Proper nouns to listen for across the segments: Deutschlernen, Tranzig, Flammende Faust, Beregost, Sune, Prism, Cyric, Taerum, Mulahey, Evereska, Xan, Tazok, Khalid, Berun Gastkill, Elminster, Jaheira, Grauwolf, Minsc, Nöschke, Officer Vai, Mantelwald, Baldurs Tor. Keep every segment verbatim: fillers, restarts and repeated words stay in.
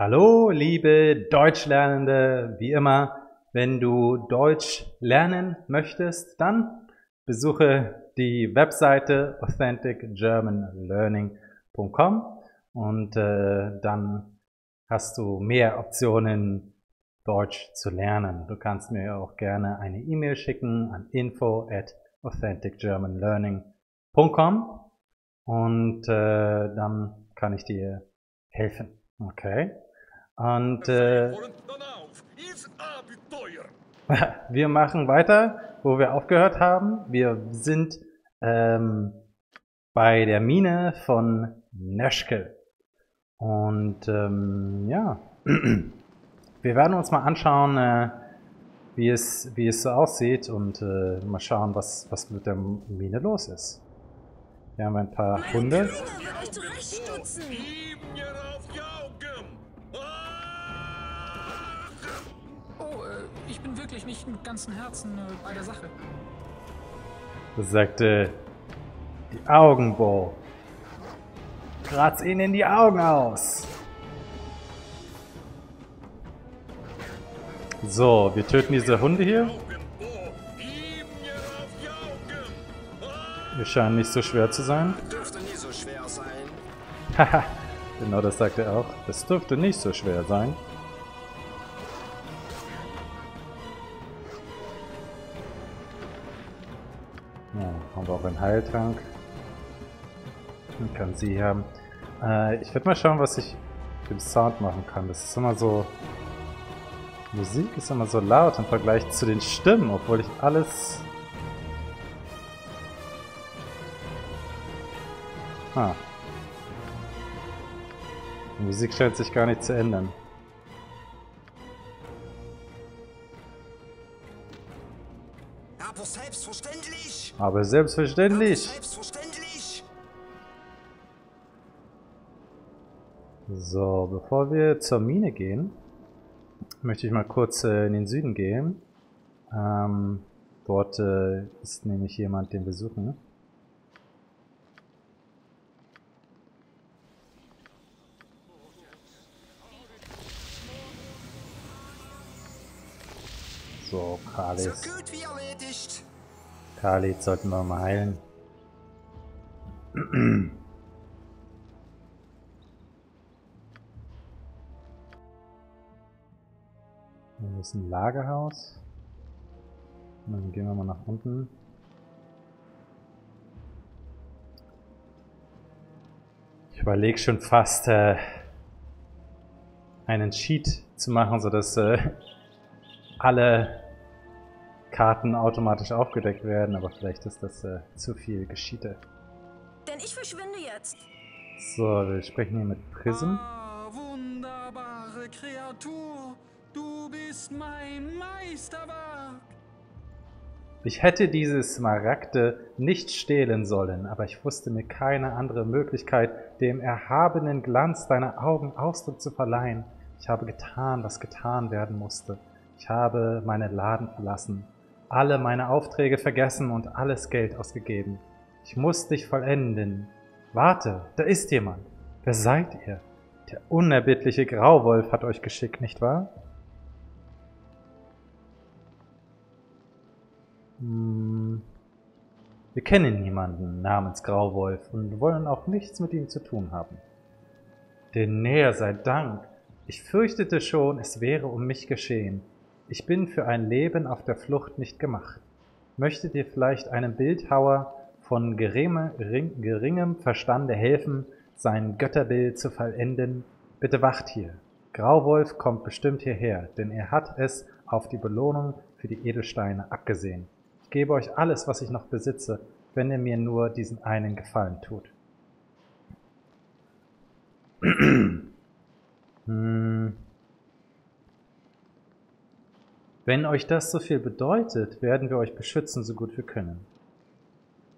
Hallo, liebe Deutschlernende, wie immer, wenn du Deutsch lernen möchtest, dann besuche die Webseite Authentic German Learning Punkt com und äh, dann hast du mehr Optionen, Deutsch zu lernen. Du kannst mir auch gerne eine E-Mail schicken an info at authentic german learning punkt com und äh, dann kann ich dir helfen. Okay. Und äh, wir machen weiter, wo wir aufgehört haben. Wir sind ähm, bei der Mine von Nöschke. Und ähm, ja, wir werden uns mal anschauen, äh, wie es wie es so aussieht und äh, mal schauen, was was mit der Mine los ist. Wir haben ein paar Meine Hunde. Krone wird euch zurechtstutzen. Ich bin wirklich nicht mit ganzem Herzen bei der Sache. Das sagte die Augenbow. Kratz ihnen die Augen aus. So, wir töten diese Hunde hier. Wir scheinen nicht so schwer zu sein. Dürfte nicht so schwer sein. Haha, genau das sagt er auch. Es dürfte nicht so schwer sein. Auch einen Heiltrank. Man kann sie haben. Äh, ich werde mal schauen, was ich mit dem Sound machen kann. Das ist immer so... Musik ist immer so laut im Vergleich zu den Stimmen, obwohl ich alles... Ah. Die Musik scheint sich gar nicht zu ändern. Aber selbstverständlich! Aber selbstverständlich. Aber selbstverständlich! So, bevor wir zur Mine gehen, möchte ich mal kurz äh, in den Süden gehen. Ähm, dort äh, ist nämlich jemand, den wir suchen. So, Khalid. So gut wie erledigt. Khalid sollten wir mal heilen. Hier ist ein Lagerhaus. Und dann gehen wir mal nach unten. Ich überlege schon fast, äh, einen Cheat zu machen, sodass äh, alle Karten automatisch aufgedeckt werden, aber vielleicht ist das äh, zu viel Geschichte. Denn ich verschwinde jetzt. So, wir sprechen hier mit Prism. Ah, wunderbare Kreatur, du bist mein Meisterwerk. Ich hätte diese Smaragde nicht stehlen sollen, aber ich wusste mir keine andere Möglichkeit, dem erhabenen Glanz deiner Augen Ausdruck zu verleihen. Ich habe getan, was getan werden musste. Ich habe meine Laden verlassen, alle meine Aufträge vergessen und alles Geld ausgegeben. Ich muss dich vollenden. Warte, da ist jemand. Wer seid ihr? Der unerbittliche Grauwolf hat euch geschickt, nicht wahr? Hm. Wir kennen niemanden namens Grauwolf und wollen auch nichts mit ihm zu tun haben. Denn näher sei Dank. Ich fürchtete schon, es wäre um mich geschehen. Ich bin für ein Leben auf der Flucht nicht gemacht. Möchtet ihr vielleicht einem Bildhauer von geringem Verstande helfen, sein Götterbild zu vollenden? Bitte wacht hier. Grauwolf kommt bestimmt hierher, denn er hat es auf die Belohnung für die Edelsteine abgesehen. Ich gebe euch alles, was ich noch besitze, wenn ihr mir nur diesen einen Gefallen tut. Hm... Wenn euch das so viel bedeutet, werden wir euch beschützen, so gut wir können.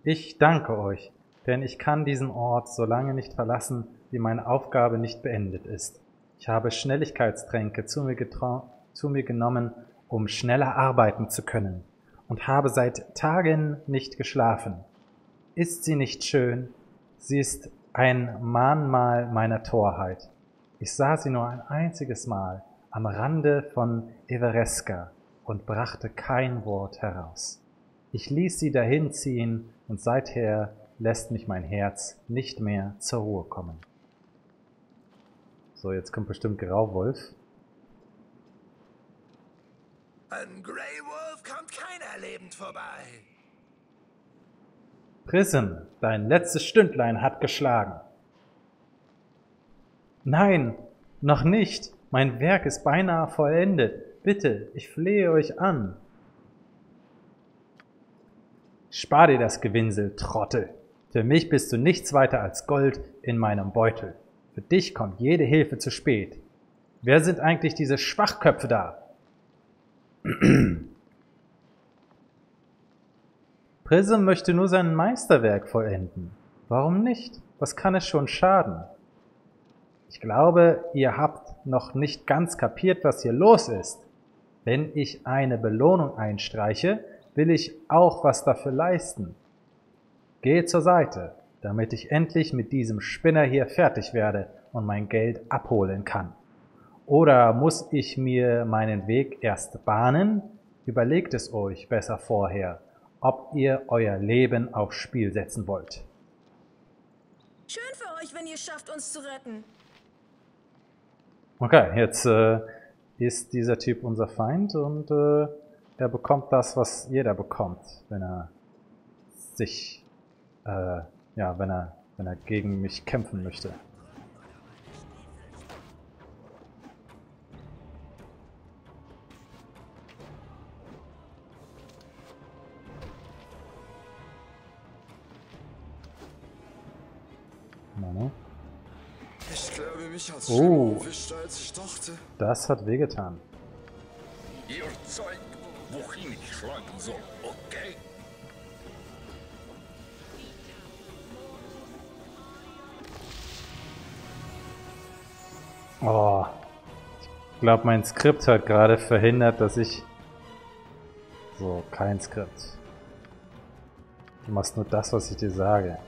Ich danke euch, denn ich kann diesen Ort so lange nicht verlassen, wie meine Aufgabe nicht beendet ist. Ich habe Schnelligkeitstränke zu mir, zu mir genommen, um schneller arbeiten zu können, und habe seit Tagen nicht geschlafen. Ist sie nicht schön? Sie ist ein Mahnmal meiner Torheit. Ich sah sie nur ein einziges Mal am Rande von Evereska und brachte kein Wort heraus. Ich ließ sie dahinziehen und seither lässt mich mein Herz nicht mehr zur Ruhe kommen. So, jetzt kommt bestimmt Grauwolf. An Grey Wolf kommt keiner lebend vorbei. Prism, dein letztes Stündlein hat geschlagen. Nein, noch nicht. Mein Werk ist beinahe vollendet. Bitte, ich flehe euch an. Spar dir das Gewinsel, Trottel. Für mich bist du nichts weiter als Gold in meinem Beutel. Für dich kommt jede Hilfe zu spät. Wer sind eigentlich diese Schwachköpfe da? Prism möchte nur sein Meisterwerk vollenden. Warum nicht? Was kann es schon schaden? Ich glaube, ihr habt noch nicht ganz kapiert, was hier los ist. Wenn ich eine Belohnung einstreiche, will ich auch was dafür leisten. Geh zur Seite, damit ich endlich mit diesem Spinner hier fertig werde und mein Geld abholen kann. Oder muss ich mir meinen Weg erst bahnen? Überlegt es euch besser vorher, ob ihr euer Leben aufs Spiel setzen wollt. Schön für euch, wenn ihr schafft, uns zu retten. Okay, jetzt äh, ist dieser Typ unser Feind und äh, er bekommt das, was jeder bekommt, wenn er sich, äh, ja, wenn er, wenn er gegen mich kämpfen möchte. Ich glaube, mich hat's schlimmer erwischt, als ich dachte. Das hat wehgetan. Ihr zeigt, wohin ich schlagen soll, okay? Oh, ich glaube, mein Skript hat gerade verhindert, dass ich... So, kein Skript. Du machst nur das, was ich dir sage.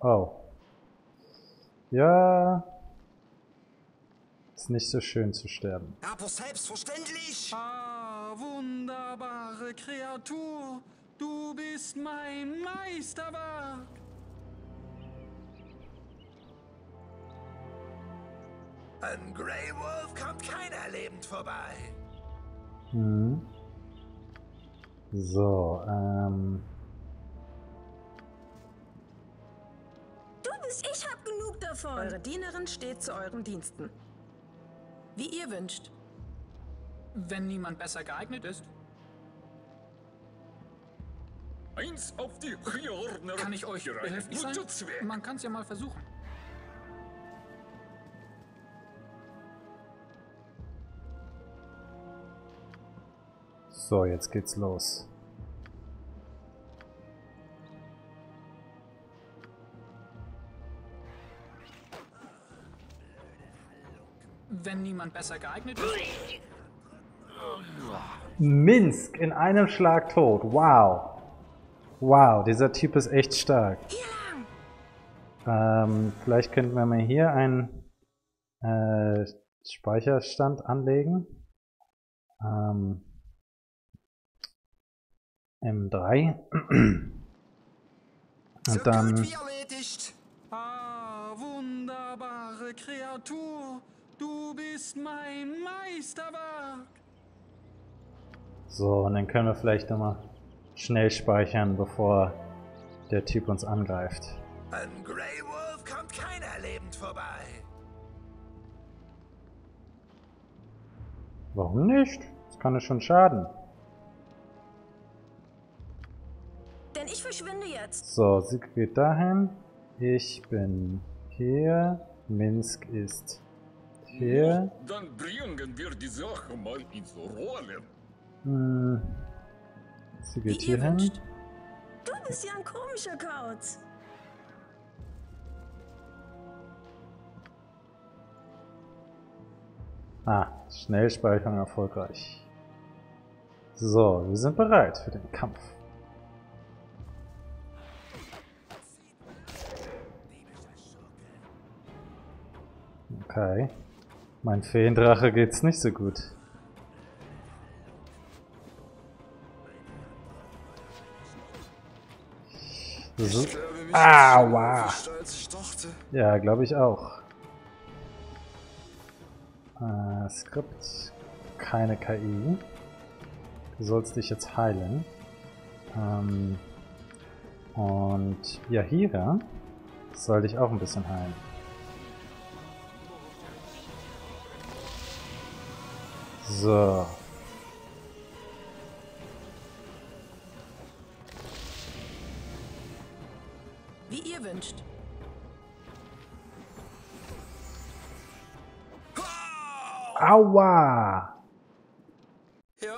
Oh. Ja. Ist nicht so schön zu sterben. Aber selbstverständlich. Ah, wunderbare Kreatur. Du bist mein Meisterwerk. An Grey Wolf kommt keiner lebend vorbei. Hm. So, ähm. Ich hab genug davon. Eure Dienerin steht zu euren Diensten. Wie ihr wünscht. Wenn niemand besser geeignet ist. Eins auf die Ordner. Kann ich euch behilflich sein? Man kann's ja mal versuchen. So, jetzt geht's los. Wenn niemand besser geeignet ist. Minsc in einem Schlag tot. Wow. Wow, dieser Typ ist echt stark. Ähm, vielleicht könnten wir mal hier einen äh, Speicherstand anlegen. Ähm, M drei. Und dann... Ah, wunderbare Kreatur. Du bist mein Meisterwerk! So, und dann können wir vielleicht nochmal schnell speichern, bevor der Typ uns angreift. An Grey Wolf kommt keiner lebend vorbei. Warum nicht? Das kann es schon schaden. Denn ich verschwinde jetzt. So, sie geht dahin. Ich bin hier. Minsc ist... Hier. Dann bringen wir die Sache mal ins Rollen. Hm. Sie geht hier hin. Du bist ja ein komischer Kauz. Ah, Schnellspeicherung erfolgreich. So, wir sind bereit für den Kampf. Okay. Mein Feendrache geht's nicht so gut. So. Aua! Ja, glaube ich auch. Äh, Skript. Keine K I. Du sollst dich jetzt heilen. Ähm, und Jaheira soll dich auch ein bisschen heilen. So. Wie ihr wünscht. Aua! Ja?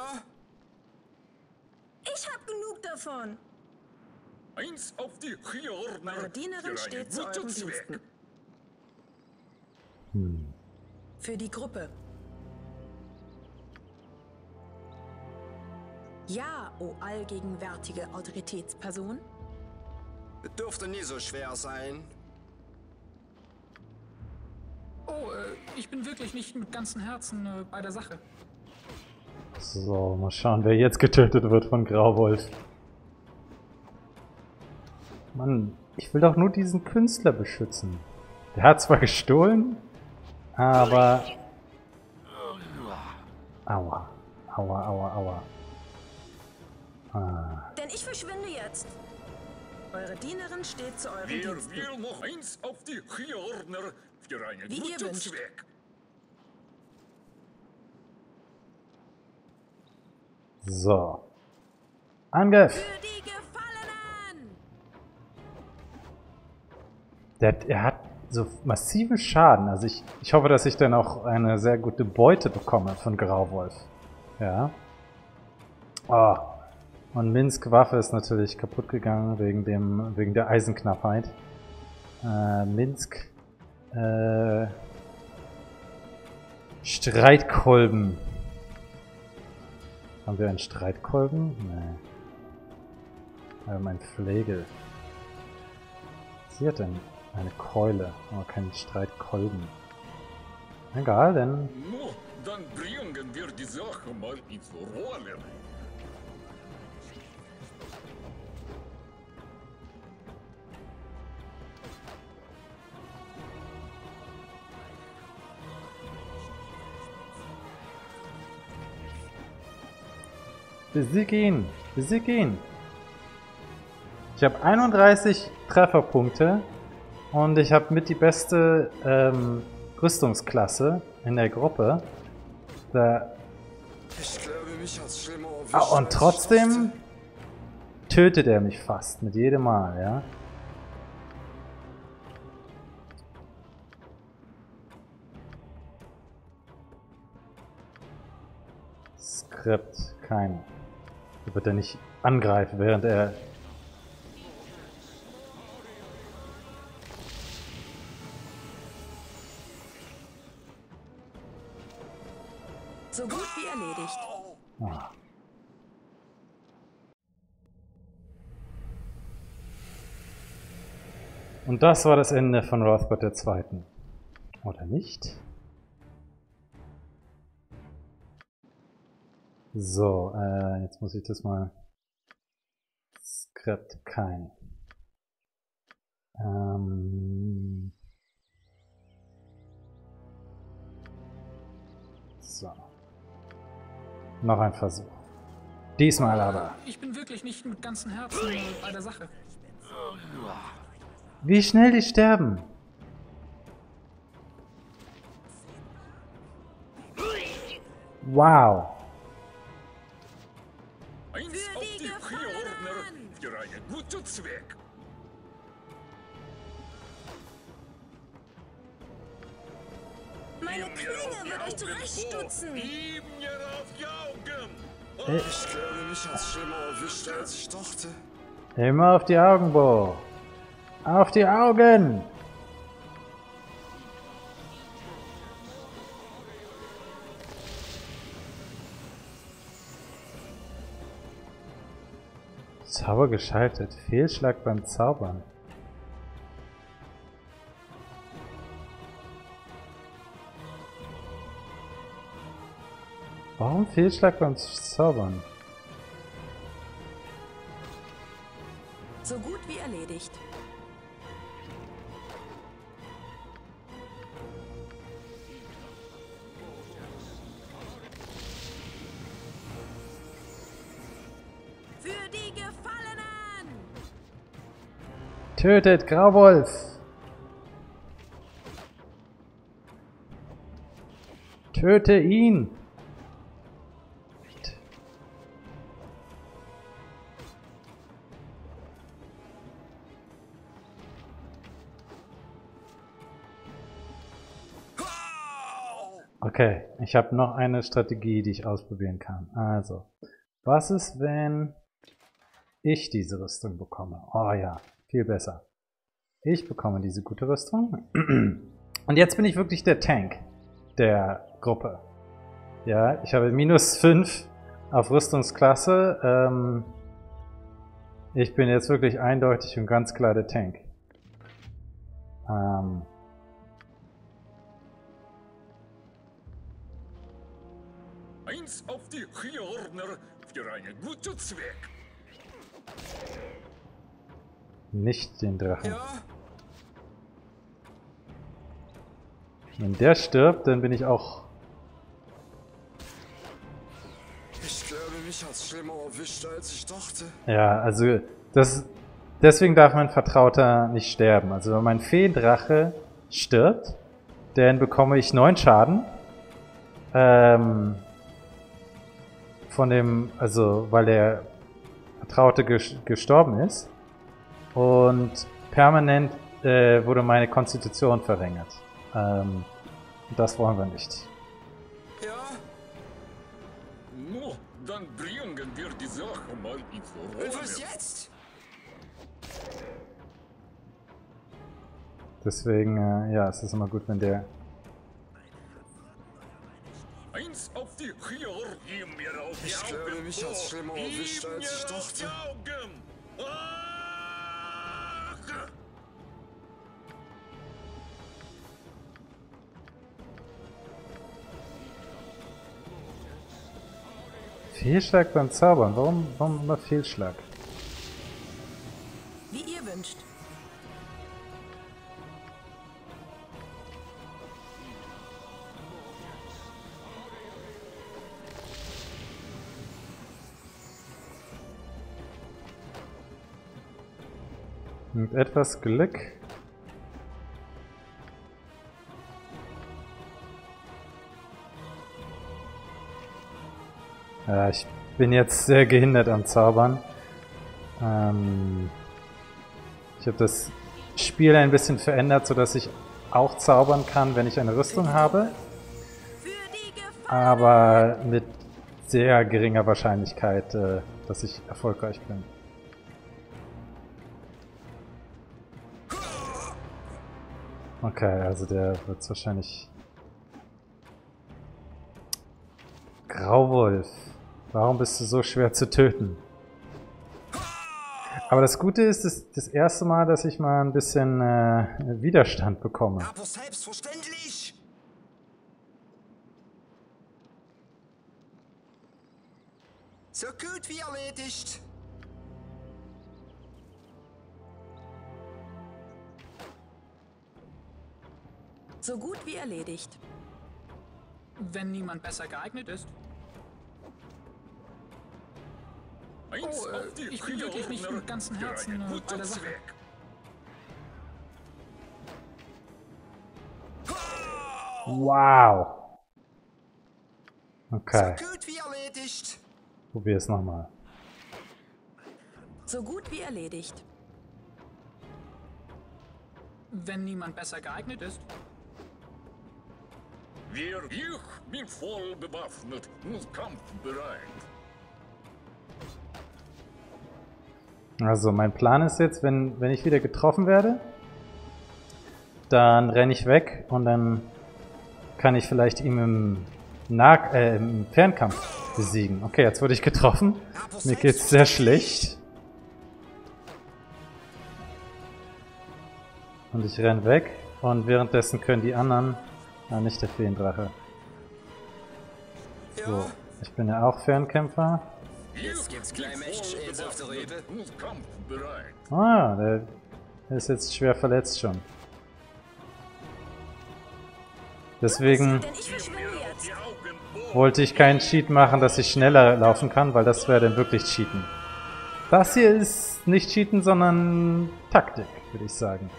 Ich hab genug davon. Eins auf die Rior. Meine Dienerin steht zu euren Diensten. Hm. Für die Gruppe. Ja, o allgegenwärtige Autoritätsperson. Dürfte nie so schwer sein. Oh, äh, ich bin wirklich nicht mit ganzem Herzen äh, bei der Sache. So, mal schauen, wer jetzt getötet wird von Grauwolf. Mann, ich will doch nur diesen Künstler beschützen. Der hat zwar gestohlen, aber... Aua, aua, aua, aua. Ah. Denn ich verschwinde jetzt. Eure Dienerin steht zu euren Diensten. Wir will noch eins auf die Riorner für einen guten Zweck. So. Angriff! Für die Gefallenen! Der, er hat so massiven Schaden. Also ich, ich hoffe, dass ich dann auch eine sehr gute Beute bekomme von Grauwolf. Ja. Oh. Und Minsc Waffe ist natürlich kaputt gegangen wegen dem wegen der Eisenknappheit. Äh, Minsc äh, Streitkolben. Haben wir einen Streitkolben? Nee. Wir haben einen Flegel. Was ist denn? Eine Keule, aber keinen Streitkolben. Egal, denn. Nur dann bringen wir die Sache mal ins Rollen. Besieg ihn! Besieg ihn! Ich habe einunddreißig Trefferpunkte und ich habe mit die beste ähm, Rüstungsklasse in der Gruppe. Da ich glaube, mich hat's schlimmer erwischt, ah, und trotzdem tötet er mich fast mit jedem Mal, ja? Skript, kein. Wird er nicht angreifen, während er... So gut wie erledigt. Ah. Und das war das Ende von Rothbard der Zweiten. Oder nicht? So, äh, jetzt muss ich das mal... Skript kein. Ähm... So. Noch ein Versuch. Diesmal aber. Ich bin wirklich nicht mit ganzem Herzen bei der Sache. Wie schnell die sterben! Wow! Guter Zweck. Meine Klinge wird euch zurechtstutzen. Gib mir auf die Augen. Oh, ich glaube, mich hat's schlimmer erwischt, als ich dachte. Immer auf die Augen, Bo. Auf die Augen. Zauber geschaltet. Fehlschlag beim Zaubern. Warum Fehlschlag beim Zaubern? So gut wie erledigt. Für die Gefallenen! Tötet Grauwolf! Töte ihn! Okay, ich habe noch eine Strategie, die ich ausprobieren kann. Also, was ist, wenn ich diese Rüstung bekomme? Oh ja, viel besser. Ich bekomme diese gute Rüstung. Und jetzt bin ich wirklich der Tank der Gruppe. Ja, ich habe minus fünf auf Rüstungsklasse. Ähm, ich bin jetzt wirklich eindeutig und ganz klar der Tank. Ähm... Eins auf die Hörner für einen guten Zweck. Nicht den Drachen. Ja. Wenn der stirbt, dann bin ich auch... Ich glaube, mich hat's schlimmer erwischt, als ich dachte. Ja, also das, deswegen darf mein Vertrauter nicht sterben. Also wenn mein Feendrache stirbt, dann bekomme ich neun Schaden. Ähm... Von dem, also weil der Vertraute gestorben ist und permanent äh, wurde meine Konstitution verringert. Ähm, das wollen wir nicht. Ja. Nur dann bringen wir die Sache mal in Ordnung. Was jetzt? Deswegen, äh, ja, es ist immer gut, wenn der. Eins auf die Hör, ihm mir auf die Augen. Ich glaube, mich hat's schlimmer erwischt, als ich dachte. Fehlschlag beim Zaubern. Warum, warum immer Fehlschlag? Wie ihr wünscht. Mit etwas Glück. Ja, ich bin jetzt sehr gehindert am Zaubern. Ähm, ich habe das Spiel ein bisschen verändert, sodass ich auch zaubern kann, wenn ich eine Rüstung habe. Aber mit sehr geringer Wahrscheinlichkeit, äh, dass ich erfolgreich bin. Okay, also der wird es wahrscheinlich... Grauwolf, warum bist du so schwer zu töten? Aber das Gute ist, das, das erste Mal, dass ich mal ein bisschen äh, Widerstand bekomme. Aber selbstverständlich! So gut wie erledigt! So gut wie erledigt. Wenn niemand besser geeignet ist. Oh, äh, ich bin wirklich nicht mit ganzem Herzen äh, bei der Sache. Wow. Okay. So gut wie erledigt. Probier es nochmal. So gut wie erledigt. Wenn niemand besser geeignet ist. Wir, ich bin voll bewaffnet und kampfbereit. Also mein Plan ist jetzt, wenn, wenn ich wieder getroffen werde, dann renne ich weg und dann kann ich vielleicht ihm im, Nah- äh, im Fernkampf besiegen. Okay, jetzt wurde ich getroffen. Mir geht's sehr schlecht. Und ich renne weg. Und währenddessen können die anderen... Ah, nicht der Feendrache. So, ich bin ja auch Fernkämpfer. Ah, der ist jetzt schwer verletzt schon. Deswegen wollte ich keinen Cheat machen, dass ich schneller laufen kann, weil das wäre dann wirklich Cheaten. Das hier ist nicht Cheaten, sondern Taktik, würde ich sagen.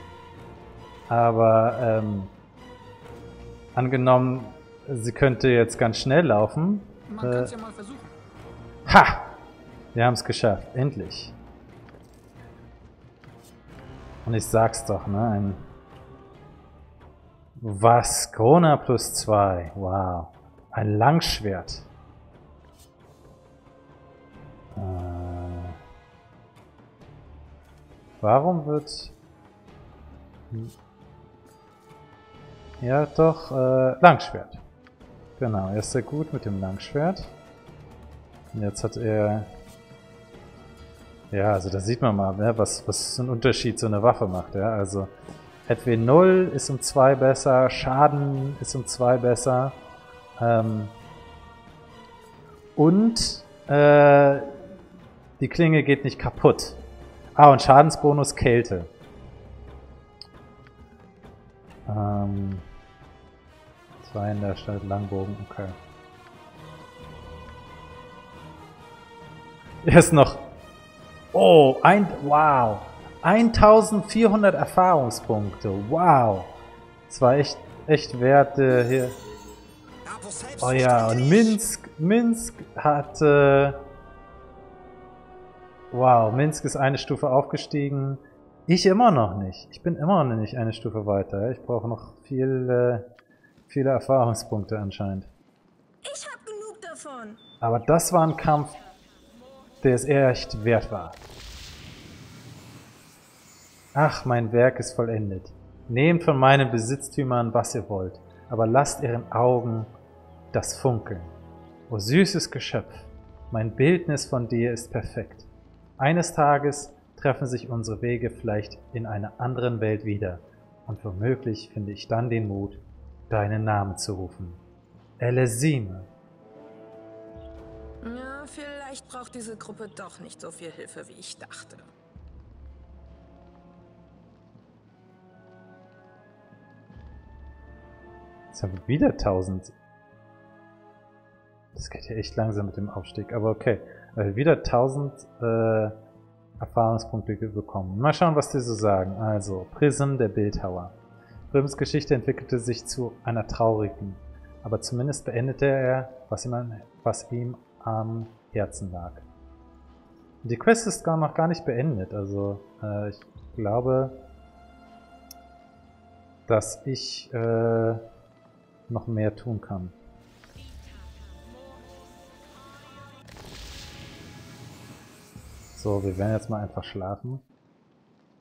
Aber ähm, angenommen, sie könnte jetzt ganz schnell laufen. Man äh, kann's ja mal versuchen. Ha! Wir haben es geschafft, endlich. Und ich sag's doch, ne? Ein Was? Corona plus zwei. Wow. Ein Langschwert. Äh, warum wird... Ja doch, äh, Langschwert. Genau, er ist sehr gut mit dem Langschwert. Und jetzt hat er... Ja, also da sieht man mal, ne, was, was einen Unterschied so eine Waffe macht. Ja, also... H W null ist um zwei besser, Schaden ist um zwei besser. Ähm und äh, die Klinge geht nicht kaputt. Ah, und Schadensbonus Kälte. Ähm zwei in der Stadt Langbogen, okay. Er ist noch... Oh, ein... Wow! eintausendvierhundert Erfahrungspunkte. Wow. Das war echt, echt wert äh, hier. Oh ja, und Minsc, Minsc hat... Äh, wow, Minsc ist eine Stufe aufgestiegen. Ich immer noch nicht. Ich bin immer noch nicht eine Stufe weiter. Ich brauche noch viel, äh, viele Erfahrungspunkte anscheinend. Ich hab genug davon. Aber das war ein Kampf, der es echt wert war. Ach, mein Werk ist vollendet. Nehmt von meinen Besitztümern, was ihr wollt, aber lasst ihren Augen das Funkeln. O süßes Geschöpf, mein Bildnis von dir ist perfekt. Eines Tages treffen sich unsere Wege vielleicht in einer anderen Welt wieder und womöglich finde ich dann den Mut, deinen Namen zu rufen. Elesime. Ja, vielleicht braucht diese Gruppe doch nicht so viel Hilfe, wie ich dachte. Jetzt haben wir wieder tausend. Das geht ja echt langsam mit dem Aufstieg, aber okay. Also wieder tausend äh, Erfahrungspunkte bekommen. Mal schauen, was die so sagen. Also, Prism, der Bildhauer. Prisms Geschichte entwickelte sich zu einer traurigen, aber zumindest beendete er, was ihm, was ihm am Herzen lag. Die Quest ist gar noch gar nicht beendet, also äh, ich glaube, dass ich... Äh, noch mehr tun kann. So, wir werden jetzt mal einfach schlafen.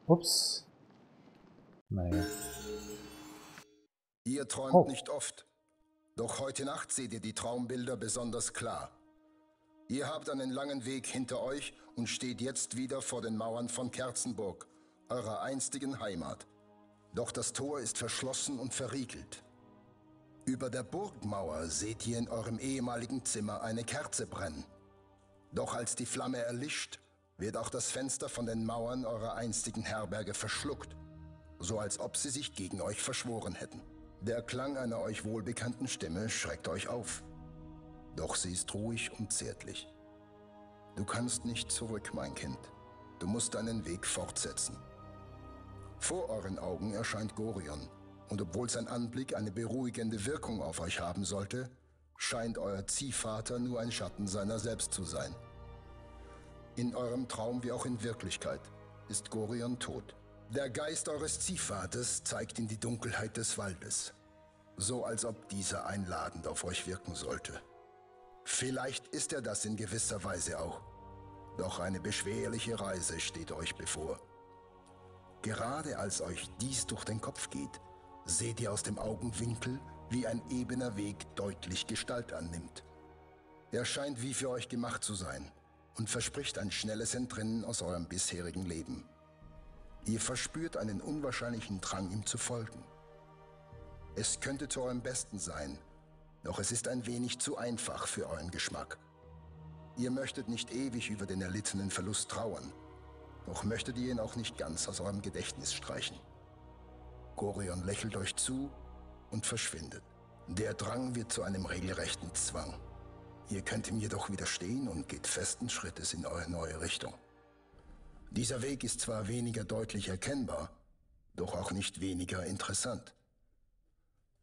Ups. Nee. Ihr träumt oh. nicht oft, doch heute Nacht seht ihr die Traumbilder besonders klar. Ihr habt einen langen Weg hinter euch und steht jetzt wieder vor den Mauern von Kerzenburg, eurer einstigen Heimat. Doch das Tor ist verschlossen und verriegelt. Über der Burgmauer seht ihr in eurem ehemaligen Zimmer eine Kerze brennen. Doch als die Flamme erlischt, wird auch das Fenster von den Mauern eurer einstigen Herberge verschluckt, so als ob sie sich gegen euch verschworen hätten. Der Klang einer euch wohlbekannten Stimme schreckt euch auf. Doch sie ist ruhig und zärtlich. Du kannst nicht zurück, mein Kind. Du musst deinen Weg fortsetzen. Vor euren Augen erscheint Gorion. Und obwohl sein Anblick eine beruhigende Wirkung auf euch haben sollte, scheint euer Ziehvater nur ein Schatten seiner selbst zu sein. In eurem Traum wie auch in Wirklichkeit ist Gorion tot. Der Geist eures Ziehvaters zeigt in die Dunkelheit des Waldes, so als ob dieser einladend auf euch wirken sollte. Vielleicht ist er das in gewisser Weise auch, doch eine beschwerliche Reise steht euch bevor. Gerade als euch dies durch den Kopf geht, seht ihr aus dem Augenwinkel, wie ein ebener Weg deutlich Gestalt annimmt. Er scheint wie für euch gemacht zu sein und verspricht ein schnelles Entrinnen aus eurem bisherigen Leben. Ihr verspürt einen unwahrscheinlichen Drang, ihm zu folgen. Es könnte zu eurem Besten sein, doch es ist ein wenig zu einfach für euren Geschmack. Ihr möchtet nicht ewig über den erlittenen Verlust trauern, doch möchtet ihr ihn auch nicht ganz aus eurem Gedächtnis streichen. Gorion lächelt euch zu und verschwindet. Der Drang wird zu einem regelrechten Zwang. Ihr könnt ihm jedoch widerstehen und geht festen Schrittes in eure neue Richtung. Dieser Weg ist zwar weniger deutlich erkennbar, doch auch nicht weniger interessant.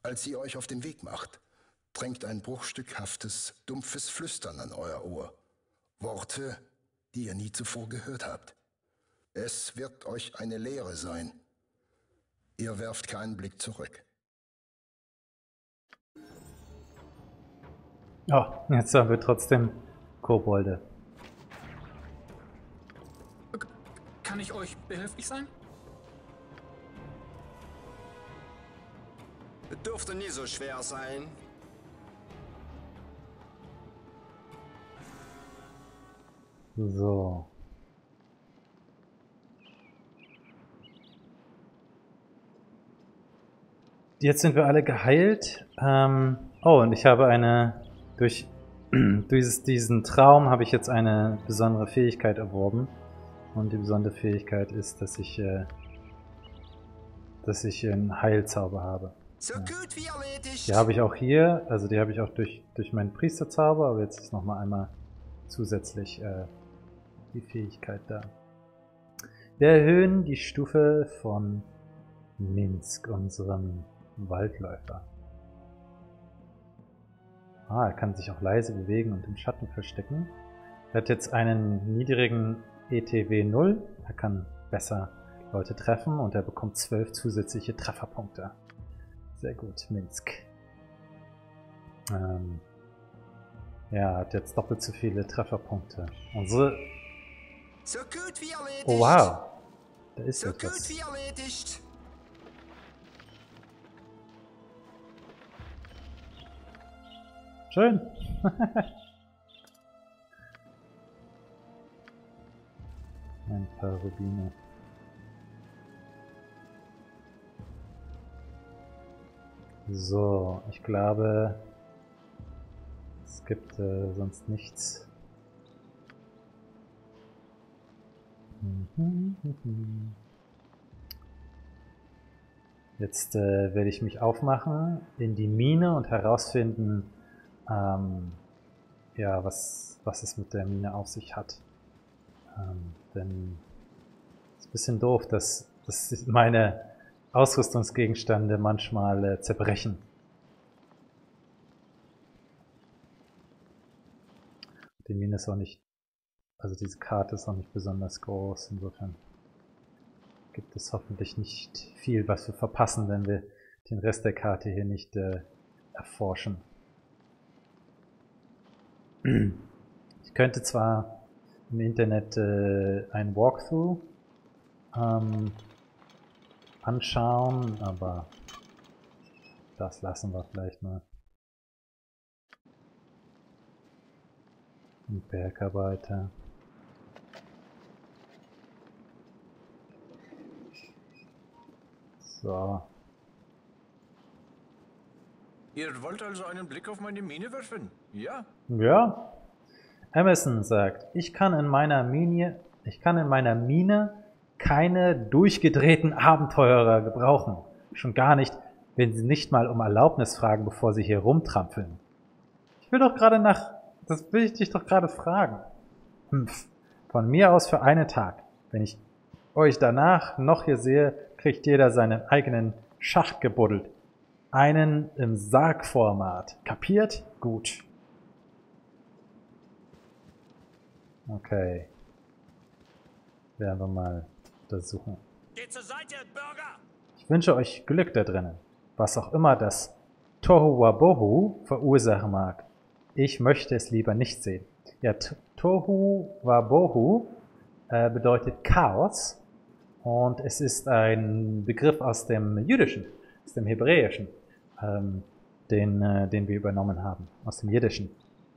Als ihr euch auf den Weg macht, drängt ein bruchstückhaftes, dumpfes Flüstern an euer Ohr. Worte, die ihr nie zuvor gehört habt. Es wird euch eine Leere sein. Ihr werft keinen Blick zurück. Oh, jetzt haben wir trotzdem Kobolde. Kann ich euch behilflich sein? Dürfte nie so schwer sein. So. Jetzt sind wir alle geheilt. Ähm, oh, und ich habe eine... Durch, durch diesen Traum habe ich jetzt eine besondere Fähigkeit erworben. Und die besondere Fähigkeit ist, dass ich, äh, dass ich einen Heilzauber habe. So ja. Gut wie erledigt. Die habe ich auch hier, also die habe ich auch durch, durch meinen Priesterzauber, aber jetzt ist nochmal einmal zusätzlich äh, die Fähigkeit da. Wir erhöhen die Stufe von Minsc, unserem Waldläufer. Ah, er kann sich auch leise bewegen und im Schatten verstecken. Er hat jetzt einen niedrigen E T W null. Er kann besser Leute treffen und er bekommt zwölf zusätzliche Trefferpunkte. Sehr gut, Minsc. Ähm, ja, hat jetzt doppelt so viele Trefferpunkte. Unsere... So gut wie erledigt. Oh wow, da ist so etwas. Gut wie erledigt. Schön. Ein paar Rubine. So, ich glaube, es gibt äh, sonst nichts. Jetzt äh, werde ich mich aufmachen in die Mine und herausfinden, Ähm, ja, was, was es mit der Mine auf sich hat. Ähm, denn es ist ein bisschen doof, dass, dass meine Ausrüstungsgegenstände manchmal äh, zerbrechen. Die Mine ist auch nicht, also diese Karte ist auch nicht besonders groß, insofern gibt es hoffentlich nicht viel, was wir verpassen, wenn wir den Rest der Karte hier nicht äh, erforschen. Ich könnte zwar im Internet äh, ein Walkthrough ähm, anschauen, aber das lassen wir vielleicht mal. Ein Bergarbeiter. So. Ihr wollt also einen Blick auf meine Mine werfen? Ja. Ja. Emerson sagt, ich kann in meiner Mine, ich kann in meiner Mine keine durchgedrehten Abenteurer gebrauchen. Schon gar nicht, wenn sie nicht mal um Erlaubnis fragen, bevor sie hier rumtrampeln. Ich will doch gerade nach, das will ich dich doch gerade fragen. Hm. Von mir aus für einen Tag. Wenn ich euch danach noch hier sehe, kriegt jeder seinen eigenen Schacht gebuddelt. Einen im Sargformat. Kapiert? Gut. Okay. Werden wir mal untersuchen. Geht zur Seite, Bürger! Ich wünsche euch Glück da drinnen. Was auch immer das Tohuwabohu verursachen mag. Ich möchte es lieber nicht sehen. Ja, Tohuwabohu äh, bedeutet Chaos. Und es ist ein Begriff aus dem Jüdischen, aus dem Hebräischen. Ähm, den, äh, den wir übernommen haben, aus dem Jiddischen.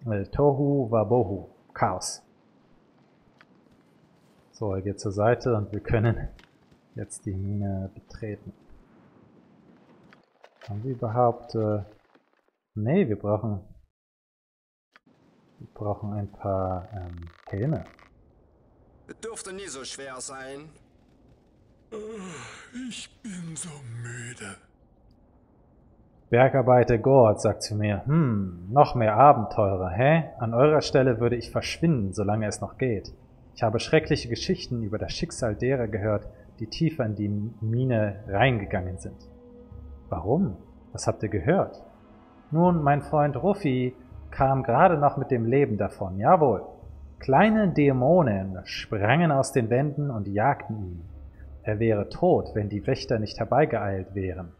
Äh, Tohu Wabohu, Chaos. So, er geht zur Seite und wir können jetzt die Mine betreten. Haben wir überhaupt... Äh, ne, wir brauchen... Wir brauchen ein paar ähm, Helme. Dürfte nie so schwer sein. Ich bin so müde. Bergarbeiter Gord sagt zu mir, hm, noch mehr Abenteurer, hä? An eurer Stelle würde ich verschwinden, solange es noch geht. Ich habe schreckliche Geschichten über das Schicksal derer gehört, die tiefer in die Mine reingegangen sind. Warum? Was habt ihr gehört? Nun, mein Freund Ruffi kam gerade noch mit dem Leben davon, jawohl. Kleine Dämonen sprangen aus den Wänden und jagten ihn. Er wäre tot, wenn die Wächter nicht herbeigeeilt wären.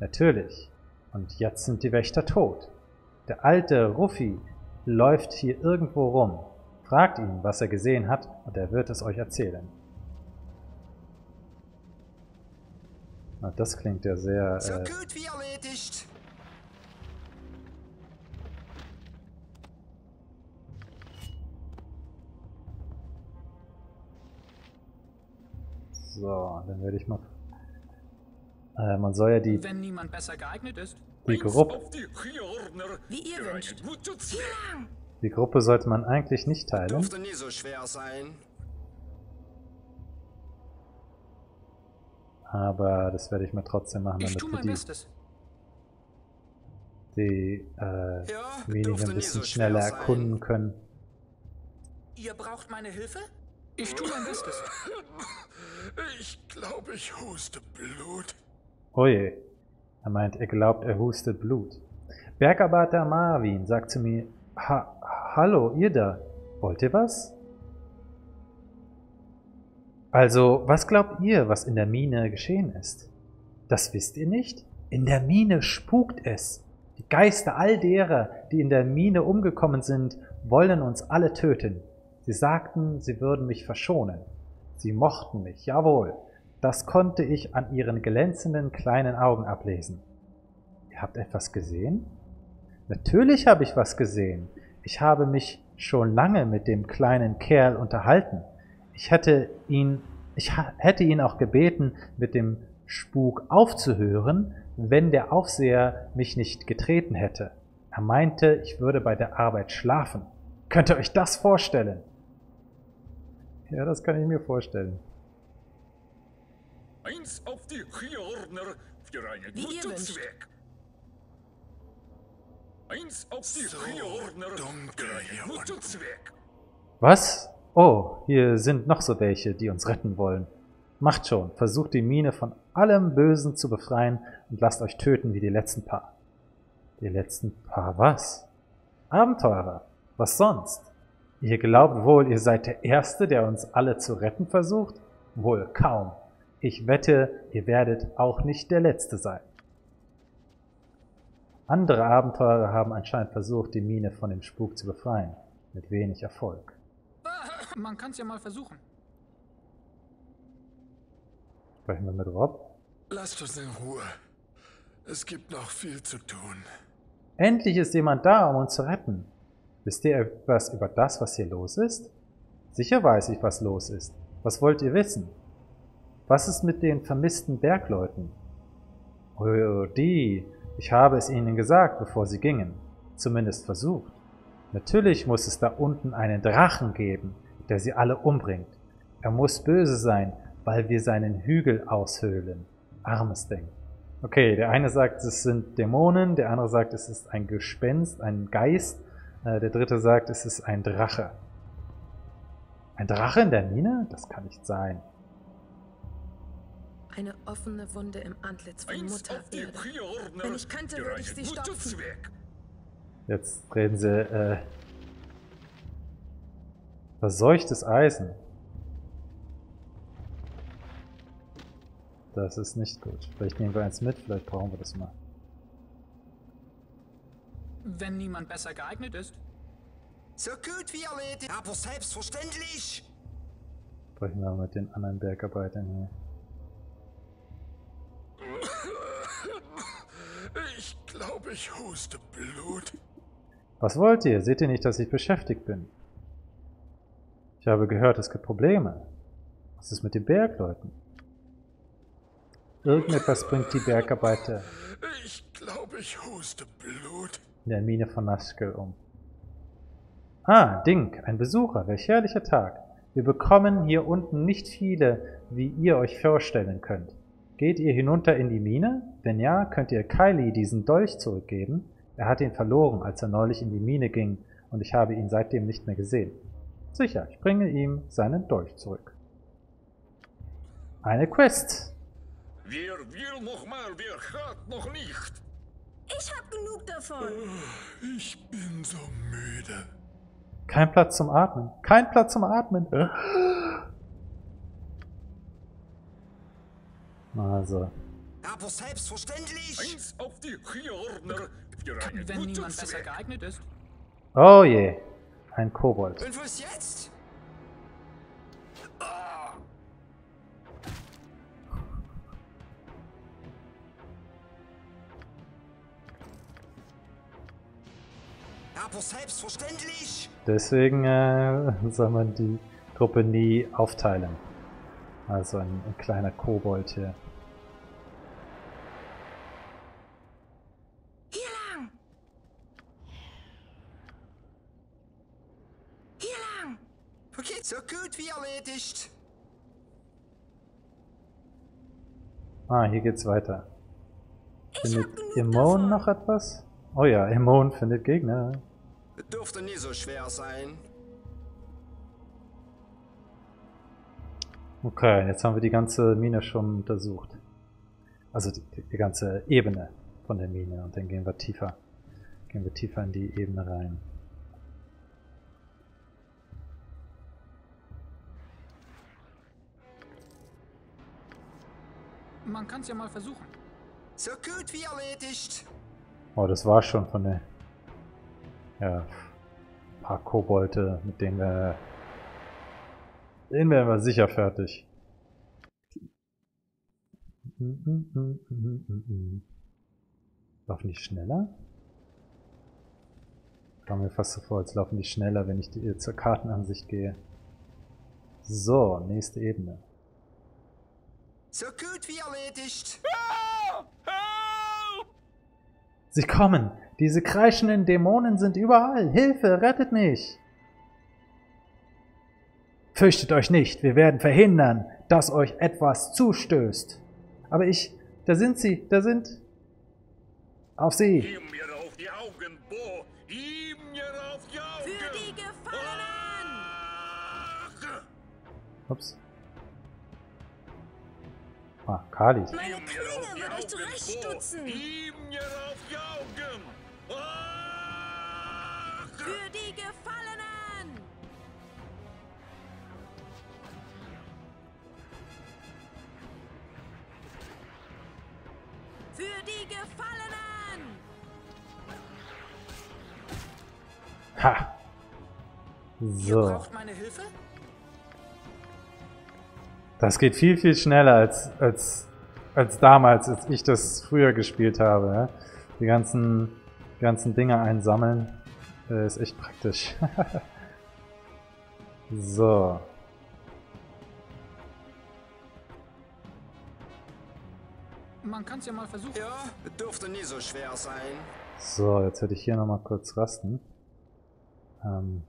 Natürlich. Und jetzt sind die Wächter tot. Der alte Ruffi läuft hier irgendwo rum. Fragt ihn, was er gesehen hat, und er wird es euch erzählen. Na, das klingt ja sehr... Äh so gut wie erledigt. So, dann werde ich mal... Äh, man soll ja die... Wenn niemand besser geeignet ist, die Gruppe... Wie ihr wünscht. Die Gruppe sollte man eigentlich nicht teilen. Dürfte nie so schwer sein. Aber das werde ich mir trotzdem machen, damit wir die... Die, äh, ja, Medien ein bisschen so schneller sein. erkunden können. Ihr braucht meine Hilfe? Ich tue mein Bestes. Ich glaube, ich huste Blut. Oje. Er meint, er glaubt, er hustet Blut. Bergarbeiter Marvin sagt zu mir, ha, hallo, ihr da. Wollt ihr was? Also, was glaubt ihr, was in der Mine geschehen ist? Das wisst ihr nicht? In der Mine spukt es. Die Geister all derer, die in der Mine umgekommen sind, wollen uns alle töten. Sie sagten, sie würden mich verschonen. Sie mochten mich, jawohl. Das konnte ich an ihren glänzenden kleinen Augen ablesen. Ihr habt etwas gesehen? Natürlich habe ich was gesehen. Ich habe mich schon lange mit dem kleinen Kerl unterhalten. Ich hätte ihn, ich hätte ihn auch gebeten, mit dem Spuk aufzuhören, wenn der Aufseher mich nicht getreten hätte. Er meinte, ich würde bei der Arbeit schlafen. Könnt ihr euch das vorstellen? Ja, das kann ich mir vorstellen. Eins auf die Riordner für einen guten Zweck. Eins auf die Riordner für einen guten Zweck. Was? Oh, hier sind noch so welche, die uns retten wollen. Macht schon, versucht die Mine von allem Bösen zu befreien und lasst euch töten wie die letzten paar. Die letzten paar was? Abenteurer, was sonst? Ihr glaubt wohl, ihr seid der Erste, der uns alle zu retten versucht? Wohl kaum. Ich wette, ihr werdet auch nicht der Letzte sein. Andere Abenteurer haben anscheinend versucht, die Mine von dem Spuk zu befreien. Mit wenig Erfolg. Man kann's ja mal versuchen. Sprechen wir mit Rob? Lasst uns in Ruhe. Es gibt noch viel zu tun. Endlich ist jemand da, um uns zu retten. Wisst ihr etwas über das, was hier los ist? Sicher weiß ich, was los ist. Was wollt ihr wissen? Was ist mit den vermissten Bergleuten? Oh, die. Ich habe es ihnen gesagt, bevor sie gingen. Zumindest versucht. Natürlich muss es da unten einen Drachen geben, der sie alle umbringt. Er muss böse sein, weil wir seinen Hügel aushöhlen. Armes Ding. Okay, der eine sagt, es sind Dämonen, der andere sagt, es ist ein Gespenst, ein Geist. Der dritte sagt, es ist ein Drache. Ein Drache in der Mine? Das kann nicht sein. Eine offene Wunde im Antlitz von Mutter Erde. Wenn ich könnte, würde ich sie stopfen. Jetzt reden sie, äh... verseuchtes Eisen. Das ist nicht gut. Vielleicht nehmen wir eins mit, vielleicht brauchen wir das mal. Wenn niemand besser geeignet ist. So gut wie erledigt, aber selbstverständlich. Sprechen wir mit den anderen Bergarbeitern hier. Ich glaube, ich huste Blut. Was wollt ihr? Seht ihr nicht, dass ich beschäftigt bin? Ich habe gehört, es gibt Probleme. Was ist mit den Bergleuten? Irgendetwas bringt die Bergarbeiter. Ich glaube, ich huste Blut. In der Mine von Nashkel um. Ah, Dink, ein Besucher. Welch herrlicher Tag. Wir bekommen hier unten nicht viele, wie ihr euch vorstellen könnt. Geht ihr hinunter in die Mine? Wenn ja, könnt ihr Kylie diesen Dolch zurückgeben. Er hat ihn verloren, als er neulich in die Mine ging, und ich habe ihn seitdem nicht mehr gesehen. Sicher, ich bringe ihm seinen Dolch zurück. Eine Quest. Wer will noch mal, wer hat noch nicht? Ich hab genug davon. Ich bin so müde. Kein Platz zum Atmen. Kein Platz zum Atmen. Also. Aber selbstverständlich. Eins auf die Riorner. Wenn niemand besser geeignet ist. Oh je. Yeah. Ein Kobold. Und was jetzt? Aber selbstverständlich. Deswegen äh, soll man die Gruppe nie aufteilen. Also ein, ein kleiner Kobold hier. Hier lang. Hier lang. Okay, so gut wie erledigt. Ah, hier geht's weiter. Findet Imoen noch etwas? Oh ja, Imoen findet Gegner. Dürfte nie so schwer sein. Okay, jetzt haben wir die ganze Mine schon untersucht. Also die, die ganze Ebene von der Mine, und dann gehen wir tiefer. Gehen wir tiefer in die Ebene rein. Man kann es ja mal versuchen. So gut wie erledigt. Oh, das war schon von der... Ja, ein paar Kobolde, mit denen wir... Den werden wir sicher fertig. Laufen die schneller? Kam mir fast so vor, als laufen die schneller, wenn ich die, zur Kartenansicht gehe. So, nächste Ebene. So gut wie erledigt. Sie kommen! Diese kreischenden Dämonen sind überall! Hilfe, rettet mich! Fürchtet euch nicht, wir werden verhindern, dass euch etwas zustößt. Aber ich, da sind sie, da sind... Auf sie! Gib mir auf die Augen, Bo! Gib mir auf die Augen! Für die Gefallenen! Ups. Ah, Khalid. Meine Klinge wird euch zurechtstutzen! Gib mir auf die Augen! Für die Gefallenen! Für die Gefallenen! Ha! So. Ihr braucht meine Hilfe? Das geht viel, viel schneller als, als, als damals, als ich das früher gespielt habe. Ja? Die ganzen, ganzen Dinge einsammeln äh, ist echt praktisch. So. Man kann es ja mal versuchen. Ja, dürfte nie so schwer sein. So, jetzt werde ich hier nochmal kurz rasten. Ähm,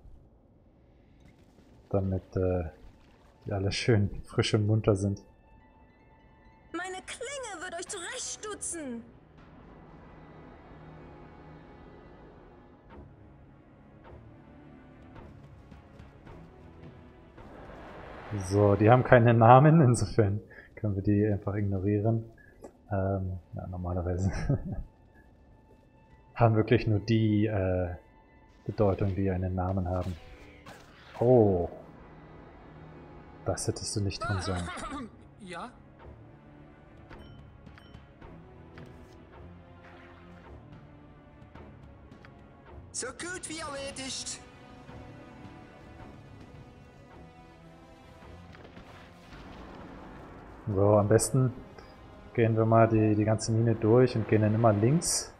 damit äh, die alle schön frisch und munter sind. Meine Klinge wird euch zurechtstutzen. So, die haben keine Namen, insofern können wir die einfach ignorieren. Ähm, ja, normalerweise haben wirklich nur die äh, Bedeutung, die einen Namen haben. Oh. Das hättest du nicht tun sollen. Ja. So gut wie erledigt. So, am besten gehen wir mal die, die ganze Mine durch und gehen dann immer links.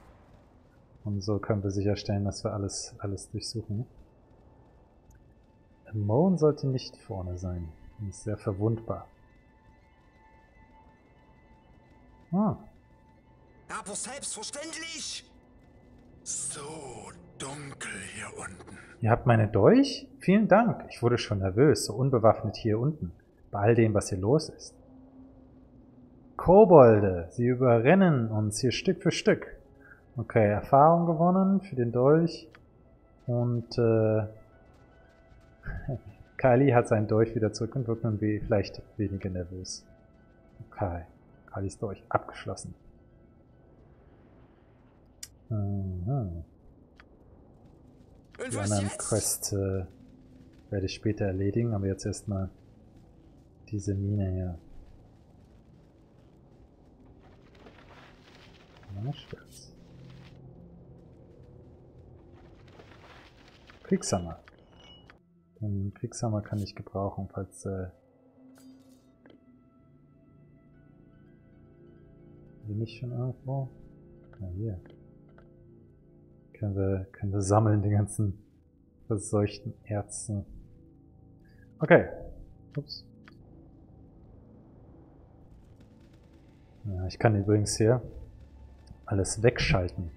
Und so können wir sicherstellen, dass wir alles, alles durchsuchen. Imoen sollte nicht vorne sein. Ist sehr verwundbar. Ah. Aber selbstverständlich. So dunkel hier unten. Ihr habt meine Dolch? Vielen Dank. Ich wurde schon nervös, so unbewaffnet hier unten. Bei all dem, was hier los ist. Kobolde, sie überrennen uns hier Stück für Stück. Okay, Erfahrung gewonnen für den Dolch. Und äh, Kali hat seinen Dolch wieder zurück und wird nun vielleicht weniger nervös. Okay, Kalis Dolch abgeschlossen. Mhm. Die anderen Quests äh, werde ich später erledigen, aber jetzt erstmal diese Mine hier. Na, Schwert. Kriegshammer. Den Kriegshammer kann ich gebrauchen, falls äh, bin ich schon irgendwo? Na hier. Können wir, können wir sammeln, die ganzen verseuchten Ärzte. Okay. Ups. Ja, ich kann übrigens hier alles wegschalten.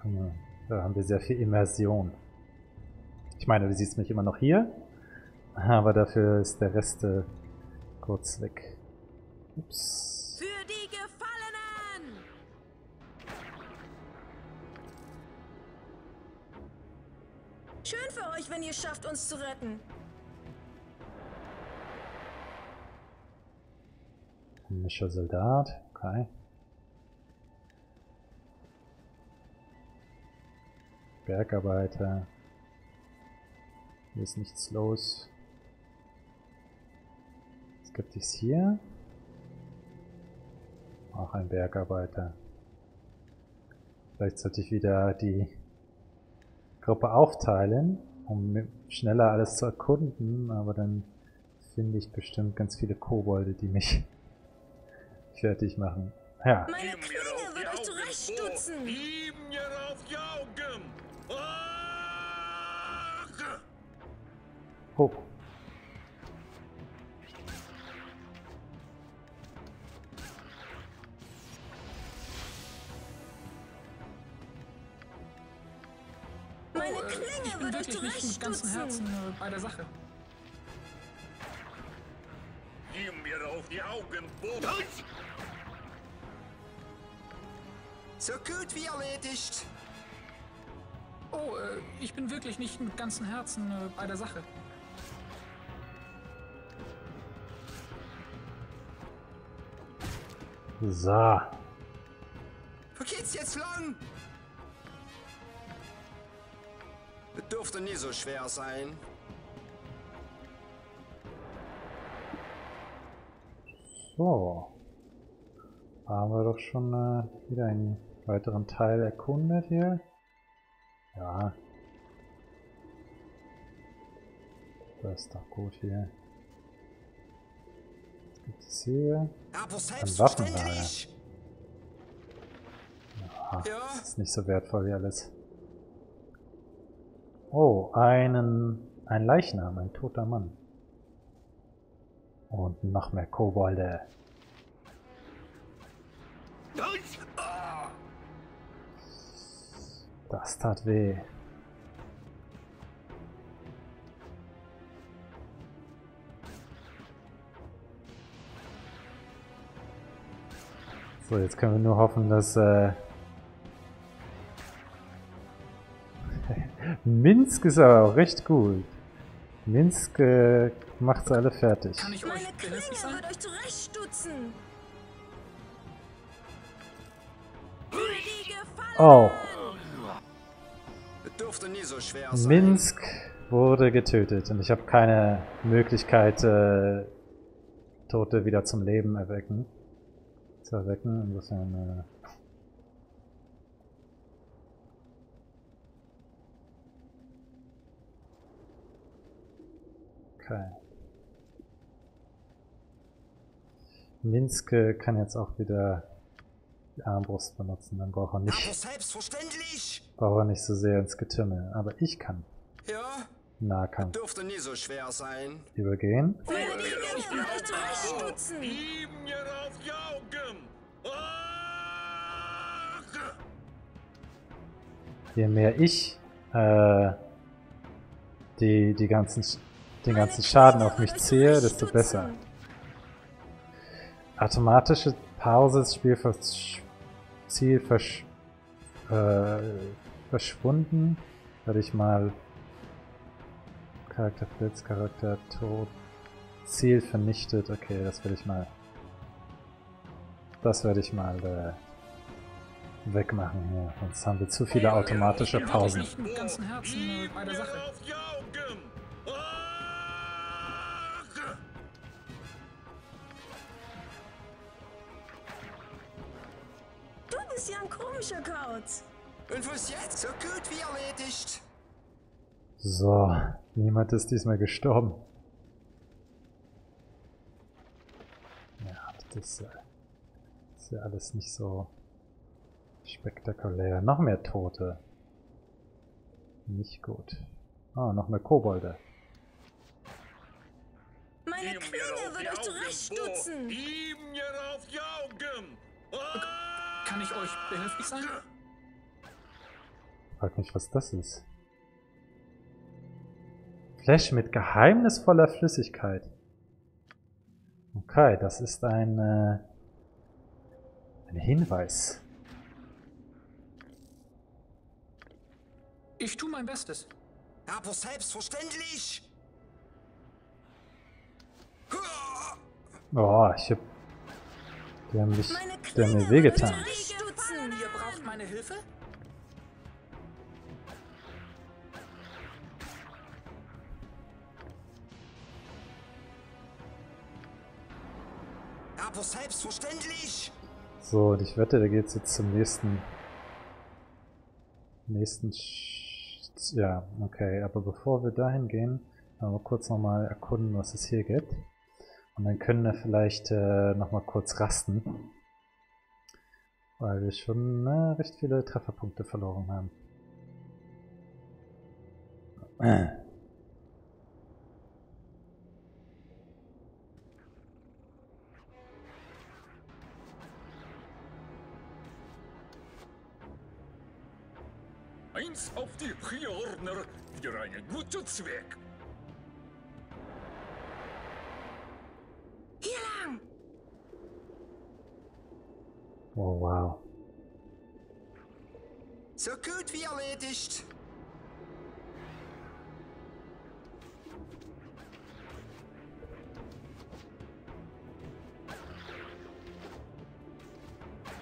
Komm, da haben wir sehr viel Immersion. Ich meine, du siehst mich immer noch hier, aber dafür ist der Rest äh, kurz weg. Ups. Für die Gefallenen! Schön für euch, wenn ihr schafft, uns zu retten. Komischer Soldat, okay. Bergarbeiter. Hier ist nichts los. Was gibt es hier? Auch ein Bergarbeiter. Vielleicht sollte ich wieder die Gruppe aufteilen, um schneller alles zu erkunden, aber dann finde ich bestimmt ganz viele Kobolde, die mich fertig machen. Ja. Meine Klinge wird euch zurechtstutzen! Oh. Meine Klinge ich bin wirklich nicht mit ganzem Herzen bei der Sache. Nimm mir auf die Augen, Bogen! So gut wie erledigt. Oh, ich bin wirklich nicht mit ganzem Herzen bei der Sache. So. Wo geht's jetzt lang? Das dürfte nie so schwer sein. So. Haben wir doch schon äh, wieder einen weiteren Teil erkundet hier. Ja. Das ist doch gut hier. Gibt's hier? Ein Waffenlager. Ja, das ist nicht so wertvoll wie alles. Oh, einen, ein Leichnam, ein toter Mann. Und noch mehr Kobolde. Das tat weh. So, jetzt können wir nur hoffen, dass äh Minsc ist aber auch recht gut. Minsc äh, macht's alle fertig. Meine Klinge wird euch zurechtstutzen. Oh. Minsc wurde getötet und ich habe keine Möglichkeit, äh, Tote wieder zum Leben erwecken. zu erwecken. Insofern, äh okay. Minsc kann jetzt auch wieder die Armbrust benutzen, dann braucht er nicht, braucht er nicht so sehr ins Getümmel. Aber ich kann. Ja. Nahkampf. Dürfte nie so schwer sein. Übergehen. Ja. je mehr ich äh, die, die ganzen, den ganzen Schaden auf mich ziehe, desto besser. Automatische Pause ist Spielziel versch äh, verschwunden. Werde ich mal Charakter Blitz, Charakter Tod, Ziel vernichtet. Okay, das werde ich mal. Das werde ich mal äh, wegmachen hier. Sonst haben wir zu viele automatische Pausen. Du bist ja ein komischer Kauz. Und was jetzt so gut wie erledigt. So, niemand ist diesmal gestorben. Ja, das äh, ist ja alles nicht so spektakulär. Noch mehr Tote. Nicht gut. Ah, oh, noch mehr Kobolde. Meine Klinge wird euch zurechtstutzen. Kann ich euch behilflich sein? Frag mich, was das ist. Flash mit geheimnisvoller Flüssigkeit. Okay, das ist ein, äh, ein Hinweis. Ich tue mein Bestes. Aber selbstverständlich. Oh, ich hab... Die haben mich... Die haben mir wehgetan. Ihr braucht meine Hilfe? Aber selbstverständlich! So, und ich wette, da geht's jetzt zum nächsten... Nächsten... Sch ja, okay, aber bevor wir dahin gehen, wollen wir kurz nochmal erkunden, was es hier gibt. Und dann können wir vielleicht äh, nochmal kurz rasten. Weil wir schon äh, recht viele Trefferpunkte verloren haben. Äh. Eins auf die Priorner für einen guten Zweck. Hier lang. Oh, wow. So gut wie erledigt.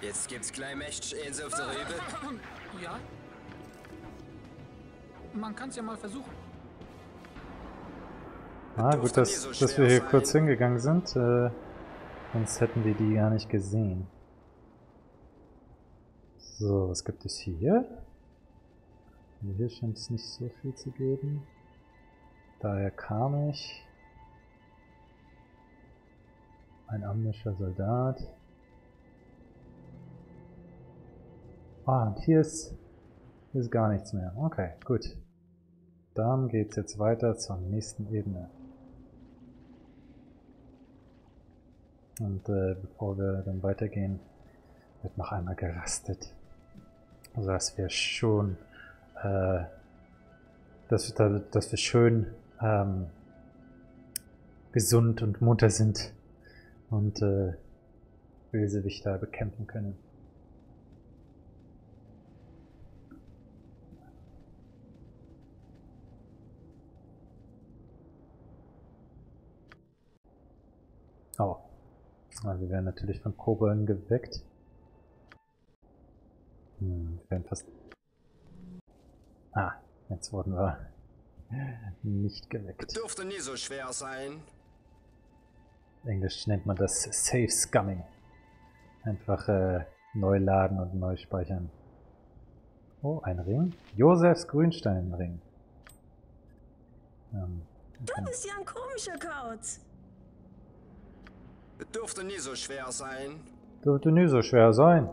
Jetzt gibt's gleich Mächtsch eins auf der Rübe. Ja. Man kann es ja mal versuchen. Ah, gut, dass, so dass wir hier sein. kurz hingegangen sind. Äh, sonst hätten wir die gar nicht gesehen. So, was gibt es hier? Hier scheint es nicht so viel zu geben. Daher kam ich. Ein amnischer Soldat. Ah, und hier ist... Hier ist gar nichts mehr. Okay, gut. Dann geht's jetzt weiter zur nächsten Ebene. Und äh, bevor wir dann weitergehen, wird noch einmal gerastet. Also dass wir schon, äh, dass wir, dass wir schön ähm, gesund und munter sind und äh, Bösewichter bekämpfen können. Oh, also wir werden natürlich von Kobolden geweckt. Hm, wir werden fast... Ah, jetzt wurden wir nicht geweckt. Dürfte nie so schwer sein. In Englisch nennt man das Safe Scumming. Einfach äh, neu laden und neu speichern. Oh, ein Ring. Josefs Grünsteinring. Ähm, okay. Du bist ja ein komischer Kauz. Dürfte nie so schwer sein. Dürfte nie so schwer sein.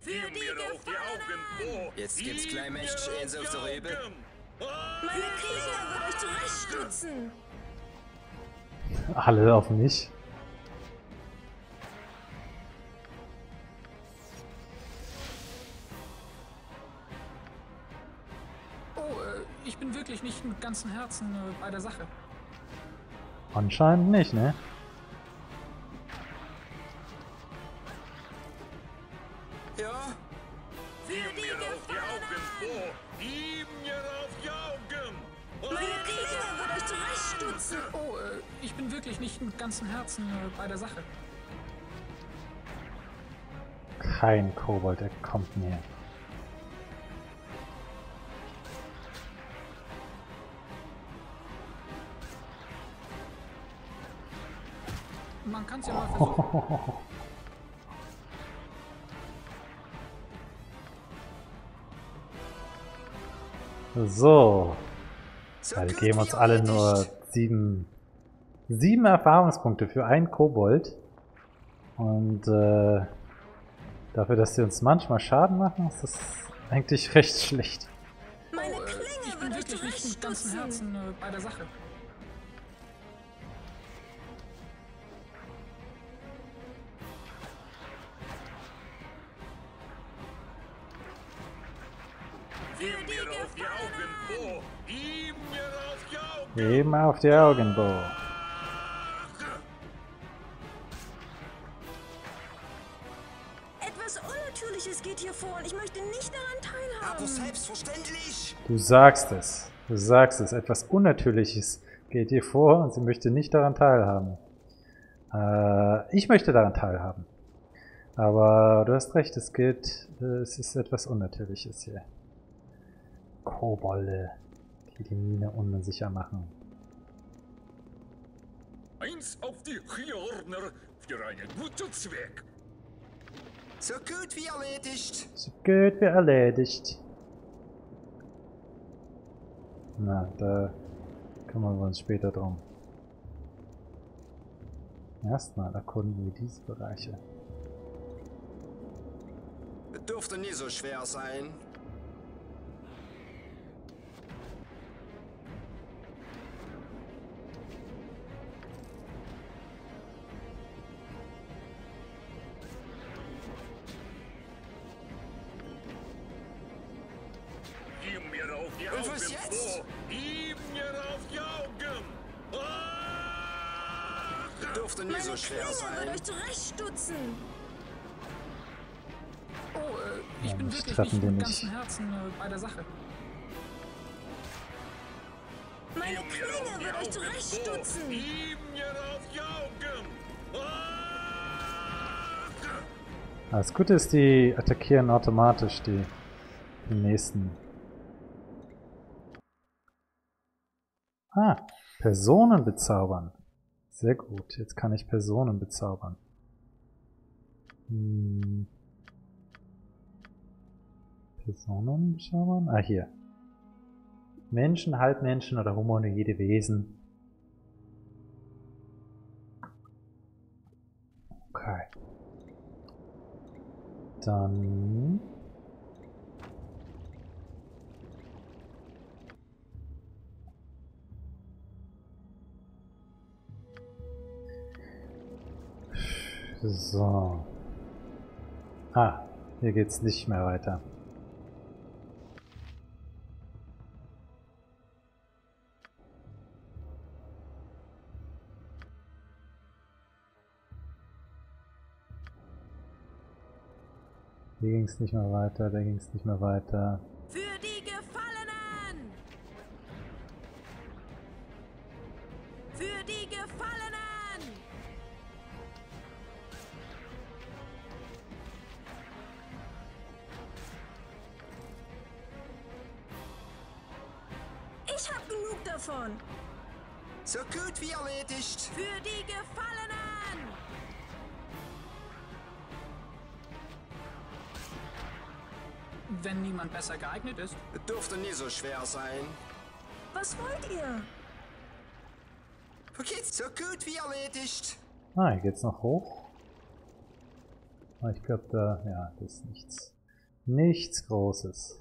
Für die Gefallenen! Jetzt gibt's gleich Mächtsch eins auf der Rebe. Meine Krieger wird euch zurechtstutzen. Alle auf mich. bin wirklich nicht mit ganzem Herzen äh, bei der Sache. Anscheinend nicht, ne? Ja? Für die Gefallenen! Ihm mir auf die Augen! Meine Krieger wird euch zurechtstutzen! Oh, äh, ich bin wirklich nicht mit ganzem Herzen äh, bei der Sache. Kein Kobold, er kommt mir. Man kann's ja mal versuchen. Oh. So. Ja, wir geben uns alle nur sieben, sieben Erfahrungspunkte für einen Kobold. Und äh, dafür, dass sie uns manchmal Schaden machen, ist das eigentlich recht schlecht. Meine Klinge würde ich durch mit ganzem Herzen äh, bei der Sache. Eben auf die Augen, Bo. Etwas Unnatürliches geht hier vor und ich möchte nicht daran teilhaben. Aber selbstverständlich. Du sagst es. Du sagst es. Etwas Unnatürliches geht hier vor und sie möchte nicht daran teilhaben. Äh, ich möchte daran teilhaben. Aber du hast recht, es geht. Äh, es ist etwas Unnatürliches hier. Kobolde, die die Mine unsicher machen. Eins auf die Hörner für einen guten Zweck. So gut wie erledigt. So gut wie erledigt. Na, da kümmern wir uns später drum. Erstmal erkunden wir diese Bereiche. Es dürfte nie so schwer sein. Treffen wir nicht. Meine Klinge wird euch zurechtstutzen. Das Gute ist, die attackieren automatisch die, die nächsten. Ah, Personen bezaubern. Sehr gut, jetzt kann ich Personen bezaubern. Hm. Personen, schauen wir. Ah, hier. Menschen, Halbmenschen oder humanoide Wesen. Okay. Dann. So. Ah, hier geht's nicht mehr weiter. Hier ging es nicht mehr weiter, da ging es nicht mehr weiter. Für die Gefallenen! Für die Gefallenen! Ich hab genug davon! So gut wie erledigt! Für die Gefallenen! Wenn niemand besser geeignet ist. Dürfte nie so schwer sein. Was wollt ihr? Okay, so gut wie erledigt. Ah, hier geht's noch hoch. Ich glaube, da. Ja, das ist nichts. Nichts Großes.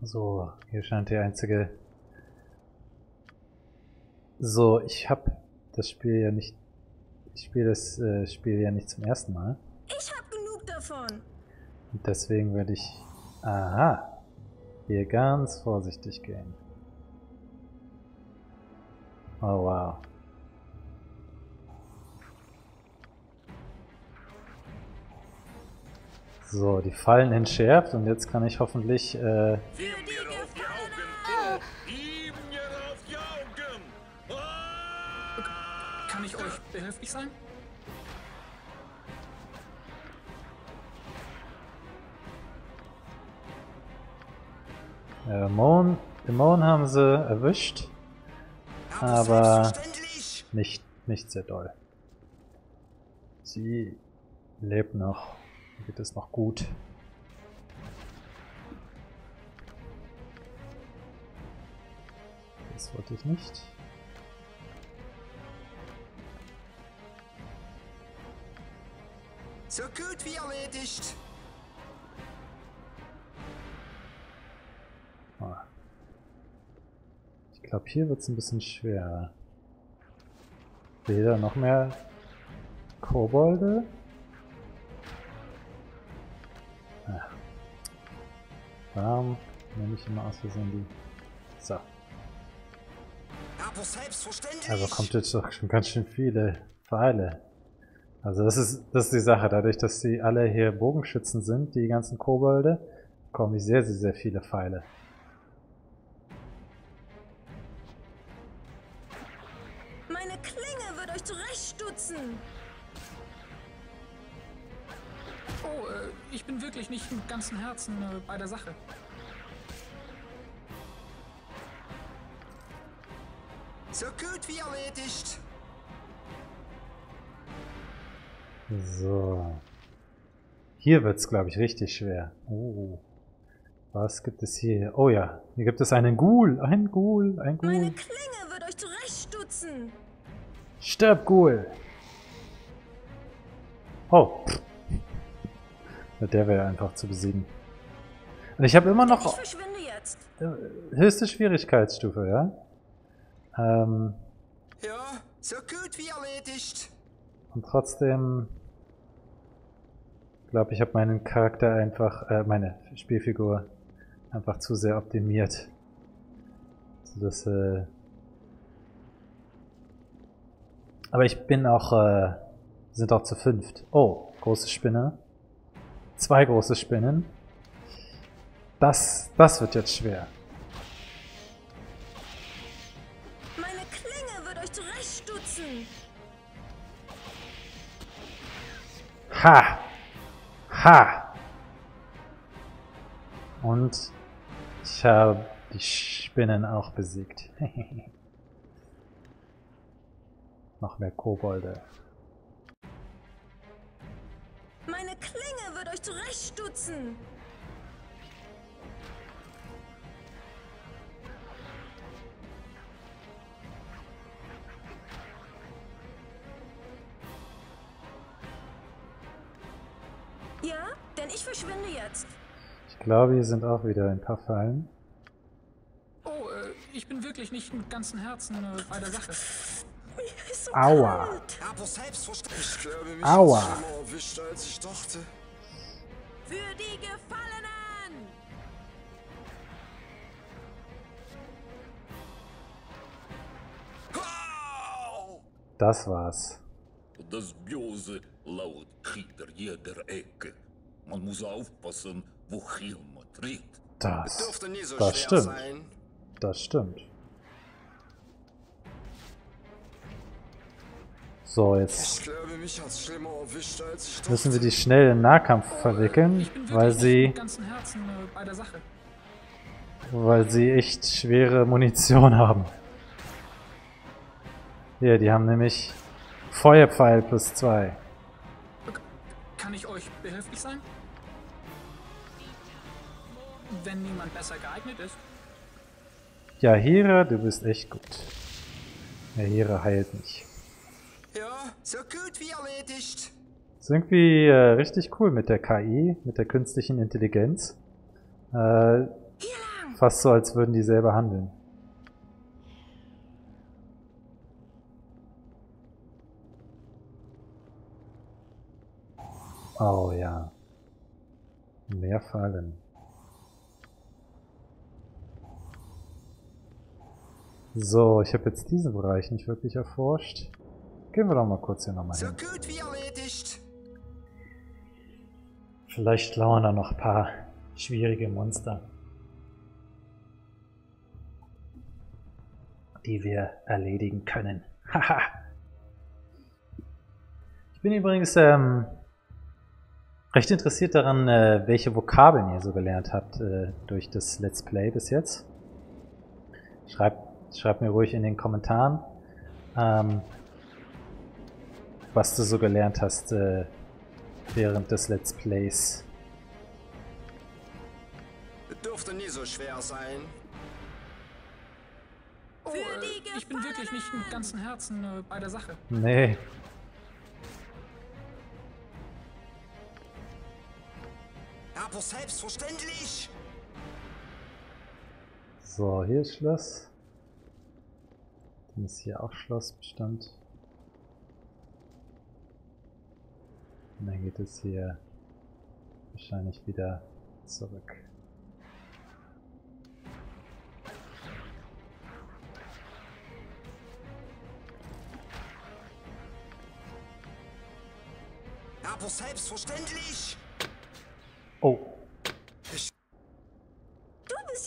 So, hier scheint die einzige. So, ich habe das Spiel ja nicht. Ich spiele das äh, Spiel ja nicht zum ersten Mal. Ich hab genug davon. Und deswegen würde ich. Aha. Hier ganz vorsichtig gehen. Oh wow. So, die Fallen entschärft und jetzt kann ich hoffentlich. Äh, Kann ich euch behilflich sein? Äh, Imoen, Imoen haben sie erwischt, aber nicht, nicht sehr doll. Sie lebt noch, geht es noch gut. Das wollte ich nicht. So gut wie erledigt. Ich glaube, hier wird es ein bisschen schwerer. Weder noch mehr Kobolde. Ach. Warum nehme ich immer aus Versehen die... So. Aber selbstverständlich. Also kommt jetzt doch schon ganz schön viele Pfeile. Also das ist, das ist die Sache, dadurch, dass sie alle hier Bogenschützen sind, die ganzen Kobolde, bekommen ich sehr, sehr, sehr viele Pfeile. Meine Klinge wird euch zurechtstutzen! Oh, äh, ich bin wirklich nicht mit ganzem Herzen äh, bei der Sache. So gut wie erledigt! So. Hier wird's, glaube ich, richtig schwer. Oh. Was gibt es hier? Oh ja, hier gibt es einen Ghoul. Ein Ghoul, ein Ghoul. Meine Klinge wird euch zurechtstutzen. Stirb, Ghoul. Oh. Der wäre einfach zu besiegen. Und ich habe immer noch... Ich verschwinde jetzt. Höchste Schwierigkeitsstufe, ja? Ähm. Ja, so gut wie erledigt. Und trotzdem glaube ich, habe meinen Charakter einfach, äh, meine Spielfigur einfach zu sehr optimiert, sodass, äh aber ich bin auch, äh, sind auch zu fünft. Oh, große Spinne, zwei große Spinnen. Das, das wird jetzt schwer. Meine Klinge wird euch zurechtstutzen. Ha! Ha! Und ich habe die Spinnen auch besiegt. Noch mehr Kobolde. Meine Klinge wird euch zurechtstutzen. Ja, denn ich verschwinde jetzt. Ich glaube, hier sind auch wieder ein paar Fallen. Oh, äh, ich bin wirklich nicht mit ganzem Herzen äh, bei der Sache. Mir ist so aua. Kalt. Aber selbstverständlich. Ich glaube, mich aua. Ist schlimmer erwischt, als ich dachte. Für die Gefallenen! Oh! Das war's. Das Böse lauert hinter jeder Ecke. Man muss aufpassen, wohin man tritt. Das, das dürfte nie so das schwer stimmt. sein. Das stimmt. So, jetzt ich glaube, mich hat's schlimmer erwischt, als ich müssen wir die schnell in Nahkampf verwickeln, weil sie, Herzen, äh, bei der Sache. weil sie echt schwere Munition haben. Ja, die haben nämlich Feuerpfeil plus zwei. Kann ich euch behilflich sein? Wenn niemand besser geeignet ist. Jaheira, du bist echt gut. Jaheira heilt mich. Ja, so gut wie erledigt. Ist irgendwie äh, richtig cool mit der K I, mit der künstlichen Intelligenz. Äh, fast so, als würden die selber handeln. Oh ja. Mehr Fallen. So, ich habe jetzt diesen Bereich nicht wirklich erforscht. Gehen wir doch mal kurz hier nochmal hin. So gut wie erledigt. Vielleicht lauern da noch ein paar schwierige Monster, die wir erledigen können. Haha. Ich bin übrigens ähm, recht interessiert daran, äh, welche Vokabeln ihr so gelernt habt äh, durch das Let's Play bis jetzt. Schreibt, schreibt mir ruhig in den Kommentaren, ähm, was du so gelernt hast äh, während des Let's Plays. Dürfte nie so schwer sein. Oh, äh, ich bin wirklich nicht mit ganzem Herzen äh, bei der Sache. Nee. Aber selbstverständlich. So, hier ist Schloss. Dann ist hier auch Schlossbestand. Und dann geht es hier wahrscheinlich wieder zurück. Aber selbstverständlich. Oh. Du bist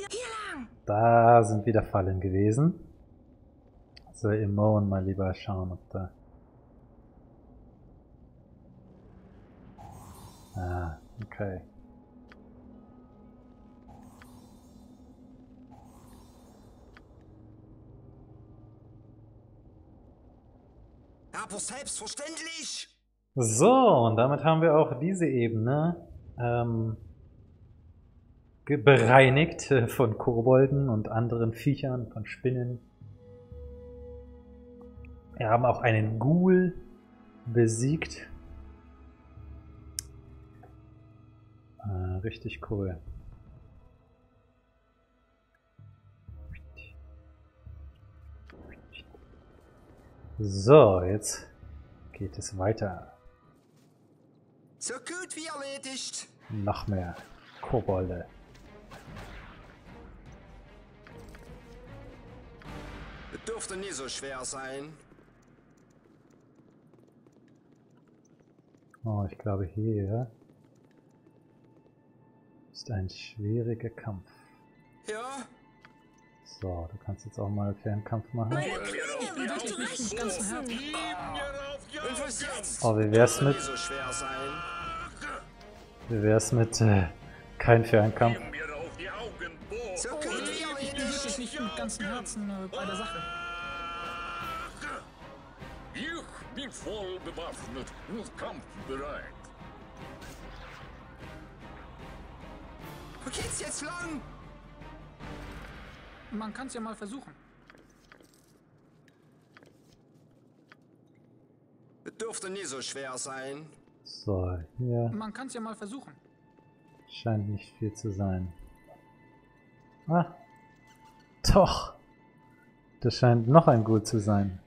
ja hier lang. Da sind wieder Fallen gewesen. So, Imoen mal lieber schauen, ob da. Ah, okay. Aber selbstverständlich. So, und damit haben wir auch diese Ebene Ähm, bereinigt von Kobolden und anderen Viechern, von Spinnen. Wir haben auch einen Ghoul besiegt. Äh, richtig cool. So, jetzt geht es weiter. So gut wie erledigt. Noch mehr Kobolde. Das dürfte nie so schwer sein. Oh, ich glaube hier ist ein schwieriger Kampf. Ja. So, du kannst jetzt auch mal Fernkampf machen. Oh, wie wär's mit... Wie wär's mit äh, kein Fernkampf? Ich bin wirklich nicht mit ganzem Herzen äh, bei der Sache. Ich bin voll bewaffnet und kampfbereit. Wo geht's jetzt lang? Man kann's ja mal versuchen. Dürfte nie so schwer sein. So, hier. Man kann es ja mal versuchen. Scheint nicht viel zu sein. Ah, doch. Das scheint noch ein Ghoul zu sein.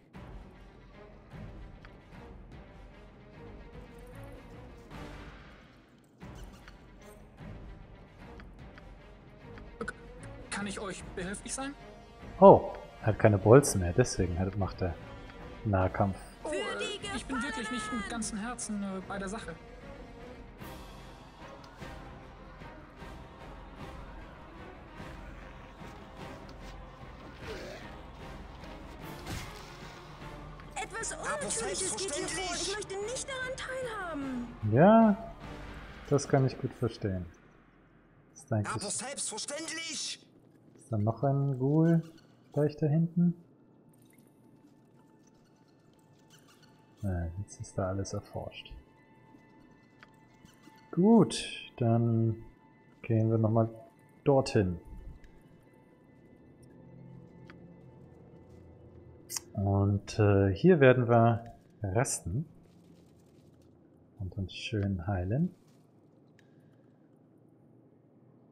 Kann ich euch behilflich sein? Oh, er hat keine Bolzen mehr, deswegen macht er Nahkampf. Ich bin wirklich nicht mit ganzem Herzen äh, bei der Sache. Etwas Unnatürliches geht hier vor. Ich möchte nicht daran teilhaben. Ja, das kann ich gut verstehen. Ist eigentlich, aber selbstverständlich. Ist da noch ein Ghoul gleich da hinten? Jetzt ist da alles erforscht. Gut, dann gehen wir nochmal dorthin. Und äh, hier werden wir rasten und uns schön heilen.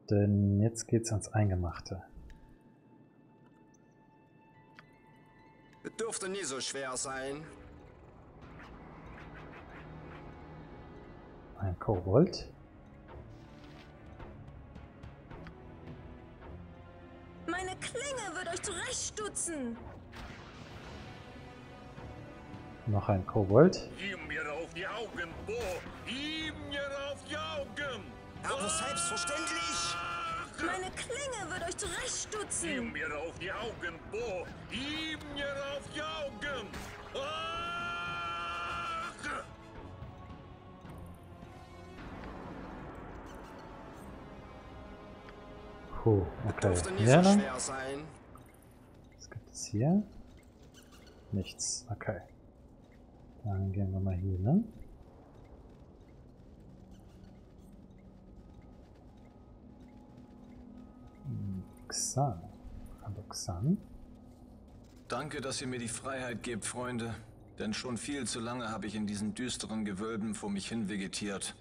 Denn jetzt geht's ans Eingemachte. Es dürfte nie so schwer sein. ein Kobold. Meine Klinge wird euch zurechtstutzen. Noch ein Kobold. Gib mir auf die Augen, Bo! Gib mir auf die Augen! Aber selbstverständlich! Meine Klinge wird euch zurechtstutzen! Gib mir auf die Augen, Bo! Gib mir auf die Augen! Ach! Puh, okay. Hier lang. Was gibt es hier? Nichts, okay. Dann gehen wir mal hier, ne? Xan. Hallo Xan. Danke, dass ihr mir die Freiheit gebt, Freunde. Denn schon viel zu lange habe ich in diesen düsteren Gewölben vor mich hin vegetiert.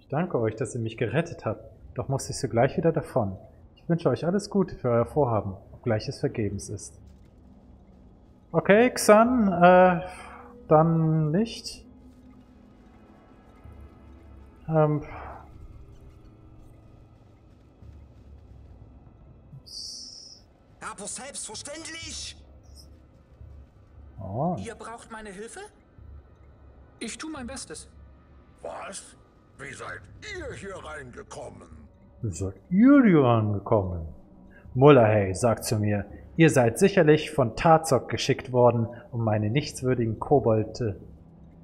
Ich danke euch, dass ihr mich gerettet habt. Doch musste ich sogleich wieder davon. Ich wünsche euch alles Gute für euer Vorhaben, obgleich es vergebens ist. Okay, Xan, äh... dann nicht. Ähm. Aber selbstverständlich. Oh. Ihr braucht meine Hilfe? Ich tue mein Bestes. Was? Wie seid ihr hier reingekommen? Wie seid ihr hier reingekommen? Mulahey sagt zu mir, ihr seid sicherlich von Tazok geschickt worden, um meine nichtswürdigen Kobolde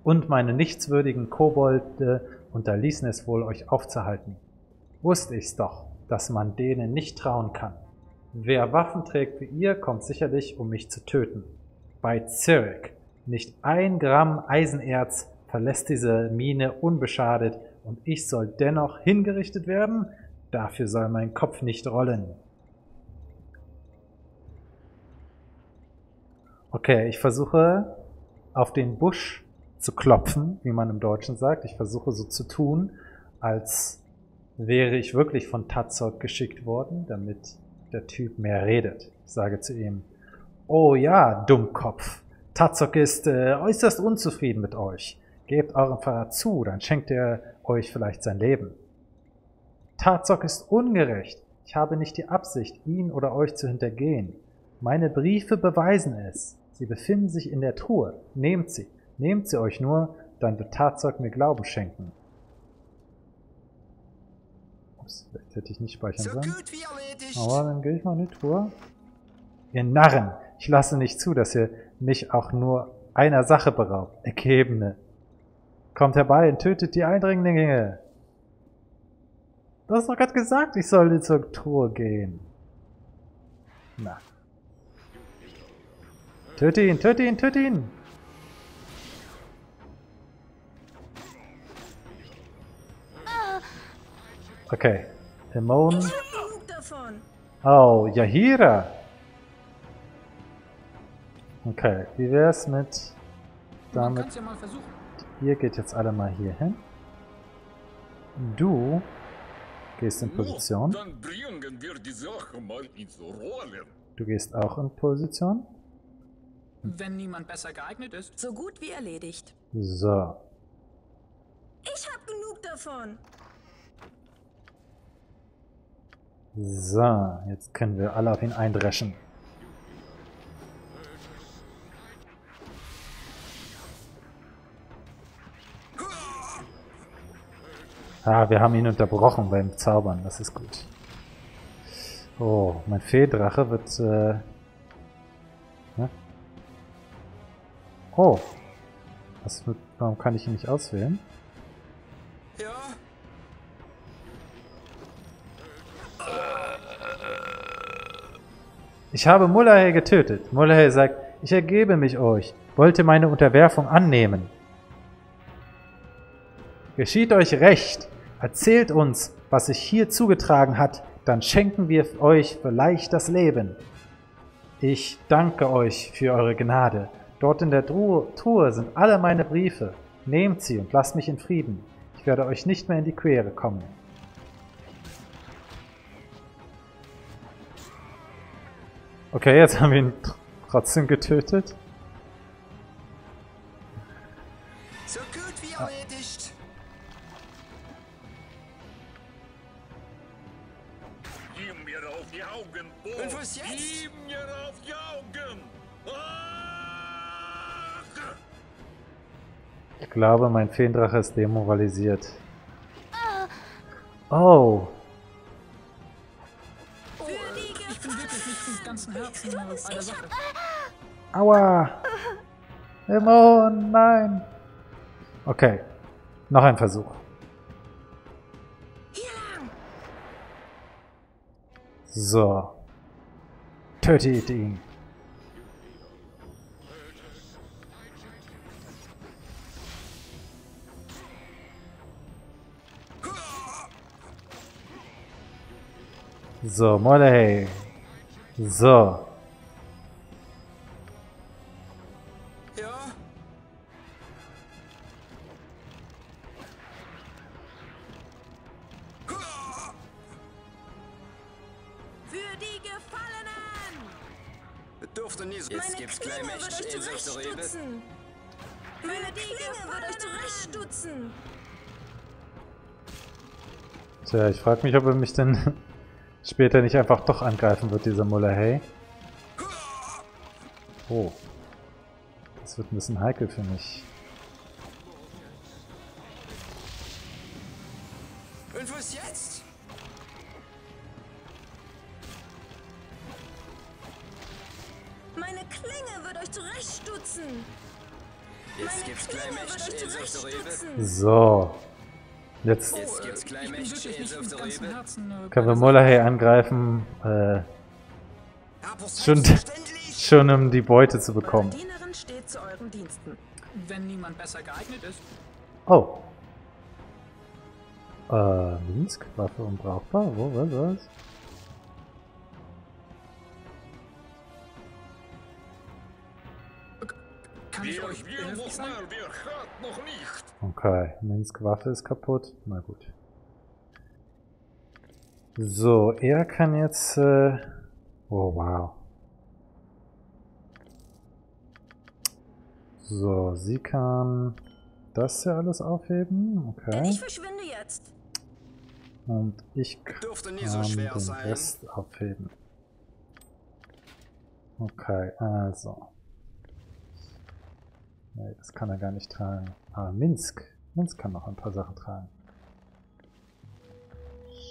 und meine nichtswürdigen Kobolde unterließen es wohl, euch aufzuhalten. Wusste ich's doch, dass man denen nicht trauen kann. Wer Waffen trägt wie ihr, kommt sicherlich, um mich zu töten. Bei Cyric, nicht ein Gramm Eisenerz verlässt diese Mine unbeschadet und ich soll dennoch hingerichtet werden? Dafür soll mein Kopf nicht rollen. Okay, ich versuche auf den Busch zu klopfen, wie man im Deutschen sagt. Ich versuche so zu tun, als wäre ich wirklich von Tazok geschickt worden, damit der Typ mehr redet. Ich sage zu ihm, oh ja, Dummkopf, Tazok ist äh, äußerst unzufrieden mit euch. Gebt eurem Pfarrer zu, dann schenkt er euch vielleicht sein Leben. Tazok ist ungerecht. Ich habe nicht die Absicht, ihn oder euch zu hintergehen. Meine Briefe beweisen es. Sie befinden sich in der Truhe. Nehmt sie. Nehmt sie euch nur, dann wird Tazok mir Glauben schenken. Ups, das hätte ich nicht speichern sollen. Aber dann gehe ich mal in die Truhe. Ihr Narren! Ich lasse nicht zu, dass ihr mich auch nur einer Sache beraubt. Ergebene. Kommt herbei und tötet die Eindringlinge. Du hast doch gerade gesagt, ich soll zur Truhe gehen. Na. Töte ihn, töte ihn, töte ihn! Okay. Imoen. Oh, Jaheira! Okay, wie wär's mit... damit... Ihr geht jetzt alle mal hier hin. Du gehst in Position. Du gehst auch in Position. Wenn niemand besser geeignet ist. So gut wie erledigt. So. Ich hab genug davon. So, jetzt können wir alle auf ihn eindreschen. Ah, wir haben ihn unterbrochen beim Zaubern, das ist gut. Oh, mein Fehldrache wird... Äh Oh, was mit, warum kann ich ihn nicht auswählen? Ja. Ich habe Mulahey getötet. Mulahey sagt, ich ergebe mich euch, wollte meine Unterwerfung annehmen. Geschieht euch recht, erzählt uns, was sich hier zugetragen hat, dann schenken wir euch vielleicht das Leben. Ich danke euch für eure Gnade. Dort in der Truhe sind alle meine Briefe. Nehmt sie und lasst mich in Frieden. Ich werde euch nicht mehr in die Quere kommen. Okay, jetzt haben wir ihn trotzdem getötet. So gut wie erledigt. Jaugenboot. Und was jetzt? Sieben Jahre auf Jaugen. Ach! Ich glaube, mein Feendrache ist demoralisiert. Oh. Oh, ich bin wirklich nicht vom ganzen Herzen auf einer Sache. Aua. Imoen, nein. Okay. Noch ein Versuch. So. Tötet ihn. So, Mulahey. So. Ja. Für die Gefallenen. Durfte nie so. Jetzt gibt's kleine Menschen in sich zu reden. Meine Klinge wird euch zurechtstutzen. Tja, ich frag mich, ob er mich denn später nicht einfach doch angreifen wird, dieser Mulahey. Oh. Das wird ein bisschen heikel für mich. Und was jetzt? Meine Klinge wird euch zurechtstutzen. Jetzt gibt's kleine Menschen in sich zu reden. So. Jetzt, Jetzt gibt's kleine Menschen in sich zu reden. Können wir Mulahey angreifen, äh, schon, schon um die Beute zu bekommen. Eure Dienerin steht zu euren Diensten, wenn niemand besser geeignet ist. Oh. Äh, Minsc, Waffe unbrauchbar? Wo, was, was? Wir, wir, wir hat noch nicht. Okay, Minsc Waffe ist kaputt. Na gut. So, er kann jetzt. Äh oh wow. So, sie kann das hier alles aufheben. Okay. Ich verschwinde jetzt. Und ich kann so schwer den sein. Rest aufheben. Okay, also. Nee, das kann er gar nicht tragen. Ah, Minsc. Minsc kann noch ein paar Sachen tragen.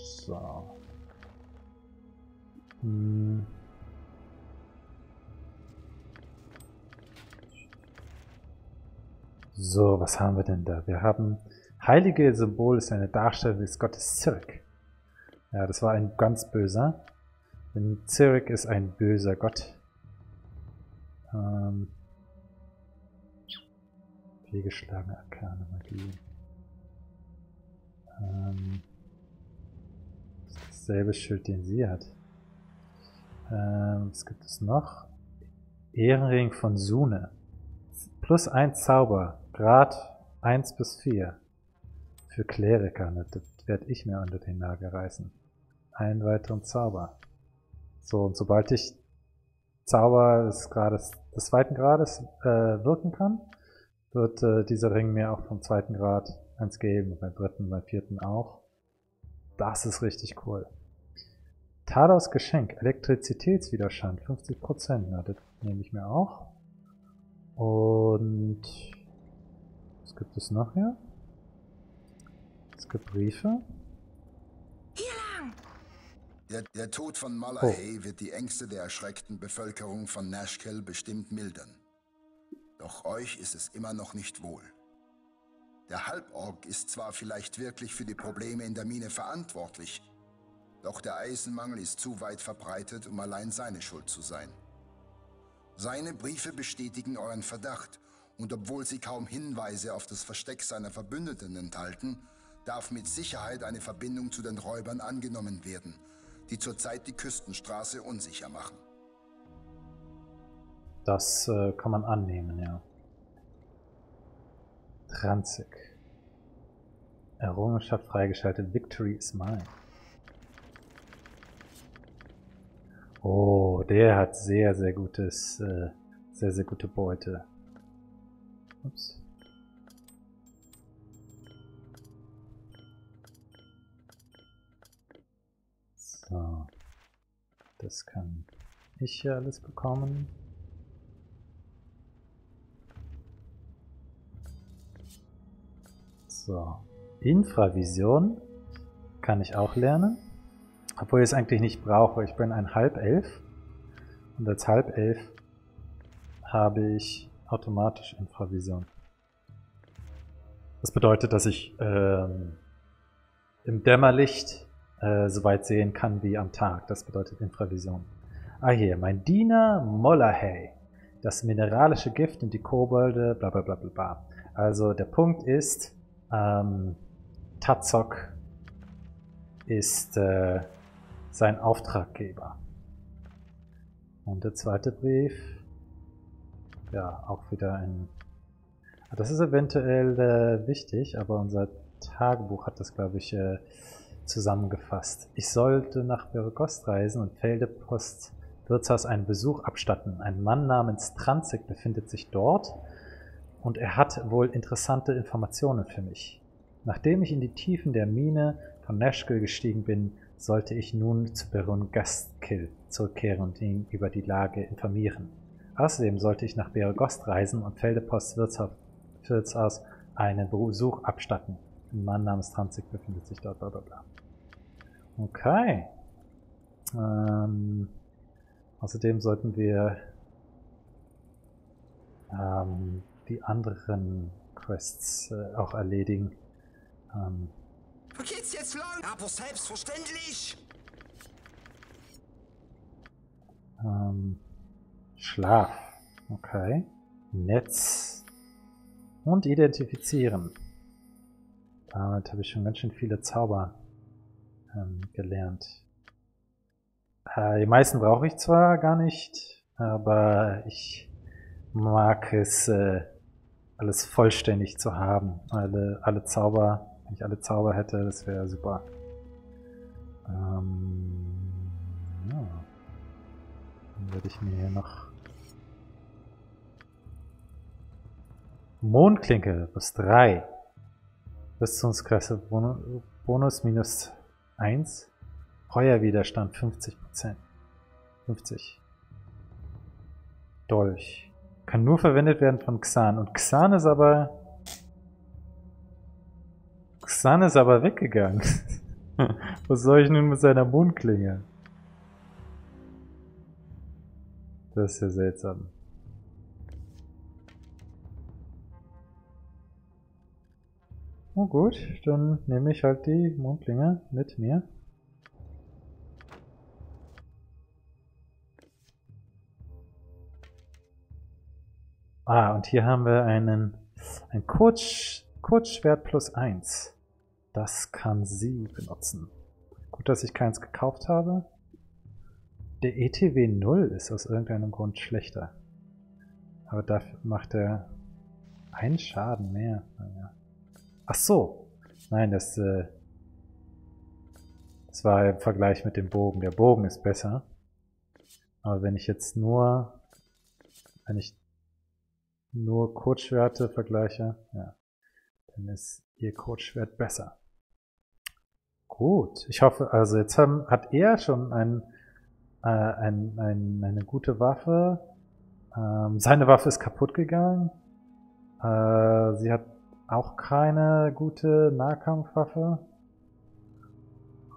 So. Hm. So, was haben wir denn da? Wir haben... Heilige Symbol ist eine Darstellung des Gottes Cyric. Ja, das war ein ganz böser. Denn Cyric ist ein böser Gott. Ähm... Fehlgeschlagene Arkane Magie. Ähm, das ist dasselbe Schild, den sie hat. Ähm, was gibt es noch? Ehrenring von Sune. Plus eins Zauber. Grad eins bis vier. Für Kleriker. Das werde ich mir unter den Nagel reißen. Einen weiteren Zauber. So, und sobald ich Zauber des Grades, des zweiten Grades äh, wirken kann, wird äh, dieser Ring mir auch vom zweiten Grad eins geben, beim dritten, beim vierten auch. Das ist richtig cool. Tados Geschenk, Elektrizitätswiderstand, fünfzig Prozent, na, das nehme ich mir auch. Und was gibt es noch hier? Es gibt Briefe. Der, der Tod von Mulahey oh. wird die Ängste der erschreckten Bevölkerung von Nashkel bestimmt mildern. Doch euch ist es immer noch nicht wohl. Der Halborg ist zwar vielleicht wirklich für die Probleme in der Mine verantwortlich, doch der Eisenmangel ist zu weit verbreitet, um allein seine Schuld zu sein. Seine Briefe bestätigen euren Verdacht, und obwohl sie kaum Hinweise auf das Versteck seiner Verbündeten enthalten, darf mit Sicherheit eine Verbindung zu den Räubern angenommen werden, die zurzeit die Küstenstraße unsicher machen. Das äh, kann man annehmen, ja. Tranzig. Errungenschaft freigeschaltet. Victory is mine. Oh, der hat sehr, sehr gutes, äh, sehr, sehr gute Beute. Ups. So. Das kann ich hier alles bekommen. So, Infravision kann ich auch lernen, obwohl ich es eigentlich nicht brauche. Ich bin ein Halbelf und als Halbelf habe ich automatisch Infravision. Das bedeutet, dass ich ähm, im Dämmerlicht äh, so weit sehen kann wie am Tag. Das bedeutet Infravision. Ah, hier, mein Diener Mulahey. Das mineralische Gift und die Kobolde, bla bla bla bla bla. Also der Punkt ist, ähm, Tazok ist äh, sein Auftraggeber. Und der zweite Brief, ja, auch wieder ein... Das ist eventuell äh, wichtig, aber unser Tagebuch hat das, glaube ich, äh, zusammengefasst. Ich sollte nach Beregost reisen und Feldepost Wirtshaus einen Besuch abstatten. Ein Mann namens Tranzig befindet sich dort und er hat wohl interessante Informationen für mich. Nachdem ich in die Tiefen der Mine von Nashkel gestiegen bin, sollte ich nun zu Berun Gastkill zurückkehren und ihn über die Lage informieren. Außerdem sollte ich nach Beregost reisen und Feldepost Wirtshaus aus einen Besuch abstatten. Ein Mann namens Tranzig befindet sich dort, bla bla bla. Okay. Ähm, außerdem sollten wir ähm, die anderen Quests äh, auch erledigen. Ähm, Wo geht's jetzt lang? Aber selbstverständlich! Ähm, Schlaf. Okay. Netz. Und identifizieren. Damit habe ich schon ganz schön viele Zauber ähm, gelernt. Äh, die meisten brauche ich zwar gar nicht, aber ich mag es, äh, alles vollständig zu haben. Alle, alle Zauber, wenn ich alle Zauber hätte, das wäre super. Ähm, ja. Dann würde ich mir hier noch... Mondklinke, plus drei. Rüstungsklasse, Bonus minus eins. Feuerwiderstand fünfzig Prozent. fünfzig. Dolch. Kann nur verwendet werden von Xan. Und Xan ist aber... Xan ist aber weggegangen. Was soll ich nun mit seiner Mondklinge? Das ist ja seltsam. Oh gut, dann nehme ich halt die Mondklinge mit mir. Ah, und hier haben wir einen ein Kurz, Kurzschwert plus eins. Das kann sie benutzen. Gut, dass ich keins gekauft habe. Der E T W null ist aus irgendeinem Grund schlechter. Aber dafür macht er einen Schaden mehr. Naja. Ach so, nein, das, äh, das war im Vergleich mit dem Bogen. Der Bogen ist besser. Aber wenn ich jetzt nur, wenn ich nur Kurzschwerte vergleiche, ja, dann ist ihr Kurzschwert besser. Gut, ich hoffe, also jetzt haben, hat er schon ein, äh, ein, ein, eine gute Waffe. Ähm, seine Waffe ist kaputt gegangen. Äh, sie hat auch keine gute Nahkampfwaffe.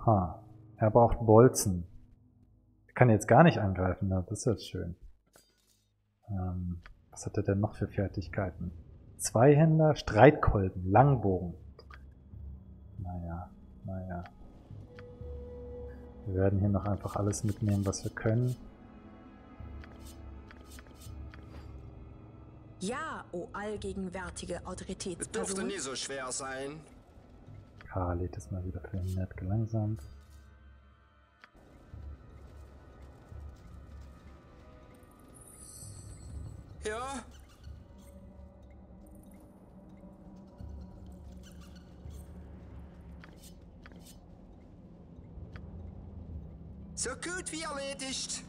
Ha. Er braucht Bolzen. Er kann jetzt gar nicht angreifen, ne? Das ist jetzt schön. Ähm, was hat er denn noch für Fertigkeiten? Zweihänder, Streitkolben, Langbogen. Naja, naja. Wir werden hier noch einfach alles mitnehmen, was wir können. Ja, o allgegenwärtige Autoritätsperson. Es dürfte nie so schwer sein. Khalid ist mal wieder verhindert, gelangsamt. Ja? So gut wie erledigt.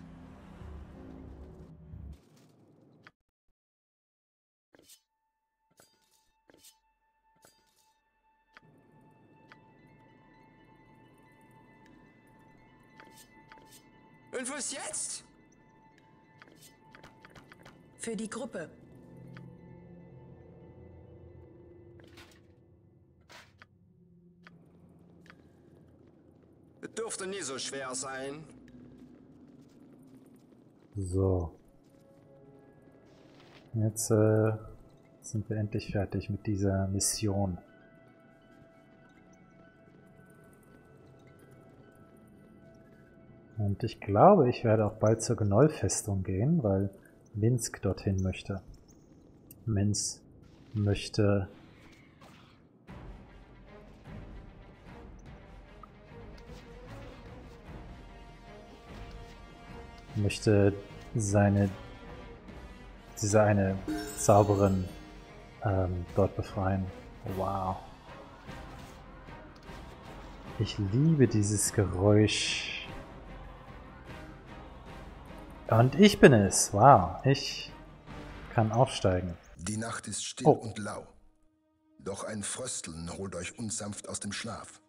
Und was jetzt? Für die Gruppe. Es dürfte nie so schwer sein. So. Jetzt äh, sind wir endlich fertig mit dieser Mission. Und ich glaube, ich werde auch bald zur Gnoll-Festung gehen, weil Minsc dorthin möchte. Minsc möchte... möchte seine... diese eine Zauberin ähm, dort befreien. Wow. Ich liebe dieses Geräusch. Und ich bin es. Wow, ich kann aufsteigen. Die Nacht ist still oh. und lau. Doch ein Frösteln holt euch unsanft aus dem Schlaf.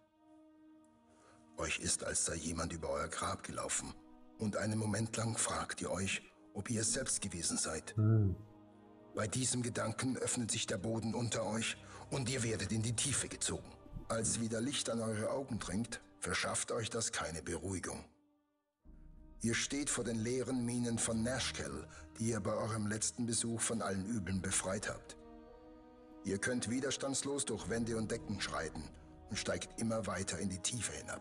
Euch ist, als sei jemand über euer Grab gelaufen. Und einen Moment lang fragt ihr euch, ob ihr es selbst gewesen seid. Hm. Bei diesem Gedanken öffnet sich der Boden unter euch und ihr werdet in die Tiefe gezogen. Als wieder Licht an eure Augen dringt, verschafft euch das keine Beruhigung. Ihr steht vor den leeren Minen von Nashkel, die ihr bei eurem letzten Besuch von allen Übeln befreit habt. Ihr könnt widerstandslos durch Wände und Decken schreiten und steigt immer weiter in die Tiefe hinab.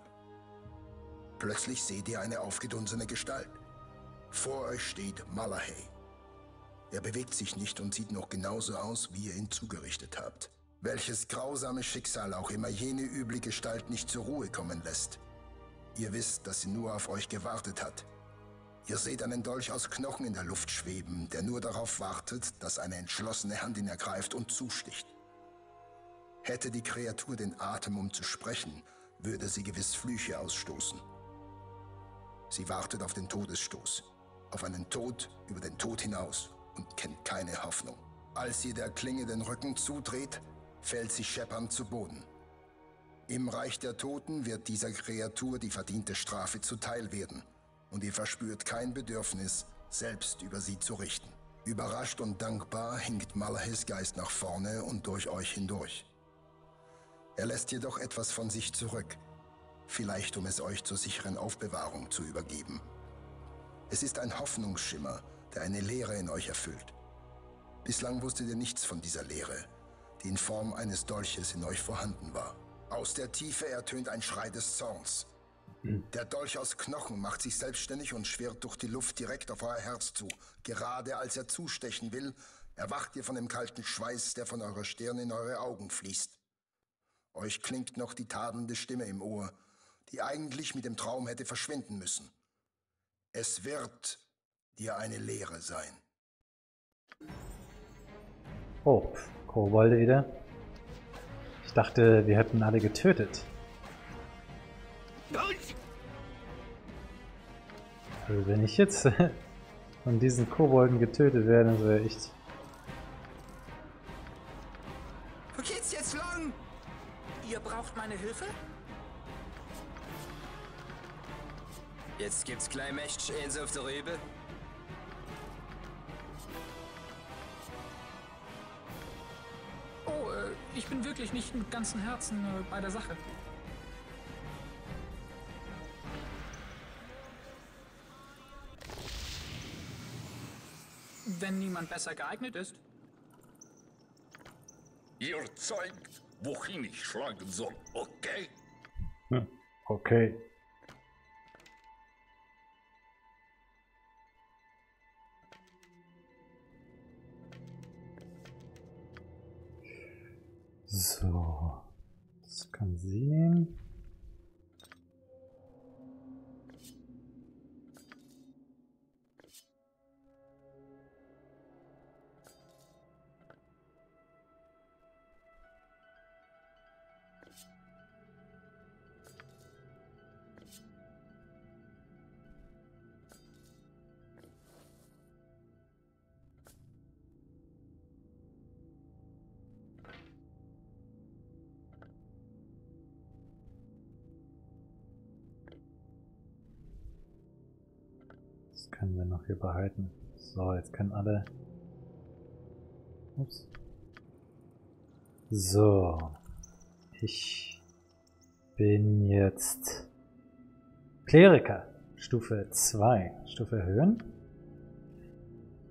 Plötzlich seht ihr eine aufgedunsene Gestalt. Vor euch steht Mulahey. Er bewegt sich nicht und sieht noch genauso aus, wie ihr ihn zugerichtet habt. Welches grausame Schicksal auch immer jene üble Gestalt nicht zur Ruhe kommen lässt. Ihr wisst, dass sie nur auf euch gewartet hat. Ihr seht einen Dolch aus Knochen in der Luft schweben, der nur darauf wartet, dass eine entschlossene Hand ihn ergreift und zusticht. Hätte die Kreatur den Atem, um zu sprechen, würde sie gewiss Flüche ausstoßen. Sie wartet auf den Todesstoß, auf einen Tod über den Tod hinaus und kennt keine Hoffnung. Als ihr der Klinge den Rücken zudreht, fällt sie scheppernd zu Boden. Im Reich der Toten wird dieser Kreatur die verdiente Strafe zuteil werden und ihr verspürt kein Bedürfnis, selbst über sie zu richten. Überrascht und dankbar hinkt Malaheys Geist nach vorne und durch euch hindurch. Er lässt jedoch etwas von sich zurück, vielleicht um es euch zur sicheren Aufbewahrung zu übergeben. Es ist ein Hoffnungsschimmer, der eine Leere in euch erfüllt. Bislang wusstet ihr nichts von dieser Leere, die in Form eines Dolches in euch vorhanden war. Aus der Tiefe ertönt ein Schrei des Zorns. Der Dolch aus Knochen macht sich selbstständig und schwirrt durch die Luft direkt auf euer Herz zu. Gerade als er zustechen will, erwacht ihr von dem kalten Schweiß, der von eurer Stirn in eure Augen fließt. Euch klingt noch die tadelnde Stimme im Ohr, die eigentlich mit dem Traum hätte verschwinden müssen. Es wird dir eine Leere sein. Oh, Koboldeder. Ich dachte, wir hätten alle getötet. Also wenn ich jetzt von diesen Kobolden getötet werde, das wäre echt... Wo geht's jetzt lang? Ihr braucht meine Hilfe? Jetzt gibt's gleich mächtig eins auf der Rebe. Ich bin wirklich nicht mit ganzem Herzen bei der Sache. Wenn niemand besser geeignet ist. Ihr zeigt, wohin ich schlagen soll, okay? Hm, okay. So, das kann sie nehmen. Das können wir noch hier behalten. So, jetzt können alle... Ups. So. Ich bin jetzt Kleriker. Stufe zwei. Stufe erhöhen.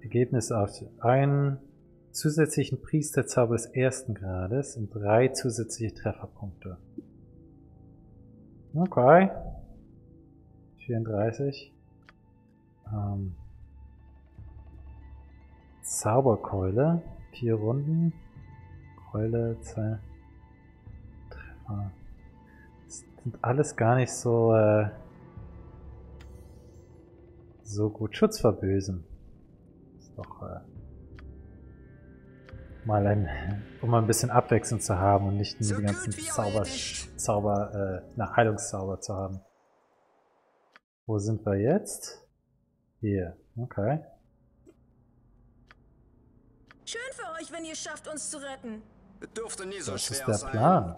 Ergebnis auf einen zusätzlichen Priesterzauber des ersten Grades und drei zusätzliche Trefferpunkte. Okay. vierunddreißig. Ähm. Zauberkeule. Vier Runden. Keule, zwei Treffer. Das sind alles gar nicht so, äh, so gut. Schutz verbösen. Ist doch äh, mal ein, um mal ein bisschen Abwechslung zu haben und nicht nur so die ganzen Zauber, Zauber, äh, na, Heilungszauber zu haben. Wo sind wir jetzt? Hier, okay. Schön für euch, wenn ihr schafft, uns zu retten. Das dürfte nie so schwer sein. Das ist der Plan.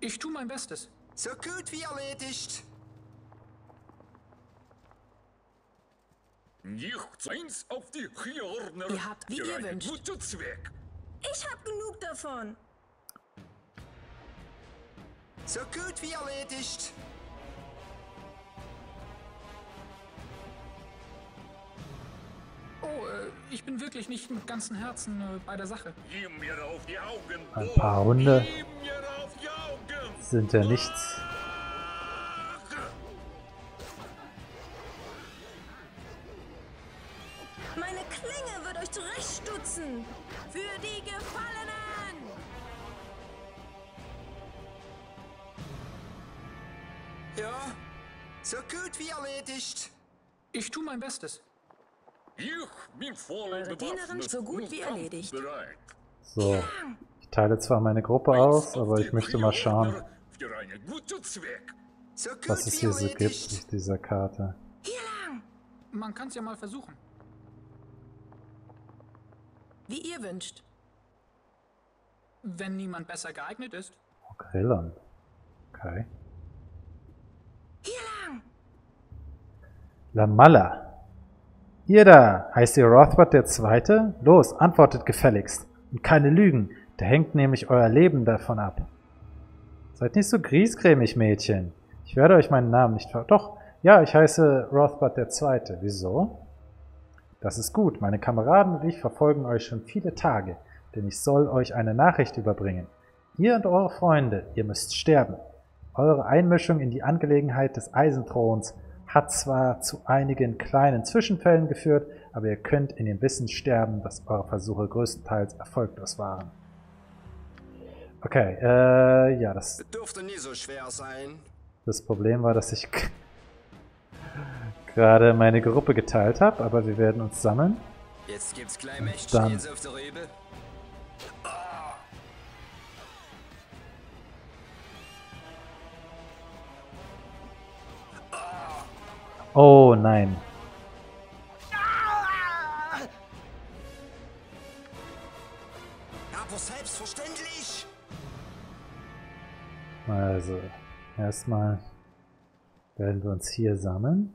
Ich tue mein Bestes. So gut wie erledigt. Nicht eins auf die Hörner. Ihr habt, wie ihr wünscht. Ich hab genug davon. So gut wie erledigt. Oh, ich bin wirklich nicht mit ganzem Herzen bei der Sache. Ein paar Hunde sind ja nichts. Meine Klinge wird euch zurechtstutzen. Für die Gefallenen! Ja, so gut wie erledigt. Ich tue mein Bestes. Ich bin voll bewaffnet, so gut wie erledigt. So, ich teile zwar meine Gruppe aus, aber ich möchte mal schauen, was es hier so gibt mit dieser Karte. Hier lang. Man kann es ja mal versuchen. Wie ihr wünscht. Wenn niemand besser geeignet ist. Oh, Grillern. Okay. Hier lang. Lamalla. Ihr da, heißt ihr Rothbard der Zweite? Los, antwortet gefälligst. Und keine Lügen, da hängt nämlich euer Leben davon ab. Seid nicht so griesgrämig, Mädchen. Ich werde euch meinen Namen nicht ver... Doch, ja, ich heiße Rothbard der Zweite. Wieso? Das ist gut, meine Kameraden und ich verfolgen euch schon viele Tage, denn ich soll euch eine Nachricht überbringen. Ihr und eure Freunde, ihr müsst sterben. Eure Einmischung in die Angelegenheit des Eisenthrons hat zwar zu einigen kleinen Zwischenfällen geführt, aber ihr könnt in dem Wissen sterben, dass eure Versuche größtenteils erfolglos waren. Okay, äh, ja, das dürfte nie so schwer sein. Das Problem war, dass ich gerade meine Gruppe geteilt habe, aber wir werden uns sammeln. Jetzt gibt's gleich Mächte auf der Rebe. Oh nein. Aber selbstverständlich. Also, erstmal werden wir uns hier sammeln.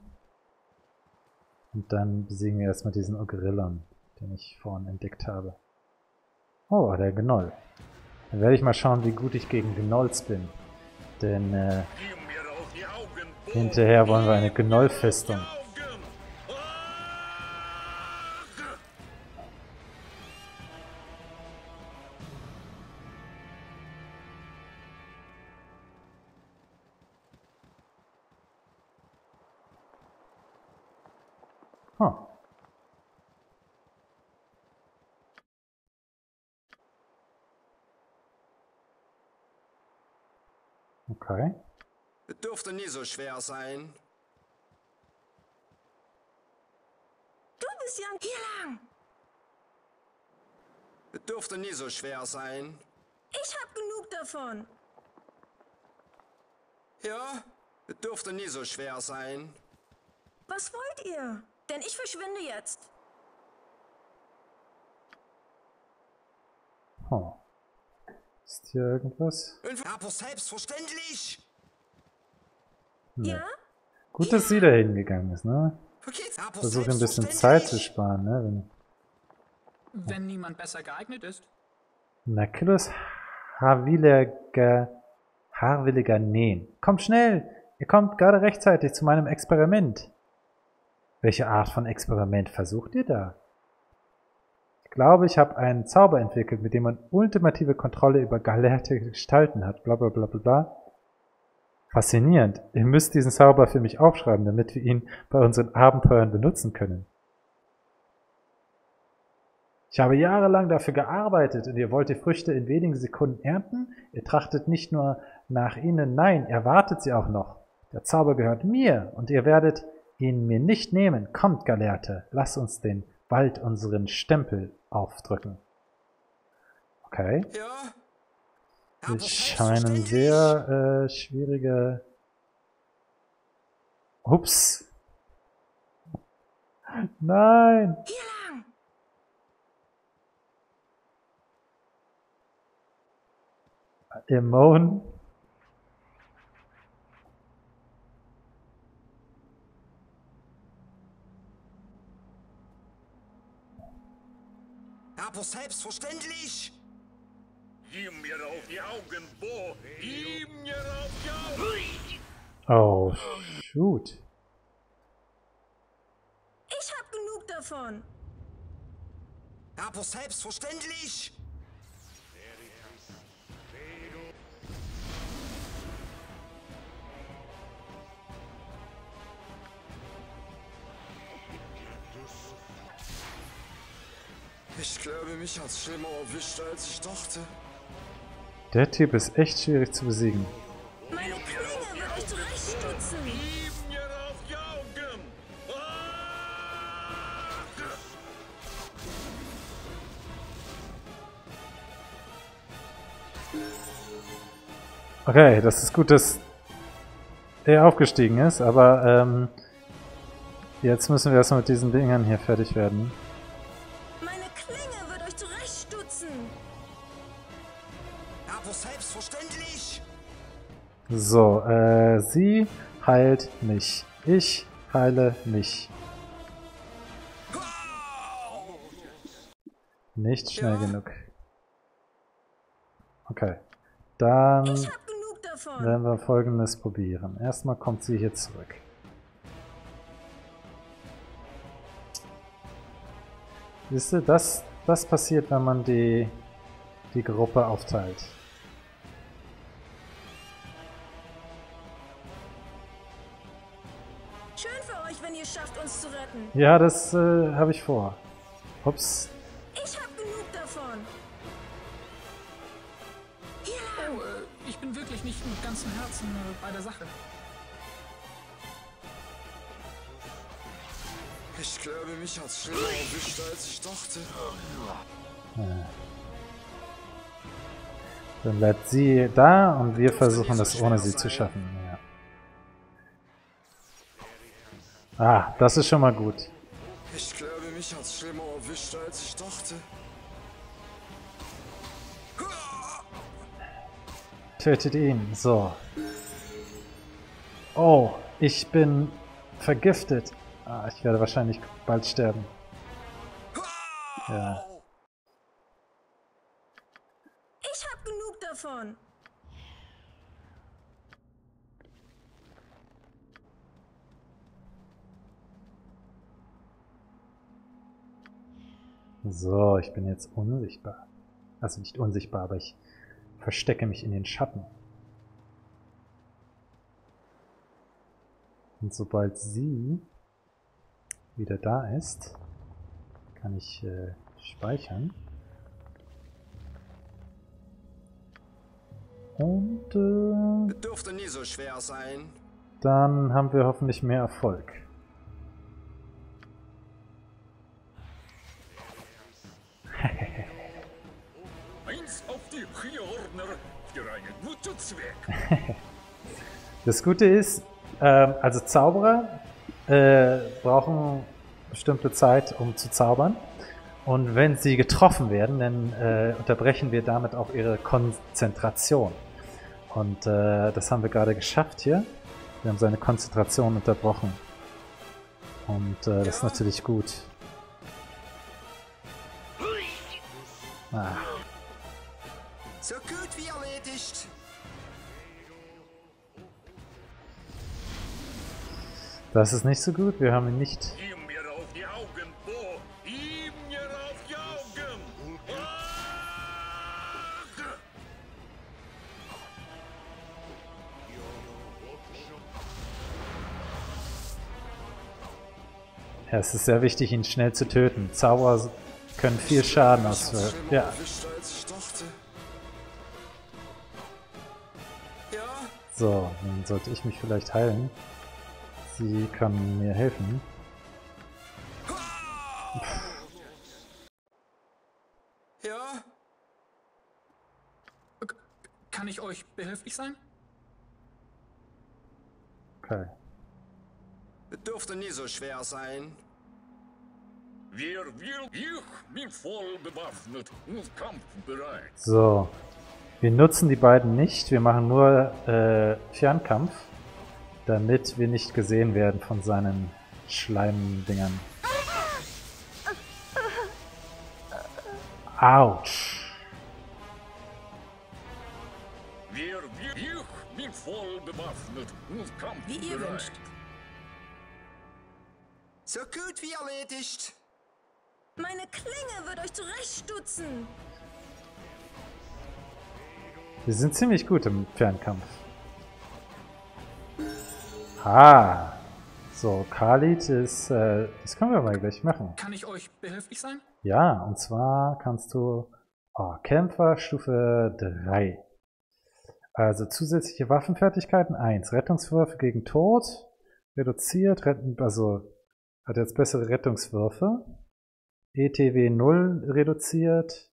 Und dann besiegen wir erstmal diesen Ogrillan, den ich vorhin entdeckt habe. Oh, der Gnoll. Dann werde ich mal schauen, wie gut ich gegen Gnolls bin. Denn, äh... hinterher wollen wir eine Gnollfestung. Huh. Okay. Dürfte nie so schwer sein. Du bist ja hier lang. Dürfte nie so schwer sein. Ich hab genug davon. Ja, dürfte nie so schwer sein. Was wollt ihr? Denn ich verschwinde jetzt. Oh. Ist hier irgendwas? Aber selbstverständlich. Ja. Ja. Gut, dass sie da hingegangen ist, ne? Versuche ein bisschen Zeit zu sparen, ne? Wenn, Wenn niemand besser geeignet ist. Naculus harwilliger, harwilliger Nähen. Kommt schnell! Ihr kommt gerade rechtzeitig zu meinem Experiment. Welche Art von Experiment versucht ihr da? Ich glaube, ich habe einen Zauber entwickelt, mit dem man ultimative Kontrolle über galaktische Gestalten hat. Bla bla bla bla bla. Faszinierend. Ihr müsst diesen Zauber für mich aufschreiben, damit wir ihn bei unseren Abenteuern benutzen können. Ich habe jahrelang dafür gearbeitet und ihr wollt die Früchte in wenigen Sekunden ernten? Ihr trachtet nicht nur nach ihnen, nein, ihr wartet sie auch noch. Der Zauber gehört mir und ihr werdet ihn mir nicht nehmen. Kommt, Gelehrte, lasst uns den Wald unseren Stempel aufdrücken. Okay. Ja. Das scheinen sehr äh, schwierige... Ups. Nein. Imoen. Aber selbstverständlich. Gib mir auf die Augen, Bo! Gib mir auf die Augen! Oh, shoot. Ich hab genug davon. Aber selbstverständlich! Ich glaube, mich hat's schlimmer erwischt, als ich dachte. Der Typ ist echt schwierig zu besiegen. Meine Klinge wird euch zurechtstutzen. Gib mir auf die Augen! Ah! Okay, das ist gut, dass er aufgestiegen ist, aber ähm, jetzt müssen wir erstmal mit diesen Dingern hier fertig werden. So, äh, sie heilt mich. Ich heile mich. Nicht schnell ja. genug. Okay. Dann werden wir Folgendes probieren. Erstmal kommt sie hier zurück. Wisst ihr, das, das passiert, wenn man die, die Gruppe aufteilt. Ja, das äh, habe ich vor. Ups. Ich habe genug davon. Yeah. Oh, äh, ich bin wirklich nicht mit ganzem Herzen äh, bei der Sache. Ich glaube, mich hat's schlimmer erwischt, als ich dachte. Ja. Dann bleibt sie da und wir versuchen das ohne sie zu schaffen. Ja. Ah, das ist schon mal gut. Ich glaube, mich hat's schlimmer erwischt, als ich dachte. Tötet ihn, so. Oh, ich bin vergiftet. Ah, ich werde wahrscheinlich bald sterben. Ja. Ich hab genug davon. So, ich bin jetzt unsichtbar. Also nicht unsichtbar, aber ich verstecke mich in den Schatten. Und sobald sie wieder da ist, kann ich äh, speichern. Und äh, dürfte nie so schwer sein. Dann haben wir hoffentlich mehr Erfolg. Das Gute ist, ähm, also Zauberer äh, brauchen bestimmte Zeit, um zu zaubern. Und wenn sie getroffen werden, dann äh, unterbrechen wir damit auch ihre Konzentration. Und äh, das haben wir gerade geschafft hier. Wir haben seine Konzentration unterbrochen. Und äh, das ist natürlich gut. Ah. So gut wie erledigt. Das ist nicht so gut, wir haben ihn nicht. Ja, es ist sehr wichtig, ihn schnell zu töten. Zauber können viel Schaden ausführen. Ja. So, dann sollte ich mich vielleicht heilen. Sie kann mir helfen. Ja? Kann ich euch behilflich sein? Okay. Dürfte nie so schwer sein. Wir, wir, ich bin voll bewaffnet und kampfbereit. So. Wir nutzen die beiden nicht. Wir machen nur äh, Fernkampf, damit wir nicht gesehen werden von seinen Schleimdingern. Autsch. Wir, wir, ich bin voll bewaffnet und kampfbereit. Wie ihr wünscht. So gut wie erledigt. Meine Klinge wird euch zurechtstutzen. Wir sind ziemlich gut im Fernkampf. Ah. So, Khalid ist... Äh, das können wir mal gleich machen. Kann ich euch behilflich sein? Ja, und zwar kannst du... Oh, Kämpfer, Stufe drei. Also zusätzliche Waffenfertigkeiten eins. Rettungswürfe gegen Tod. Reduziert, retten... Also... Hat jetzt bessere Rettungswürfe. E T W null reduziert.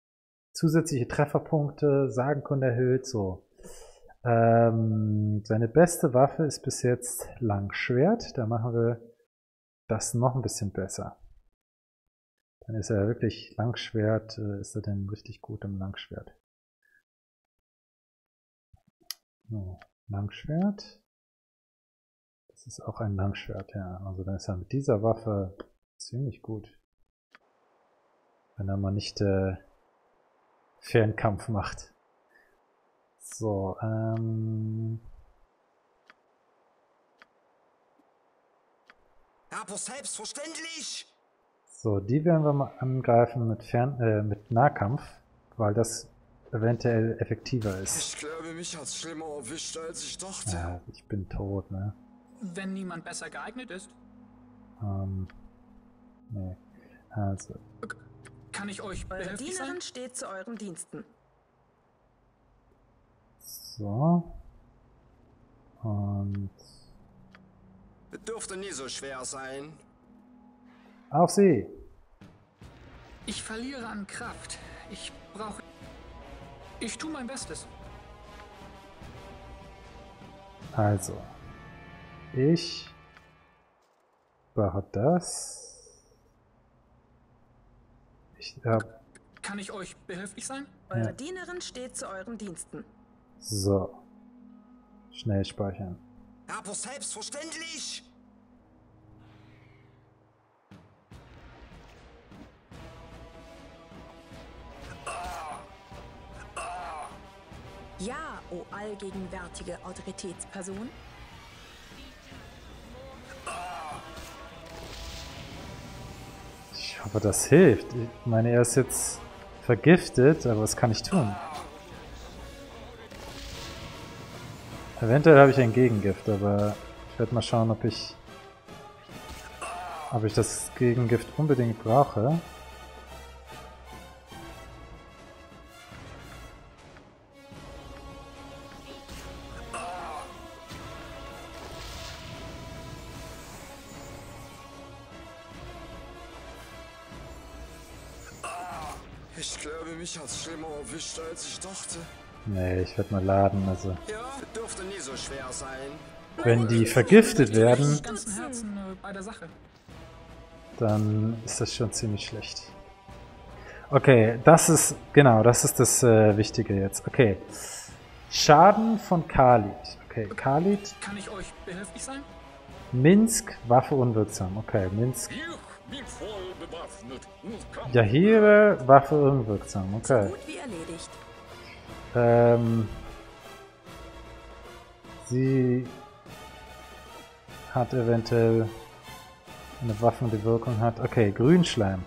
Zusätzliche Trefferpunkte. Sagenkunde erhöht. So. Ähm, seine beste Waffe ist bis jetzt Langschwert. Da machen wir das noch ein bisschen besser. Dann ist er wirklich Langschwert. Ist er denn richtig gut im Langschwert? So, Langschwert. Das ist auch ein Langschwert, ja. Also dann ist er mit dieser Waffe ziemlich gut. Wenn er mal nicht äh, Fernkampf macht. So, ähm... aber selbstverständlich! So, die werden wir mal angreifen mit, Fern äh, mit Nahkampf, weil das eventuell effektiver ist. Ich glaube, mich hat's schlimmer erwischt, als ich dachte. Ja, ich bin tot, ne? Wenn niemand besser geeignet ist. Ähm. Nee. Also. Kann ich euch behilflich sein? Eure Dienerin steht zu euren Diensten. So. Und. Dürfte nie so schwer sein. Auf sie! Ich verliere an Kraft. Ich brauche. Ich tue mein Bestes. Also. Ich mache das. Ich hab. Kann ich euch behilflich sein? Eure ja. Dienerin steht zu euren Diensten. So. Schnell speichern. Aber selbstverständlich! Ja, o allgegenwärtige Autoritätsperson. Aber das hilft. Ich meine, er ist jetzt vergiftet, aber was kann ich tun? Eventuell habe ich ein Gegengift, aber ich werde mal schauen, ob ich, ob ich das Gegengift unbedingt brauche. Als ich dachte. Nee, ich werde mal laden, also. Ja, dürfte nie so schwer sein. Wenn die vergiftet werden, dann ist das schon ziemlich schlecht. Okay, das ist, genau, das ist das äh, Wichtige jetzt. Okay. Schaden von Khalid. Okay, Khalid. Kann ich euch behilflich sein? Minsc, Waffe unwirksam. Okay, Minsc. Jaheira, Waffe unwirksam. Okay. Gut wie erledigt. Ähm. Sie hat eventuell eine Waffe, die Wirkung hat. Okay, Grünschleim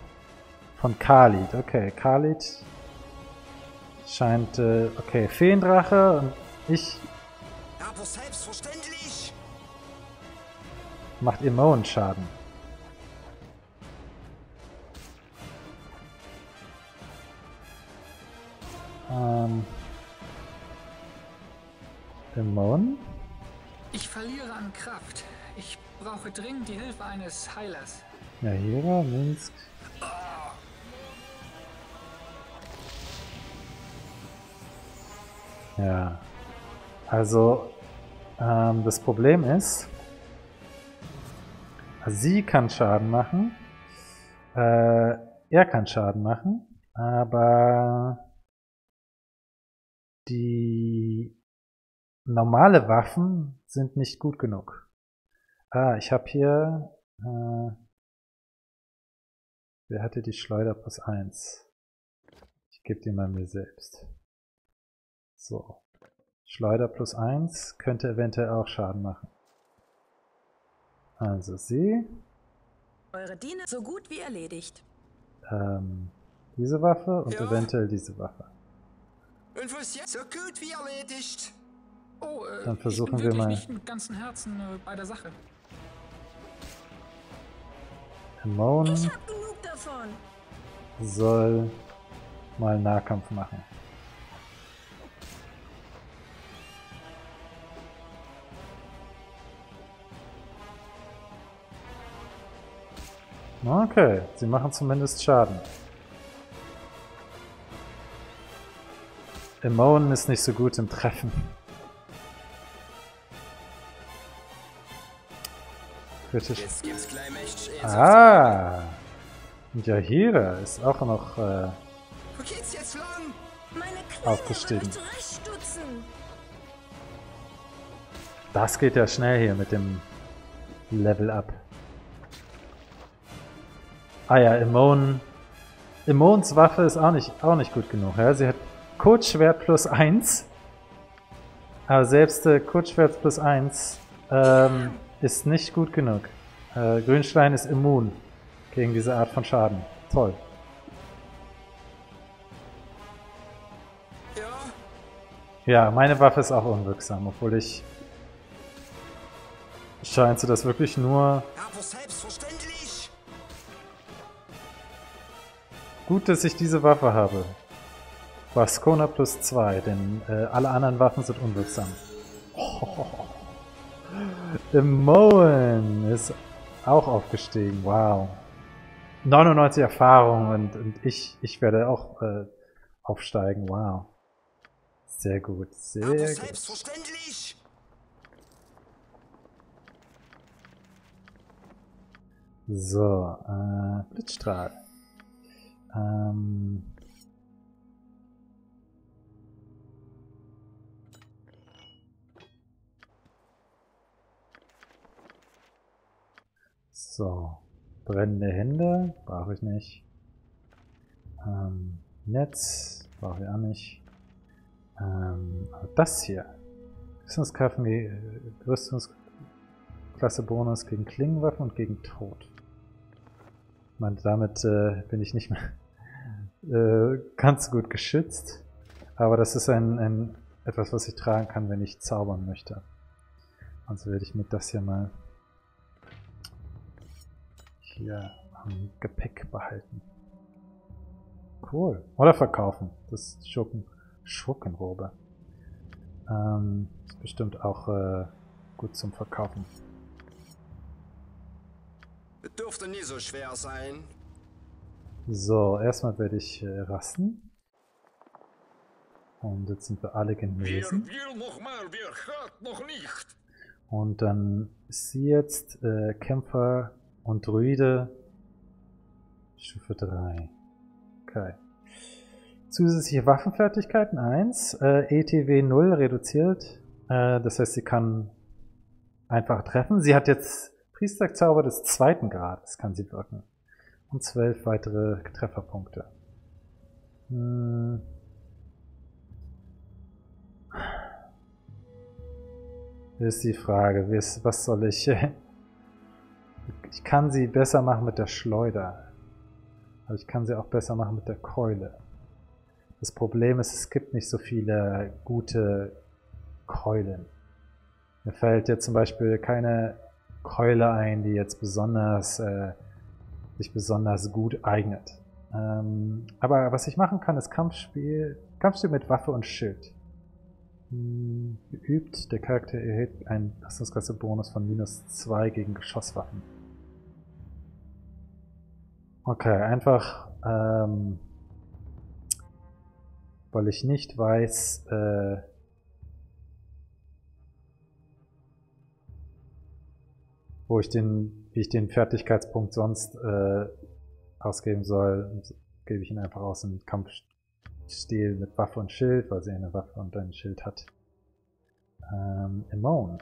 von Khalid. Okay, Khalid scheint... Äh, okay, Feendrache und ich... Aber selbstverständlich! Macht Imoen Schaden. Ähm... Imoen? Ich verliere an Kraft. Ich brauche dringend die Hilfe eines Heilers. Ja, hier war Minsc. Oh. Ja. Also, ähm, das Problem ist, sie kann Schaden machen, äh, er kann Schaden machen, aber die normale Waffen sind nicht gut genug. Ah, ich habe hier, äh, wer hatte die Schleuder plus eins? Ich gebe die mal mir selbst. So, Schleuder plus eins könnte eventuell auch Schaden machen. Also sie. Eure Diener so gut wie erledigt. Ähm, diese Waffe und ja. eventuell diese Waffe. Und was jetzt so gut wie erledigt. Oh, äh, dann versuchen ich bin wir mal. Nicht mit ganzem Herzen äh, bei der Sache. Imoen ich hab genug davon. Soll mal Nahkampf machen. Okay, sie machen zumindest Schaden. Imoen ist nicht so gut im Treffen. Jetzt gibt's ah! Und Jaheira ist auch noch äh, aufgestiegen. Das geht ja schnell hier mit dem Level Up. Ah ja, Imoen. Imoens Waffe ist auch nicht, auch nicht gut genug. Ja? Sie hat Kurzschwert plus eins. Aber selbst äh, Kurzschwert plus eins. Ähm, Ist nicht gut genug. Äh, Grünstein ist immun gegen diese Art von Schaden. Toll. Ja, meine Waffe ist auch unwirksam, obwohl ich... Scheint sie das wirklich nur... Gut, dass ich diese Waffe habe. Baskona plus zwei, denn äh, alle anderen Waffen sind unwirksam. Oh. Imoen ist auch aufgestiegen, wow. neunundneunzig Erfahrung und, und ich, ich werde auch äh, aufsteigen, wow. Sehr gut, sehr gut. Selbstverständlich. So, äh, Blitzstrahl. Ähm... So, brennende Hände brauche ich nicht. Ähm, Netz brauche ich auch nicht. Ähm, aber das hier. Rüstungskraft gegen Rüstungsklasse Bonus gegen Klingenwaffen und gegen Tod. Ich meine, damit äh, bin ich nicht mehr äh, ganz gut geschützt. Aber das ist ein, ein etwas, was ich tragen kann, wenn ich zaubern möchte. Also werde ich mir das hier mal hier am Gepäck behalten. Cool. Oder verkaufen. Das ist Schurken, Schurkenrobe. Ähm, ist bestimmt auch äh, gut zum Verkaufen. Dürfte nie so schwer sein. So, erstmal werde ich äh, rasten. Und jetzt sind wir alle genesen. Wir, wir noch mal, wir hat noch nicht. Und dann ist sie jetzt äh, Kämpfer und Druide Stufe drei. Okay. Zusätzliche Waffenfertigkeiten eins. Äh, E T W null reduziert Äh, das heißt, sie kann einfach treffen. Sie hat jetzt Priesterzauber des zweiten Grades, kann sie wirken. Und zwölf weitere Trefferpunkte. Hm. Das ist die Frage, was soll ich... Ich kann sie besser machen mit der Schleuder. Aber ich kann sie auch besser machen mit der Keule. Das Problem ist, es gibt nicht so viele gute Keulen. Mir fällt jetzt zum Beispiel keine Keule ein, die jetzt besonders äh, sich besonders gut eignet. Ähm, aber was ich machen kann, ist Kampfspiel, Kampfspiel mit Waffe und Schild. Hm, geübt, der Charakter erhält einen Leistungsklasse-Bonus von minus zwei gegen Geschosswaffen. Okay, einfach, ähm, weil ich nicht weiß, äh, wo ich den, wie ich den Fertigkeitspunkt sonst äh, ausgeben soll, und gebe ich ihn einfach aus im Kampfstil mit Waffe und Schild, weil sie eine Waffe und ein Schild hat. Ähm, Imoen.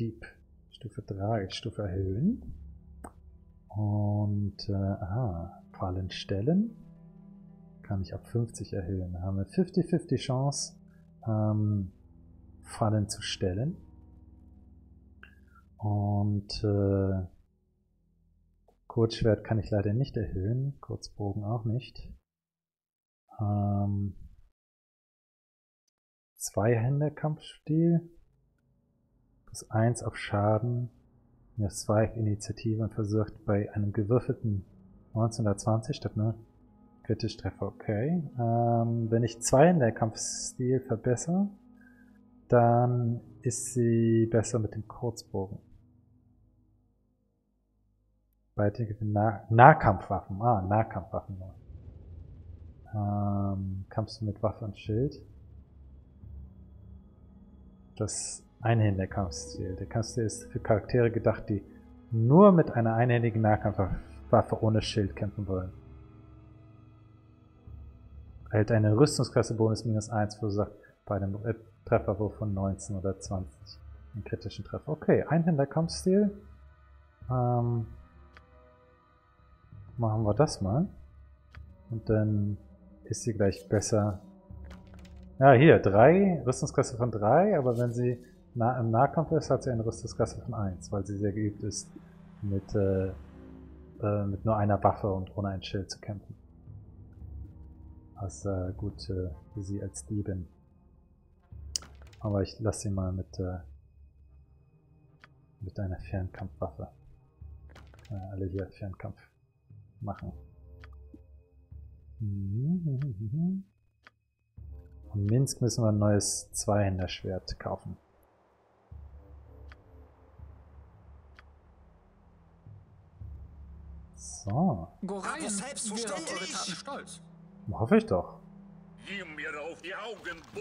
Dieb. Stufe drei. Stufe erhöhen. Und, äh, aha, Fallen stellen kann ich ab fünfzig erhöhen. Da haben wir fünfzig fünfzig Chance, ähm, Fallen zu stellen. Und äh, Kurzschwert kann ich leider nicht erhöhen, Kurzbogen auch nicht. Ähm, zwei Hände Kampfstil, plus eins auf Schaden. Minus zwei Initiative und versucht bei einem gewürfelten neunzehn oder zwanzig statt nur kritisch Treffer. Okay. Ähm, wenn ich zwei in der Kampfstil verbessere, dann ist sie besser mit dem Kurzbogen. Weitere nah Nahkampfwaffen. Ah, Nahkampfwaffen. Ähm, Kampf mit Waffe und Schild. Das einhändige Kampfstil. Der Kampfstil ist für Charaktere gedacht, die nur mit einer einhändigen Nahkampfwaffe ohne Schild kämpfen wollen. Erhält eine Rüstungsklasse Bonus minus eins, verursacht bei einem Trefferwurf von neunzehn oder zwanzig. Einen kritischen Treffer. Okay, einhänder Kampfstil. Ähm, machen wir das mal. Und dann ist sie gleich besser. Ja, hier, drei, Rüstungsklasse von drei, aber wenn sie nah im Nahkampf ist, hat sie eine Rüstungsklasse von eins, weil sie sehr geübt ist, mit, äh, äh, mit nur einer Waffe und ohne ein Schild zu kämpfen. Das ist äh, gut für äh, sie als Diebin. Aber ich lasse sie mal mit, äh, mit einer Fernkampfwaffe. Äh, alle hier Fernkampf machen. Und Minsc müssen wir ein neues Zweihänderschwert kaufen. So. Gorein, selbstverständlich. Stolz. Hoffe ich doch. Ihm mir auf die Augen, Bo!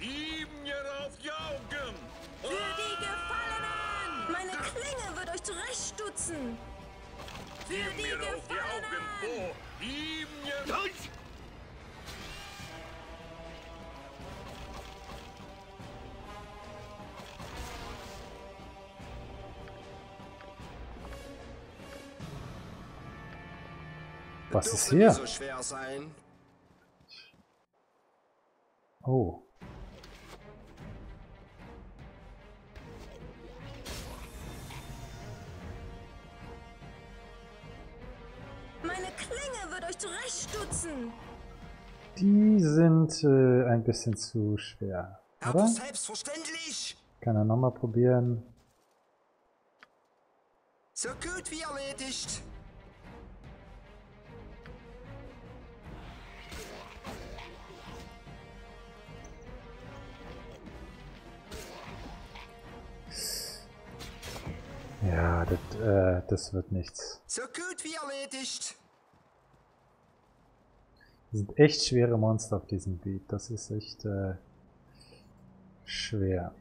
Ihm mir auf die Augen! Für die Gefallenen! Meine Klinge wird euch zurechtstutzen! Für die Gefallenen! Auf die Augen, Bo! Ihm mir auf die Augen! Was ist hier? So schwer sein. Oh. Meine Klinge wird euch zurechtstutzen. Die sind äh, ein bisschen zu schwer, oder? Aber selbstverständlich. Kann er nochmal probieren. So gut wie erledigt. Ja, das, äh, das wird nichts. So gut wie erledigt. Das sind echt schwere Monster auf diesem Beat. Das ist echt äh, schwer.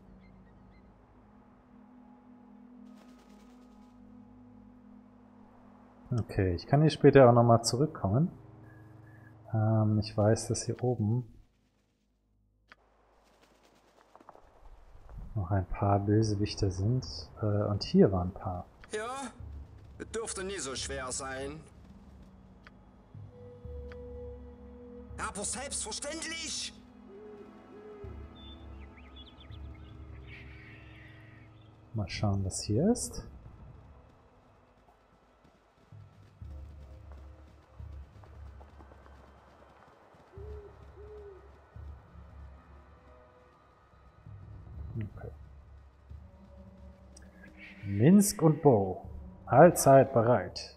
Okay, ich kann hier später auch nochmal zurückkommen. Ähm, ich weiß, dass hier oben noch ein paar Bösewichter sind. Äh, und hier waren ein paar. Ja, dürfte nie so schwer sein. Aber selbstverständlich! Mal schauen, was hier ist. Okay. Minsc und Bo, allzeit bereit.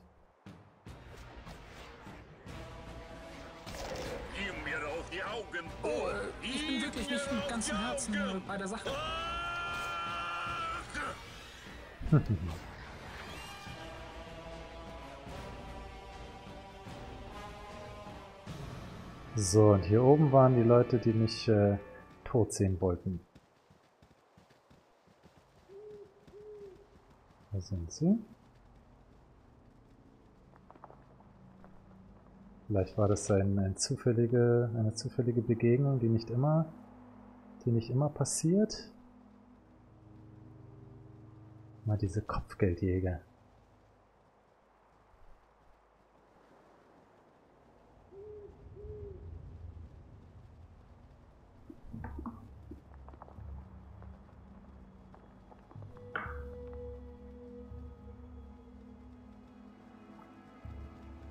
Gib mir doch die Augen, Bo. Oh, ich bin wirklich nicht mit ganzem Herzen bei der Sache. So, und hier oben waren die Leute, die mich äh, tot sehen wollten. Da sind sie. Vielleicht war das ein, ein zufällige, eine zufällige Begegnung, die nicht immer, die nicht immer passiert. Mal diese Kopfgeldjäger.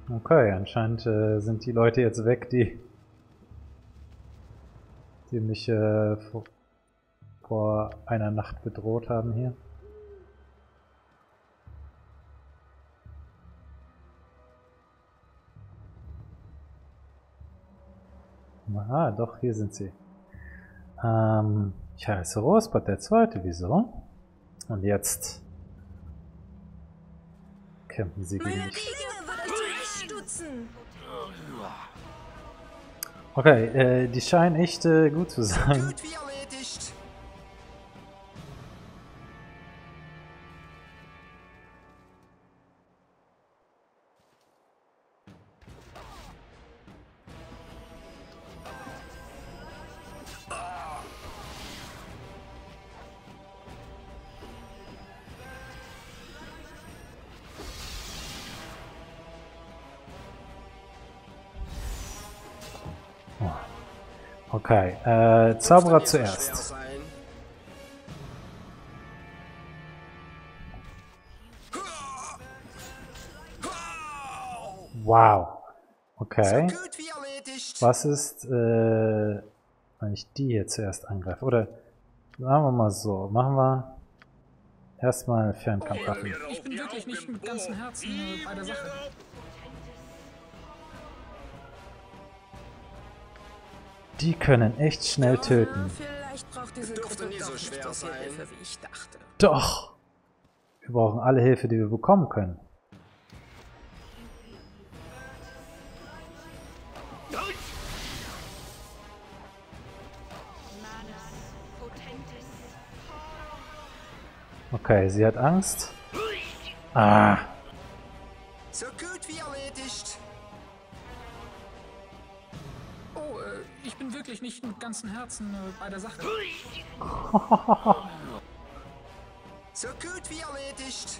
Okay, anscheinend äh, sind die Leute jetzt weg, die, die mich äh, vor, vor einer Nacht bedroht haben hier. Ah, doch, hier sind sie. Ähm, ich heiße Rosbart, der Zweite, wieso? Und jetzt kämpfen sie gegen mich. Okay, äh, die scheinen echt äh, gut zu sein. Okay, äh, Zauberer zuerst. Wow. Okay. Was ist, äh, wenn ich die hier zuerst angreife? Oder machen wir mal so, machen wir erstmal Fernkampfwaffen. Ich bin wirklich nicht mit ganzem Herzen bei der Sache. Die können echt schnell töten. Vielleicht braucht diese Gruppe nie so schwer sein, wie ich dachte. Doch! Wir brauchen alle Hilfe, die wir bekommen können. Okay, sie hat Angst. Ah! So gut wie erledigt. Ich bin wirklich nicht mit ganzem Herzen bei der Sache. So gut wie erledigt.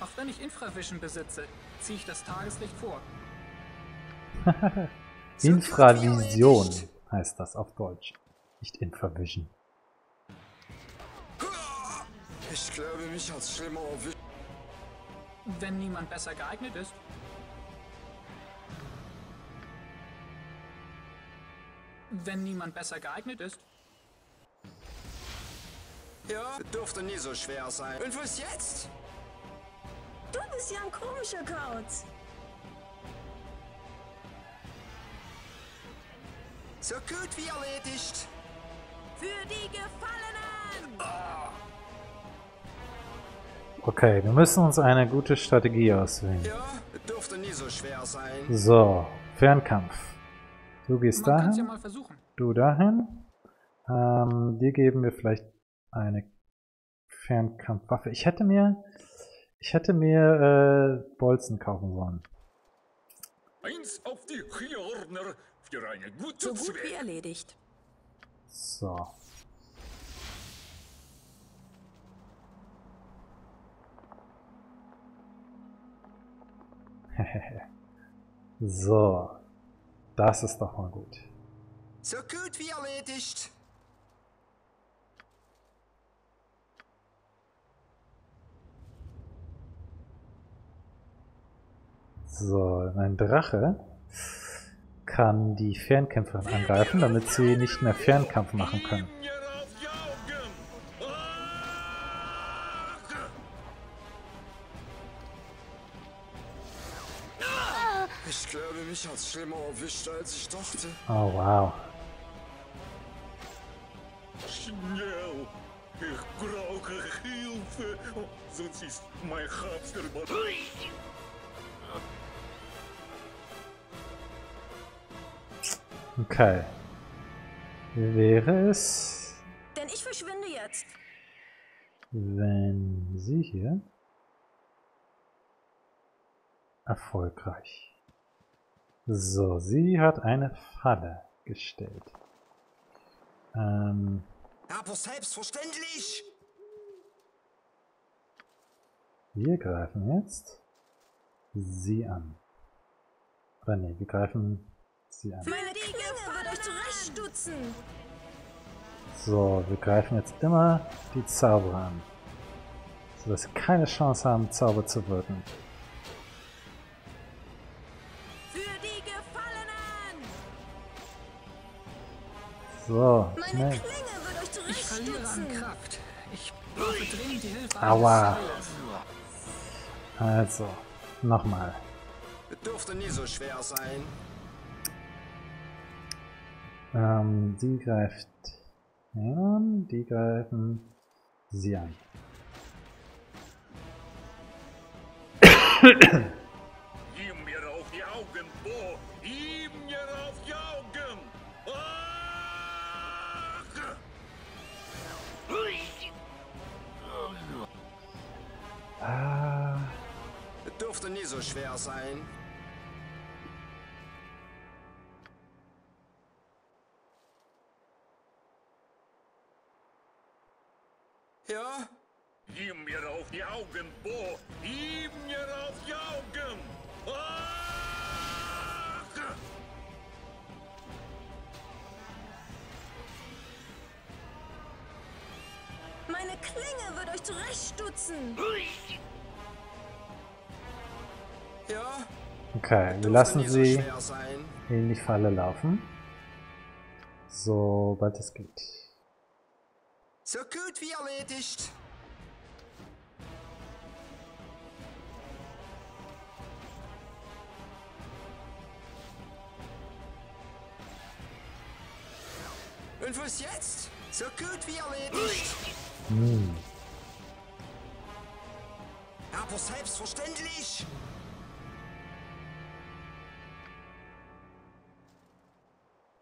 Auch wenn ich Infravision besitze, ziehe ich das Tageslicht vor. Infravision heißt das auf Deutsch, nicht Infravision. Ich glaube, mich hat's schlimmer erwischt. Wenn niemand besser geeignet ist. Wenn niemand besser geeignet ist. Ja, dürfte nie so schwer sein. Und was jetzt? Du bist ja ein komischer Kauz. So gut wie erledigt. Für die Gefallenen! Okay, wir müssen uns eine gute Strategie auswählen. Ja, dürfte nie so schwer sein. So, Fernkampf. Du gehst dahin. Ja, du dahin. Ähm, die geben wir vielleicht eine Fernkampfwaffe. Ich hätte mir, ich hätte mir äh, Bolzen kaufen sollen. Eins auf die Chirurgner für eine gute Zweck. So gut wie erledigt. So. So. Das ist doch mal gut. So gut wie erledigt. So, ein Drache kann die Fernkämpferin angreifen, damit sie nicht mehr Fernkampf machen können. Ich glaube, mich hat's schlimmer erwischt, als ich dachte. Oh, wow. Schnell! Ich brauche Hilfe! Sonst ist mein Hamster durch! Okay. Wie wäre es? Denn ich verschwinde jetzt. Wenn sie hier erfolgreich. So, sie hat eine Falle gestellt. Ähm. Aber selbstverständlich. Wir greifen jetzt sie an. Oder nee, wir greifen sie an. Meine Klinge wird euch zurechtstutzen. So, wir greifen jetzt immer die Zauberer an. Sodass sie keine Chance haben, Zauber zu wirken. Für die Gefallenen! So, meine Klinge wird euch zurechtstutzen. Ich brauche dringend die Hilfe. Aua! Also, nochmal. Das dürfte nie so schwer sein. Ähm, die greift. Ja, die greifen sie an. Ihm mir auf die Augen, Bo! Ihm mir auf die Augen! Ach! Ah. Das dürfte nie so schwer sein. Ja? Ihm mir auf die Augen, Bo! Ihm mir auf die Augen! Ach! Meine Klinge wird euch zurechtstutzen! Ja? Okay, wir lassen sie in die Falle laufen. Sobald es geht. So gut wie erledigt. Und was jetzt? So gut wie erledigt. Hm. Aber selbstverständlich.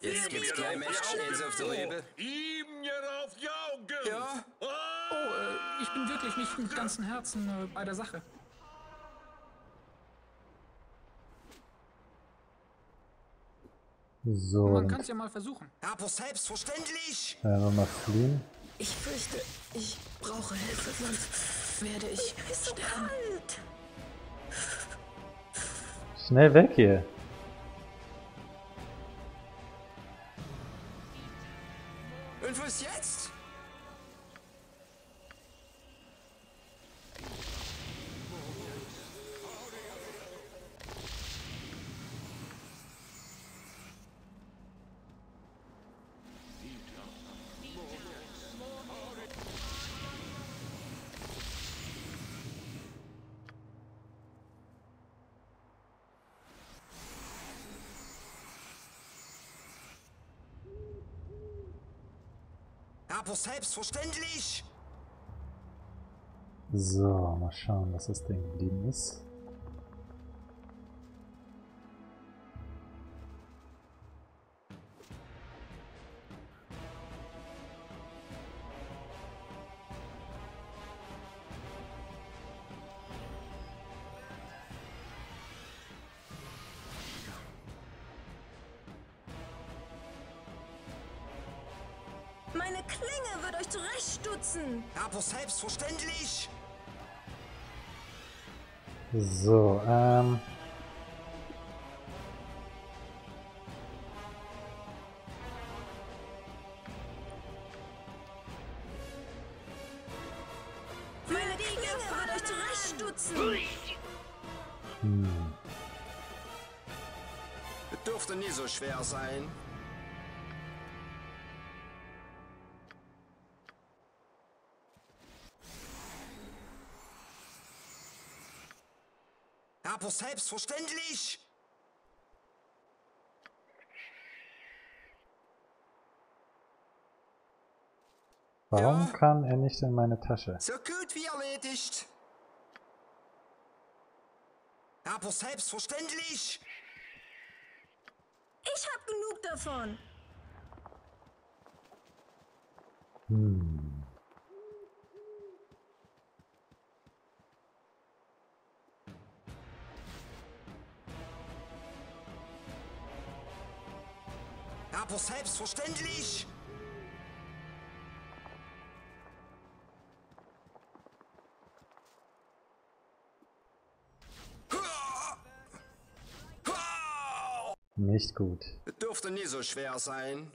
Jetzt gibt's gleich Menschenschnells auf der Rebe. Ja? Oh, äh, ich bin wirklich nicht mit ganzem Herzen äh, bei der Sache. So. Man kann's ja mal versuchen. Aber selbstverständlich! Ja, wir mal fliehen. Ich fürchte, ich brauche Hilfe, sonst werde ich ist so sterben. Kalt. Schnell weg hier. Und was jetzt? Aber selbstverständlich! So, mal schauen, was das Ding geblieben ist. Eine Klinge wird euch zurechtstutzen. Aber selbstverständlich. So, ähm... Meine Klinge wird euch zurechtstutzen. Hm. Es dürfte nie so schwer sein. Aber selbstverständlich! Warum ja. Kann er nicht in meine Tasche? So gut wie erledigt! Aber selbstverständlich! Ich hab genug davon! Hm. Aber selbstverständlich! Nicht gut. Dürfte nie so schwer sein.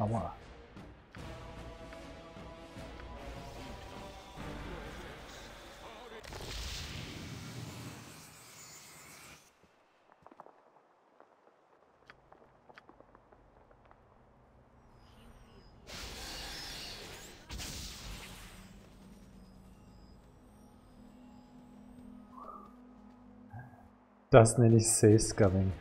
Aua. Das nenne ich Safe Scumming.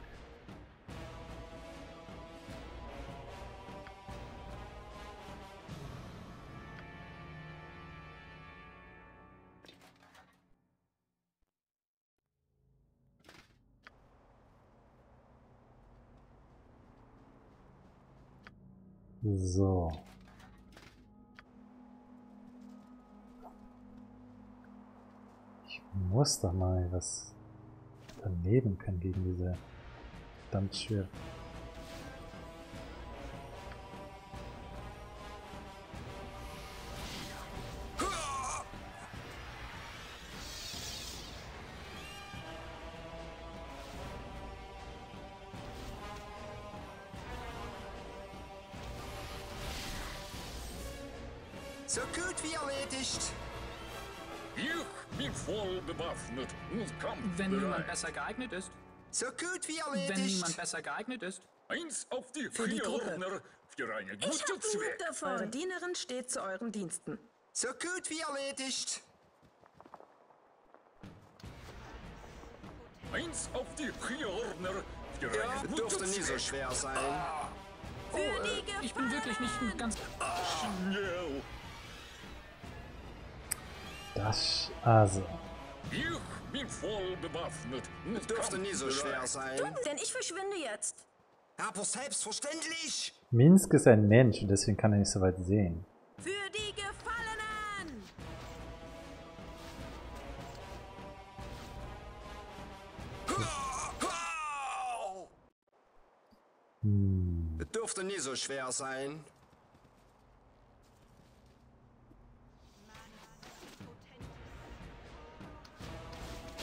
So. Ich muss doch mal was daneben können gegen diese verdammt schwer. So gut wie erledigt. Ich bin voll bewaffnet und kampfbereit. Wenn niemand besser geeignet ist. So gut wie erledigt. Wenn niemand besser geeignet ist. Eins auf die für die Ordner für eine gute Zwecke. Ich hab genug davon. Eure Dienerin steht zu euren Diensten. So gut wie erledigt. Eins auf die vier Ordner für ja, eine gute dürfte nie so schwer sein. Ah. Für oh, die Gefangenen. Ich bin wirklich nicht ganz... Ah. Schnell. Das, also. Ich bin voll bewaffnet. Das dürfte nie so schwer sein. Denn ich verschwinde jetzt. Aber selbstverständlich. Minsc ist ein Mensch und deswegen kann er nicht so weit sehen. Für die Gefallenen. Hm. Das dürfte nie so schwer sein.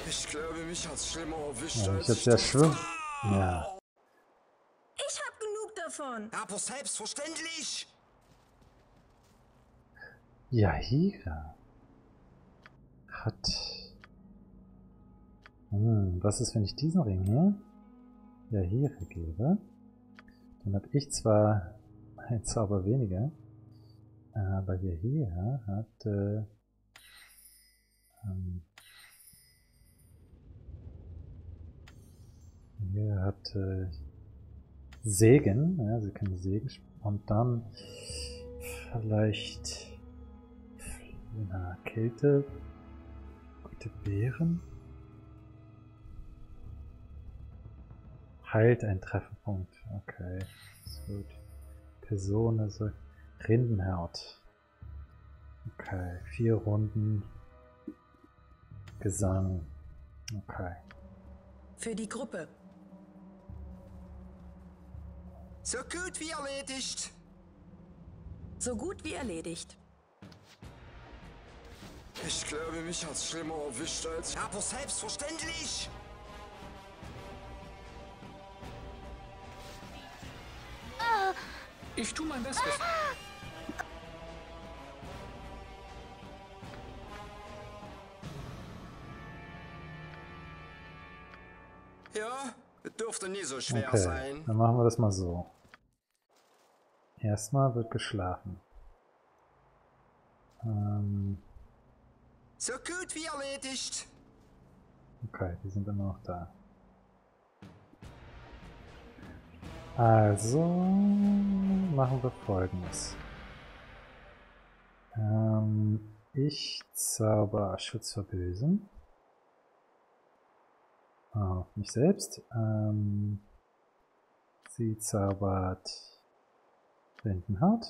Ich glaube, mich hat's schlimmer erwischt. Ja, ich hab's ja schwimmen. Ja. Ich hab genug davon. Aber selbstverständlich. Jaheira hat. Hm, was ist, wenn ich diesen Ring hier Jaheira gebe? Dann habe ich zwar ein Zauber weniger. Aber hierher hat äh, ähm, hier hat äh, Segen, ja, sie können Segen spielen und dann vielleicht na, Kälte, gute Beeren. Heilt ein Trefferpunkt, okay, ist gut. Person, also Rindenherd. Okay, vier Runden Gesang. Okay. Für die Gruppe. So gut wie erledigt. So gut wie erledigt. Ich glaube, mich hat's schlimmer erwischt als... Aber selbstverständlich! Ich tu mein Bestes. Ja, dürfte nie so schwer okay, sein. Dann machen wir das mal so. Erstmal wird geschlafen. Ähm so gut wie erledigt. Okay, die sind immer noch da. Also machen wir Folgendes. Ähm, ich zauber Schutz vor Bösen. Auf mich selbst. Ähm, sie zaubert Rindenhaut.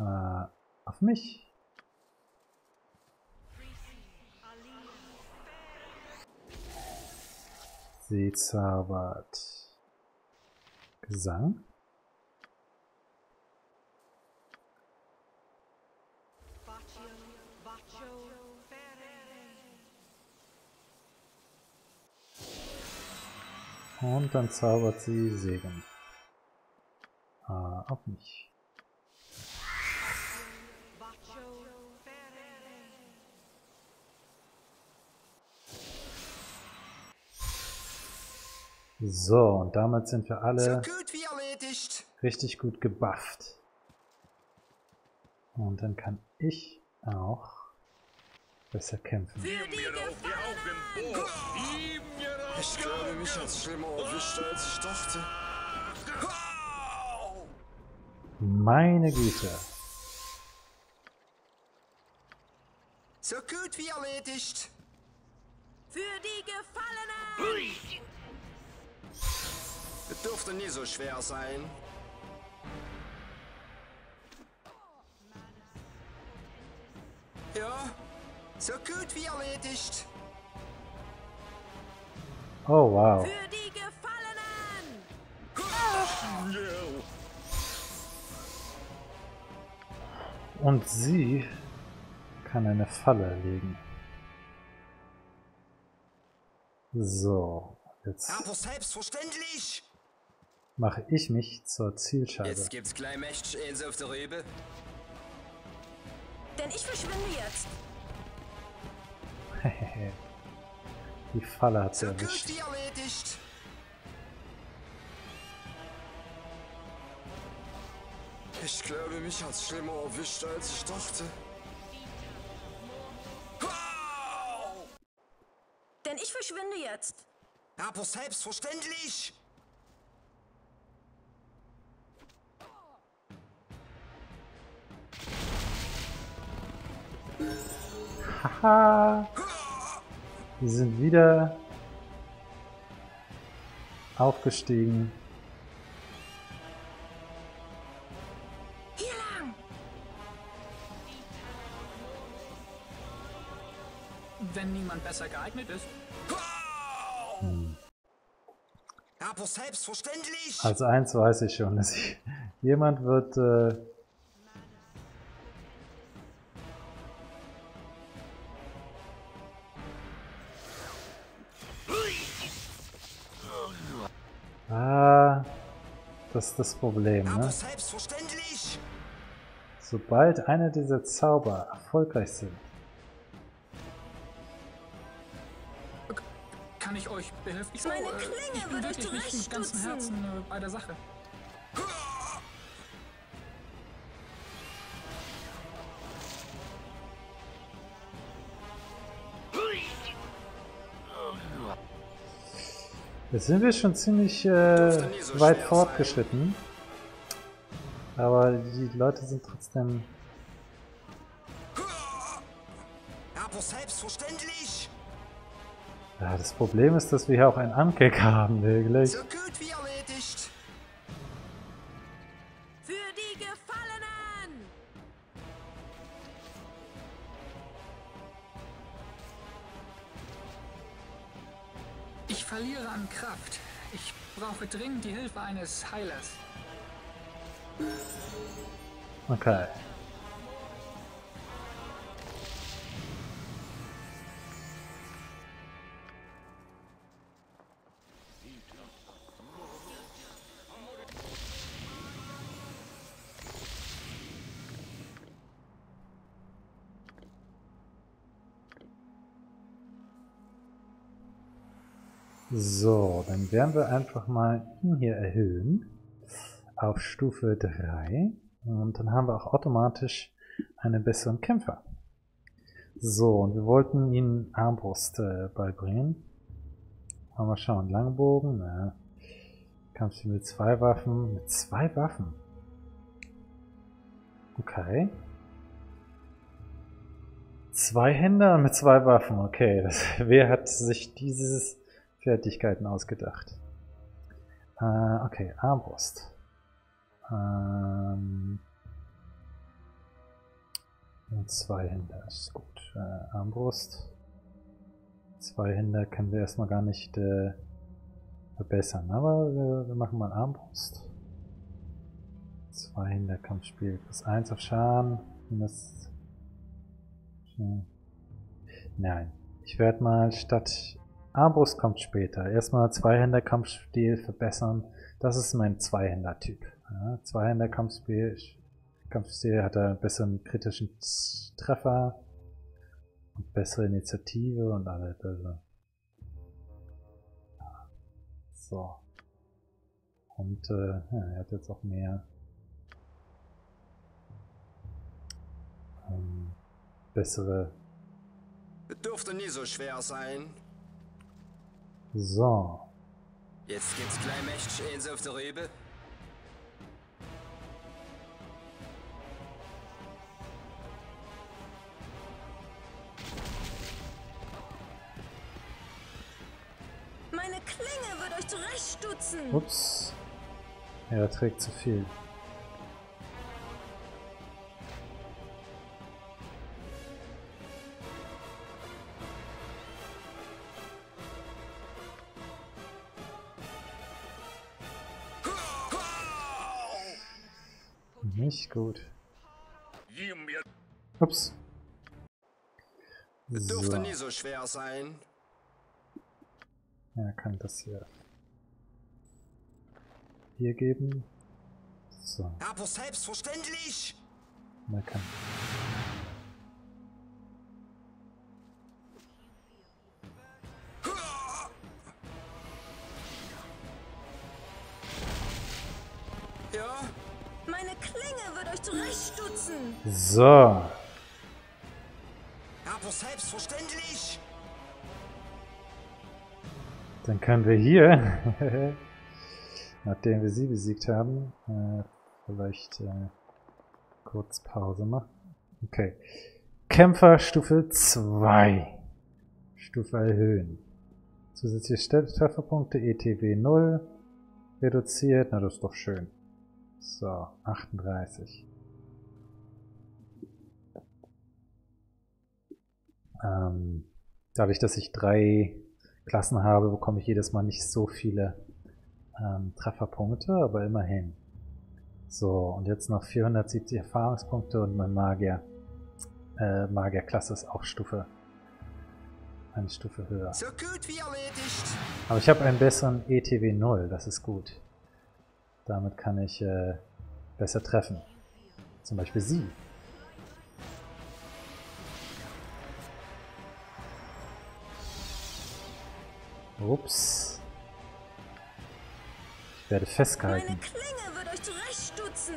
Äh, auf mich. Sie zaubert Gesang. Und dann zaubert sie Segen. Ah, auf mich. So, und damit sind wir alle so gut wie erledigt. Richtig gut gebufft. Und dann kann ich auch besser kämpfen. Ich glaube, mich hat's schlimmer erwischt, als ich dachte. Meine Güte. So gut wie erledigt. Für die Gefallenen. Es dürfte nie so schwer sein. Ja, so gut wie erledigt. Oh, wow. Für die Gefallenen! Oh. Und sie kann eine Falle legen. So, jetzt... Aber selbstverständlich! Mache ich mich zur Zielscheibe. Jetzt gibt's gleich Mächtsch eins auf der Rebe. Denn ich verschwinde jetzt. Hehehe. Die Falle hat's erwischt. So gut wie erledigt. Ich glaube, mich hat's schlimmer erwischt, als ich dachte. Wow! Denn ich verschwinde jetzt. Aber selbstverständlich. Haha, wir sind wieder aufgestiegen. Hier lang. Wenn niemand besser geeignet ist. Hm. Aber selbstverständlich. Also eins weiß ich schon, dass ich, jemand wird äh, das ist das Problem, ne? Selbstverständlich. Sobald einer dieser Zauber erfolgreich sind. Kann ich euch behilflich sein? Meine Klinge würde ich nicht mit ganzem Herzen bei der Sache. Jetzt sind wir schon ziemlich äh, so weit fortgeschritten. Sein. Aber die Leute sind trotzdem... Aber selbstverständlich. Ja, das Problem ist, dass wir hier auch einen Ankick haben, wirklich. So gut wie erledigt. Für die Gefallenen. Ich verliere an Kraft. Ich brauche dringend die Hilfe eines Heilers. Okay. So, dann werden wir einfach mal ihn hier erhöhen auf Stufe drei und dann haben wir auch automatisch einen besseren Kämpfer. So, und wir wollten ihn Armbrust äh, beibringen. Mal schauen, Langbogen, na, Kampf mit zwei Waffen, mit zwei Waffen. Okay. Zwei Hände mit zwei Waffen, okay. Das, wer hat sich dieses... Fertigkeiten ausgedacht. Äh, okay, Armbrust. Ähm, zwei Hände ist gut. Äh, Armbrust. Zwei Hände können wir erstmal gar nicht äh, verbessern, aber wir, wir machen mal Armbrust. Zwei Hände Kampfspiel. Plus eins auf Schaden. Minus... Hm. Nein. Ich werde mal statt... Armbrust kommt später. Erstmal Zweihänder-Kampfstil verbessern. Das ist mein Zweihänder-Typ. Ja, Zweihänder-Kampfstil Kampfstil hat er besseren kritischen Treffer und bessere Initiative und alles. Also. Ja. So. Und äh, ja, er hat jetzt auch mehr ähm, bessere. Es dürfte nie so schwer sein. So. Jetzt gibt's gleich mächtig eins auf der Rebe. Meine Klinge wird euch zurechtstutzen. Ups. Er trägt zu viel. Nicht gut. Ups. Es dürfte nie so schwer sein. Ja, kann das hier. Hier geben. So. Aber selbstverständlich! Man kann. So. Aber selbstverständlich. Dann können wir hier, nachdem wir sie besiegt haben, äh, vielleicht äh, kurz Pause machen. Okay. Kämpfer Stufe zwei. Stufe erhöhen. Zusätzliche Trefferpunkte E T W null. Reduziert. Na, das ist doch schön. So, achtunddreißig. Ähm, dadurch, dass ich drei Klassen habe, bekomme ich jedes Mal nicht so viele ähm, Trefferpunkte, aber immerhin. So, und jetzt noch vierhundertsiebzig Erfahrungspunkte und mein Magier, äh, Magierklasse ist auch Stufe, eine Stufe höher. So gut wie erledigt. Aber ich habe einen besseren E T W null, das ist gut. Damit kann ich äh, besser treffen. Zum Beispiel sie. Ups. Ich werde festgehalten. Meine Klinge wird euch zurechtstutzen.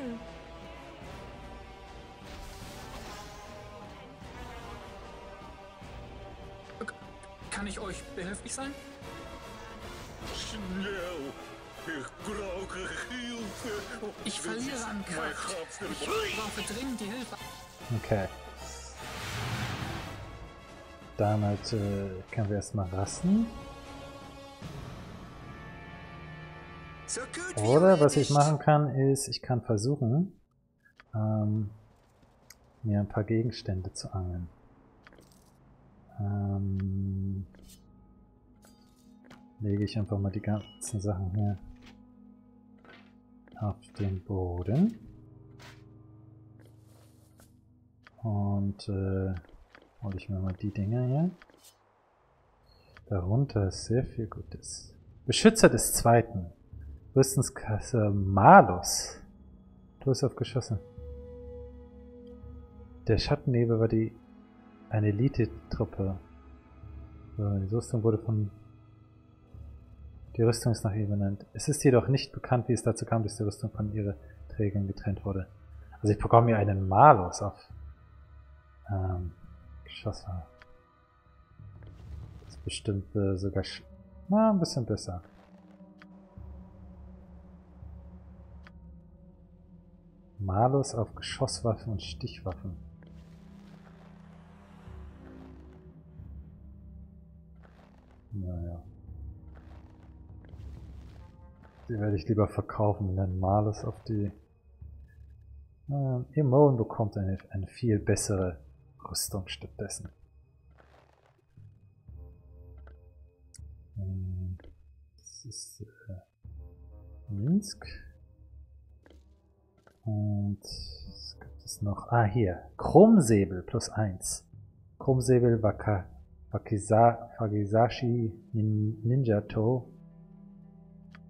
Kann ich euch behilflich sein? Schnell! Ich brauche Hilfe! Ich verliere an Kraft! Ich brauche dringend die Hilfe! Okay. Damit äh, können wir erstmal rasten. Oder was ich machen kann, ist, ich kann versuchen, ähm, mir ein paar Gegenstände zu angeln. Ähm, lege ich einfach mal die ganzen Sachen hier auf den Boden. Und äh, hole ich mir mal die Dinger hier. Darunter ist sehr viel Gutes. Beschützer des Zweiten. Rüstenskasse Malus. Du hast aufgeschossen. Der Schattennebel war die eine Elite-Truppe. So, die Rüstung wurde von... Die Rüstung ist nach ihr benannt. Es ist jedoch nicht bekannt, wie es dazu kam, dass die Rüstung von ihren Trägern getrennt wurde. Also ich bekomme hier einen Malus auf... Ähm... Geschosse. Das ist bestimmt äh, sogar... Sch Na, ein bisschen besser. Malus auf Geschosswaffen und Stichwaffen. Naja. Die werde ich lieber verkaufen, denn Malus auf die... Ähm, Imoen bekommt eine, eine viel bessere Rüstung stattdessen. Ähm, das ist äh, Minsc. Und was gibt es noch? Ah, hier. Chromsäbel plus eins. Chromsäbel Waka, Wakisa, Wakisashi Ninja Toe.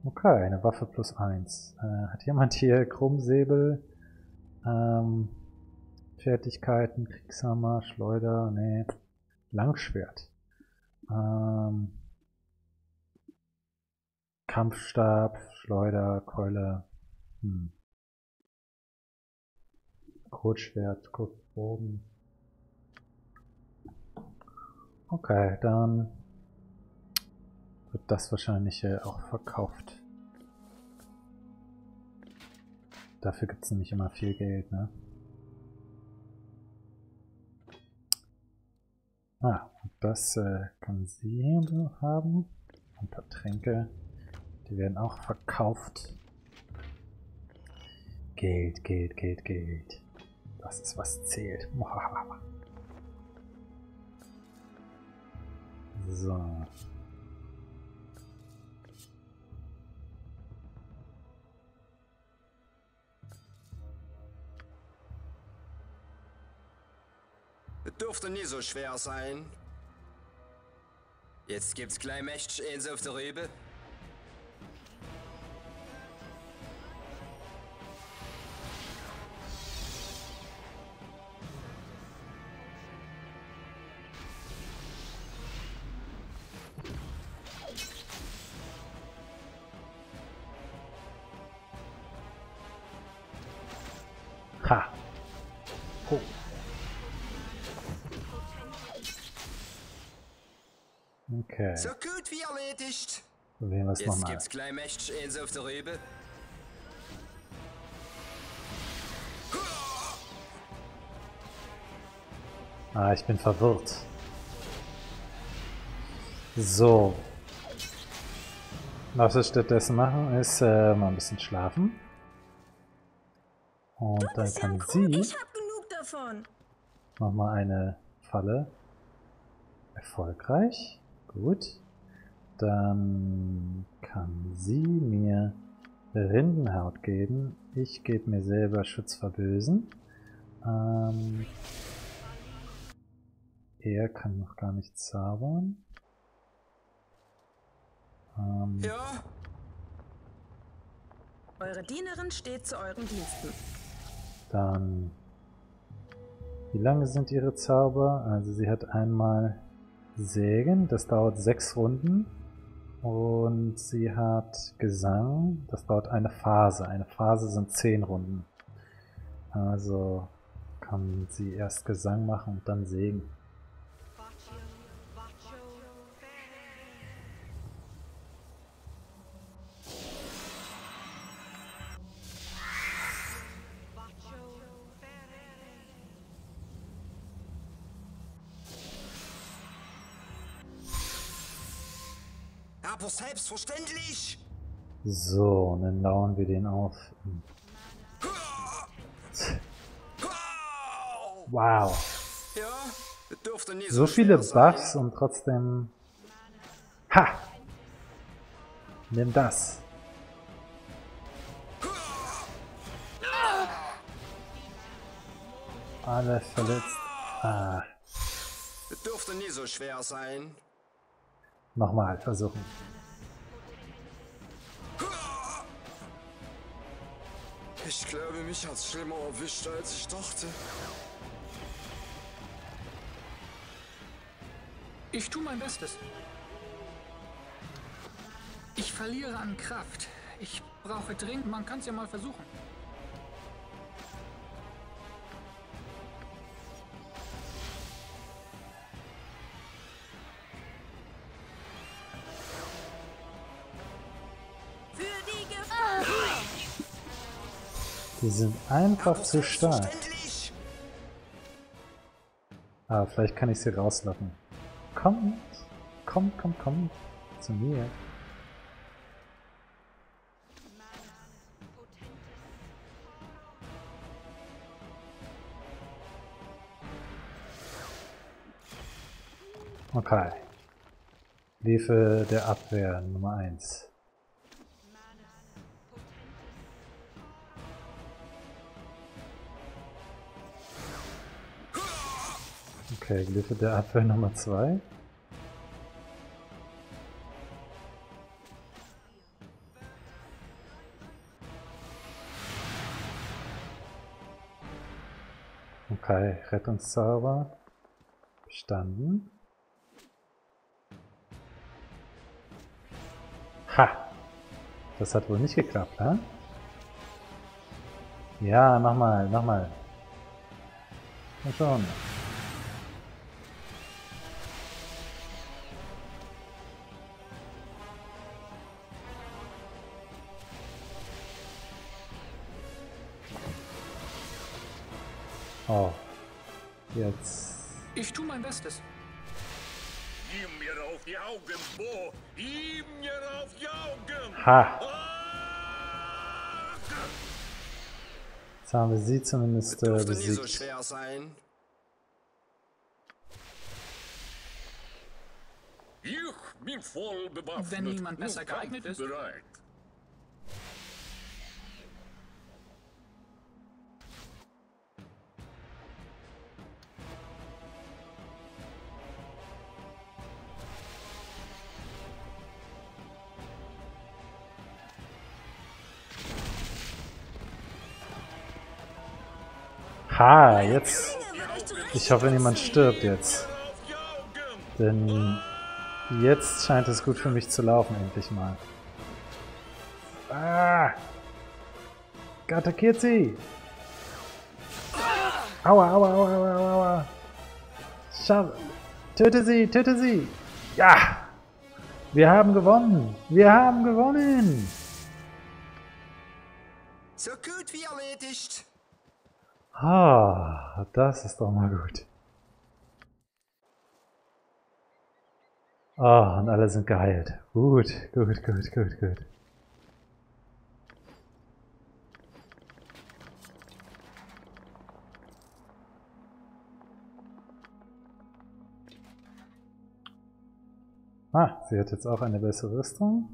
Okay, eine Waffe plus eins. Äh, hat jemand hier Chromsäbel? Ähm, Fertigkeiten, Kriegshammer, Schleuder, nee. Langschwert. Ähm, Kampfstab, Schleuder, Keule. Hm. Kurzschwert, Kurzbogen. Okay, dann wird das wahrscheinlich äh, auch verkauft. Dafür gibt es nämlich immer viel Geld, ne? Ah, das äh, kann sie hier haben. Ein paar Tränke. Die werden auch verkauft. Geld, Geld, Geld, Geld. Das ist, was zählt. So. Es dürfte nie so schwer sein. Jetzt gibt's gleich Mächtsch eins auf der Rebe. Ha! Oh. Okay. So gut wie erledigt. Probieren wir es nochmal. Jetzt gibt's gleich Mächtsch eins auf der Rebe. Ah, ich bin verwirrt. So. Was wir stattdessen machen, ist äh, mal ein bisschen schlafen. Und dann kann sie nochmal eine Falle. Erfolgreich. Gut. Dann kann sie mir Rindenhaut geben. Ich gebe mir selber Schutz vor Bösen. Ähm, er kann noch gar nicht zaubern. Ähm, ja. Eure Dienerin steht zu euren Diensten. Dann, wie lange sind ihre Zauber? Also sie hat einmal Sägen, das dauert sechs Runden. Und sie hat Gesang, das dauert eine Phase. Eine Phase sind zehn Runden. Also kann sie erst Gesang machen und dann Sägen. Kapo selbstverständlich. So, und dann lauern wir den auf. Wow. Ja, dürfte nie so viele Buffs und trotzdem... Ha! Nimm das. Alle verletzt. Ah. Dürfte nie so schwer sein. Nochmal versuchen. Ich glaube, mich hat's schlimmer erwischt, als ich dachte. Ich tue mein Bestes. Ich verliere an Kraft. Ich brauche dringend, man kann's ja mal versuchen. Die sind einfach zu stark. Ah, vielleicht kann ich sie rauslassen. Kommt, kommt, kommt, kommt zu mir. Okay. Hilfe der Abwehr Nummer eins. Okay, Glyphe der Abwehr Nummer zwei. Okay, Rettungszauber. Bestanden. Ha! Das hat wohl nicht geklappt, ne? Ja, nochmal, nochmal. Mal schauen. Oh, jetzt. Ich tue mein Bestes. Ihm mir auf die Augen, Bo! Ihm mir auf die Augen! Ha! Jetzt haben wir sie zumindest äh, besiegt. Das dürfte nie so schwer sein. Ich bin voll bewaffnet. Wenn niemand besser geeignet ist. Bereit. Ha, jetzt. Ich hoffe, niemand stirbt jetzt. Denn jetzt scheint es gut für mich zu laufen, endlich mal. Ah! Attackiert sie! Aua, aua, aua, aua, aua! Schau! Töte sie, töte sie! Ja! Wir haben gewonnen! Wir haben gewonnen! So gut wie erledigt! Ah, das ist doch mal gut. Ah, und alle sind geheilt. Gut, gut, gut, gut, gut. Ah, sie hat jetzt auch eine bessere Rüstung.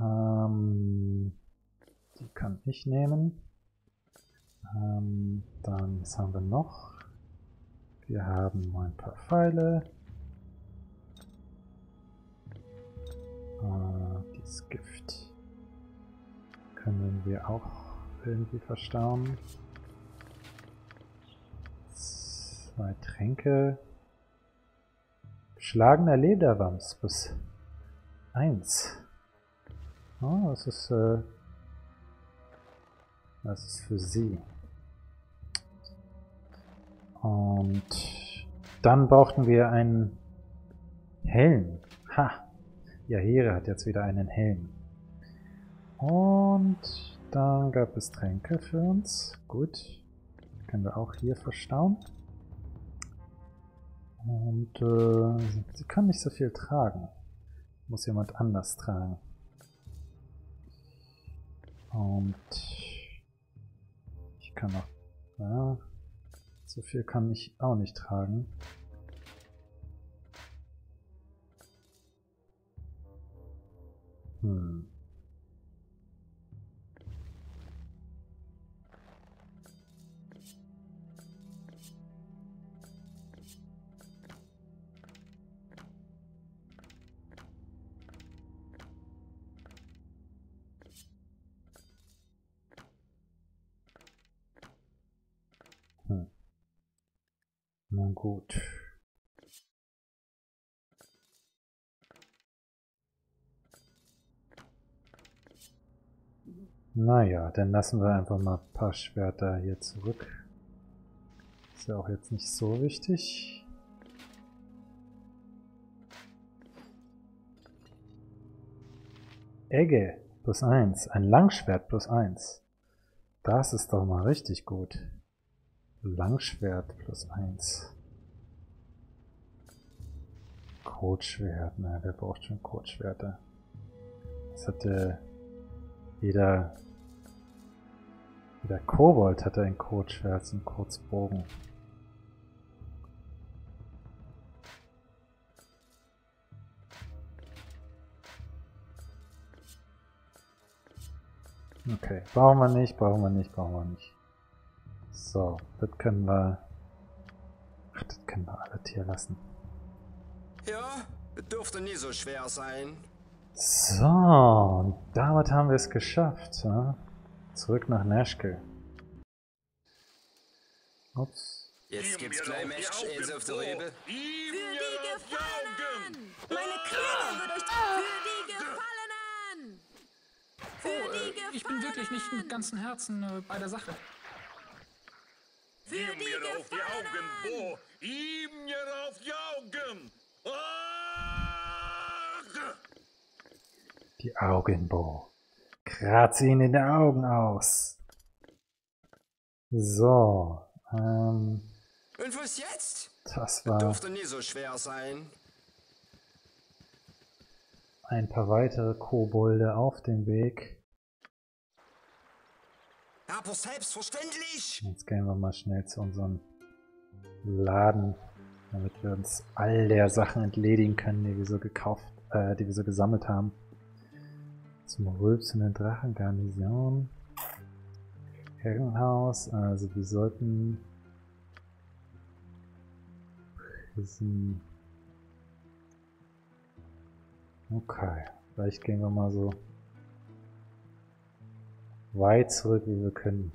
Ähm, die kann ich nehmen. Ähm, dann, was haben wir noch? Wir haben mal ein paar Pfeile. Ah, dieses Gift können wir auch irgendwie verstauen. Zwei Tränke. Schlagender Lederwams bis eins. Oh, das ist, äh, das ist für sie. Und dann brauchten wir einen Helm. Ha! Jaheira hat jetzt wieder einen Helm. Und dann gab es Tränke für uns. Gut. Die können wir auch hier verstauen. Und äh, sie kann nicht so viel tragen. Muss jemand anders tragen. Und ich kann noch. Ja, so viel kann ich auch nicht tragen. Hm. Hm. Na gut. Naja, dann lassen wir einfach mal ein paar Schwerter hier zurück. Ist ja auch jetzt nicht so wichtig. Egge plus eins, ein Langschwert plus eins. Das ist doch mal richtig gut. Langschwert plus eins. Kurzschwert, na, der braucht schon Kurzschwerter. Das hatte jeder. Jeder Kobold hatte ein Kurzschwert, einen Kurzbogen. Okay, brauchen wir nicht, brauchen wir nicht, brauchen wir nicht. So, das können wir. Ach, das können wir alle hier lassen. Ja, dürfte nie so schwer sein. So, und damit haben wir es geschafft. Ja? Zurück nach Nashkel. Ups. Jetzt gibt's gleich Match-Aids auf der Rebe. Für die Gefallenen! Meine Klinge wird euch für die Gefallenen! Für die Gefallenen! Ich bin wirklich nicht mit ganzem Herzen bei der Sache. Ihm mir auf die Augen, Bo! Ihm mir auf die Augen! Ach! Die Augen, Bo. Kratze ihn in den Augen aus. So, ähm... Und was jetzt? Das war... Dürfte nie so schwer sein. Ein paar weitere Kobolde auf dem Weg. Aber selbstverständlich! Jetzt gehen wir mal schnell zu unserem Laden, damit wir uns all der Sachen entledigen können, die wir so gekauft, äh, die wir so gesammelt haben. Zum rülpsenden Drachen, Garnison, Herrenhaus, also wir sollten Prism. Okay, vielleicht gehen wir mal so weit zurück, wie wir können.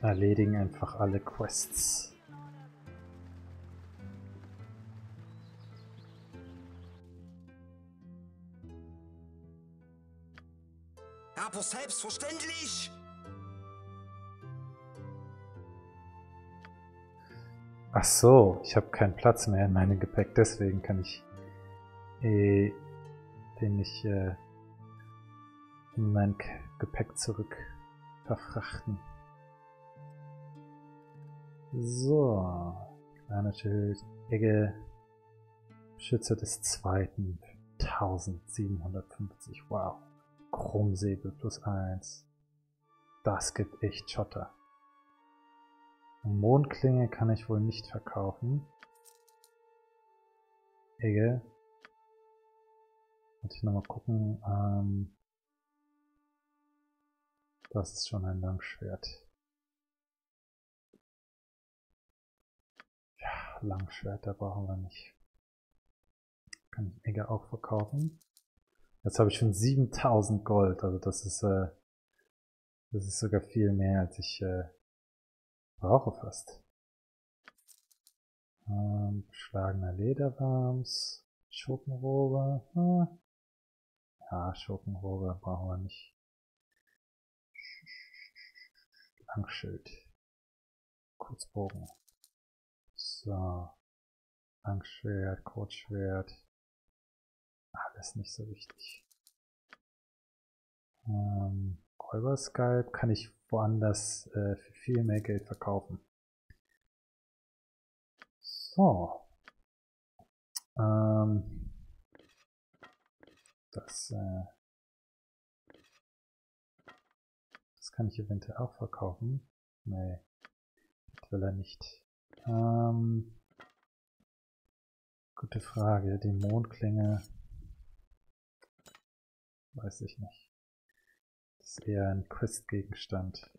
Erledigen einfach alle Quests. Aber selbstverständlich! Ach so, ich habe keinen Platz mehr in meinem Gepäck, deswegen kann ich eh, den ich äh, in mein Gepäck zurück verfrachten. So, kleiner Schild, Egge, Schütze des Zweiten, siebzehn fünfzig, wow, Chromsäbel plus eins, das gibt echt Schotter. Mondklinge kann ich wohl nicht verkaufen. Egge, muss ich nochmal gucken, ähm, das ist schon ein Langschwert. Ja, Langschwert, da brauchen wir nicht. Kann ich Egge auch verkaufen. Jetzt habe ich schon siebentausend Gold, also das ist äh, das ist sogar viel mehr, als ich äh, brauche fast. Ähm, beschlagener Lederrams, Schurkenrobe. Hm. Ja, Schurkenrobe brauchen wir nicht. Langschild. Kurzbogen. So. Langschwert, Kurzschwert. Alles nicht so wichtig. Ähm, Räuberskalp kann ich woanders äh, für viel mehr Geld verkaufen. So. Ähm, das, äh, das kann ich eventuell auch verkaufen. Nee, das will er nicht. Ähm, gute Frage. Die Mondklinge weiß ich nicht. Das ist eher ein Questgegenstand.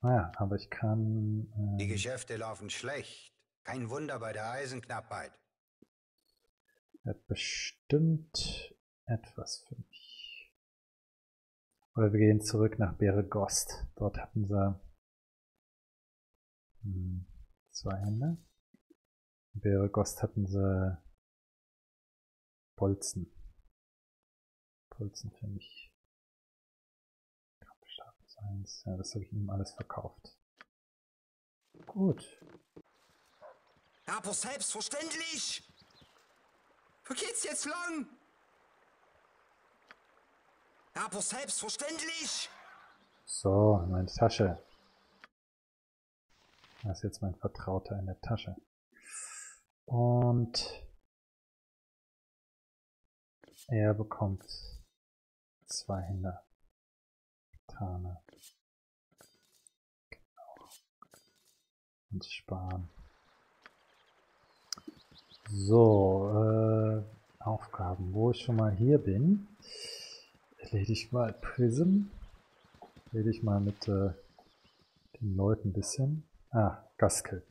Naja, aber ich kann... Ähm, die Geschäfte laufen schlecht. Kein Wunder bei der Eisenknappheit. Er hat bestimmt etwas für mich. Oder wir gehen zurück nach Beregost. Dort hatten sie hm, zwei Hände. In Beregost hatten sie Bolzen. Bolzen für mich. Ja, das habe ich ihm alles verkauft. Gut. Aber selbstverständlich! Wo geht's jetzt lang? Aber selbstverständlich! So, in meine Tasche. Das ist jetzt mein Vertrauter in der Tasche. Und er bekommt zwei Hände. Tane. Und sparen. So, äh, Aufgaben. Wo ich schon mal hier bin, erledige ich mal Prism. Erledige ich mal mit äh, den Leuten ein bisschen. Ah, Gastkill.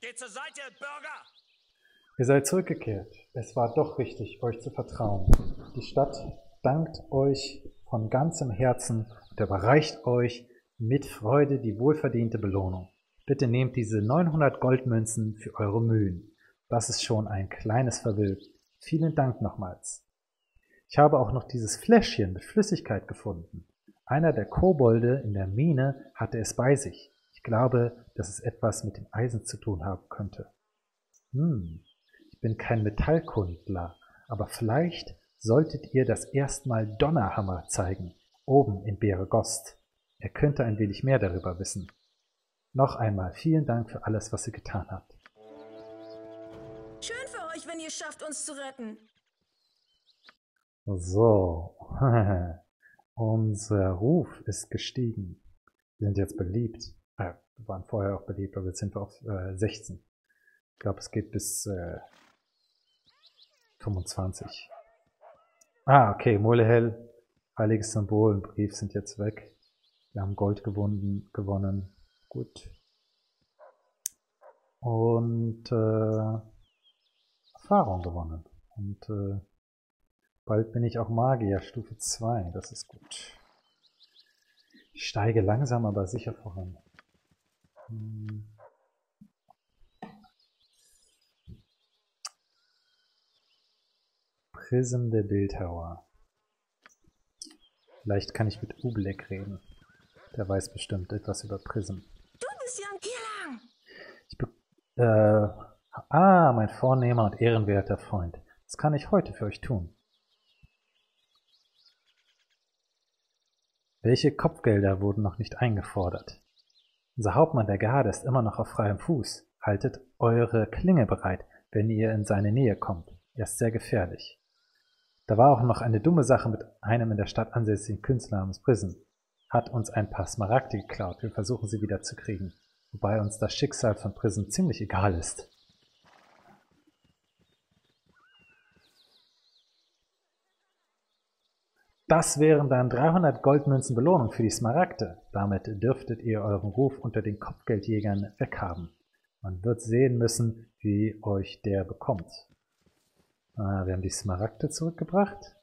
Geht zur Seite, Bürger! Ihr seid zurückgekehrt. Es war doch richtig, euch zu vertrauen. Die Stadt dankt euch von ganzem Herzen und überreicht euch mit Freude die wohlverdiente Belohnung. Bitte nehmt diese neunhundert Goldmünzen für eure Mühen. Das ist schon ein kleines Verwillt. Vielen Dank nochmals. Ich habe auch noch dieses Fläschchen mit Flüssigkeit gefunden. Einer der Kobolde in der Mine hatte es bei sich. Ich glaube, dass es etwas mit dem Eisen zu tun haben könnte. Hm, ich bin kein Metallkundler, aber vielleicht solltet ihr das erstmal Donnerhammer zeigen, oben in Beregost. Er könnte ein wenig mehr darüber wissen. Noch einmal vielen Dank für alles, was ihr getan habt. Schön für euch, wenn ihr schafft, uns zu retten. So. Unser Ruf ist gestiegen. Wir sind jetzt beliebt. Äh, wir waren vorher auch beliebt, aber jetzt sind wir auf äh, sechzehn. Ich glaube, es geht bis äh, fünfundzwanzig. Ah, okay, Mulahey, heiliges Symbol und Brief sind jetzt weg. Wir haben Gold gewonnen. gewonnen. Gut. Und äh, Erfahrung gewonnen. Und äh, bald bin ich auch Magier, Stufe zwei. Das ist gut. Ich steige langsam, aber sicher voran. Hm. Prism der Bildhauer. Vielleicht kann ich mit Ublek reden. Der weiß bestimmt etwas über Prism. Du bist ja ein Kielang. Ich be äh, ah, mein vornehmer und ehrenwerter Freund. Was kann ich heute für euch tun? Welche Kopfgelder wurden noch nicht eingefordert? Unser Hauptmann der Garde ist immer noch auf freiem Fuß. Haltet eure Klinge bereit, wenn ihr in seine Nähe kommt. Er ist sehr gefährlich. Da war auch noch eine dumme Sache mit einem in der Stadt ansässigen Künstler namens Prism. Hat uns ein paar Smaragde geklaut. Wir versuchen sie wieder zu kriegen. Wobei uns das Schicksal von Prism ziemlich egal ist. Das wären dann dreihundert Goldmünzen Belohnung für die Smaragde. Damit dürftet ihr euren Ruf unter den Kopfgeldjägern weghaben. Man wird sehen müssen, wie euch der bekommt. Wir haben die Smaragde zurückgebracht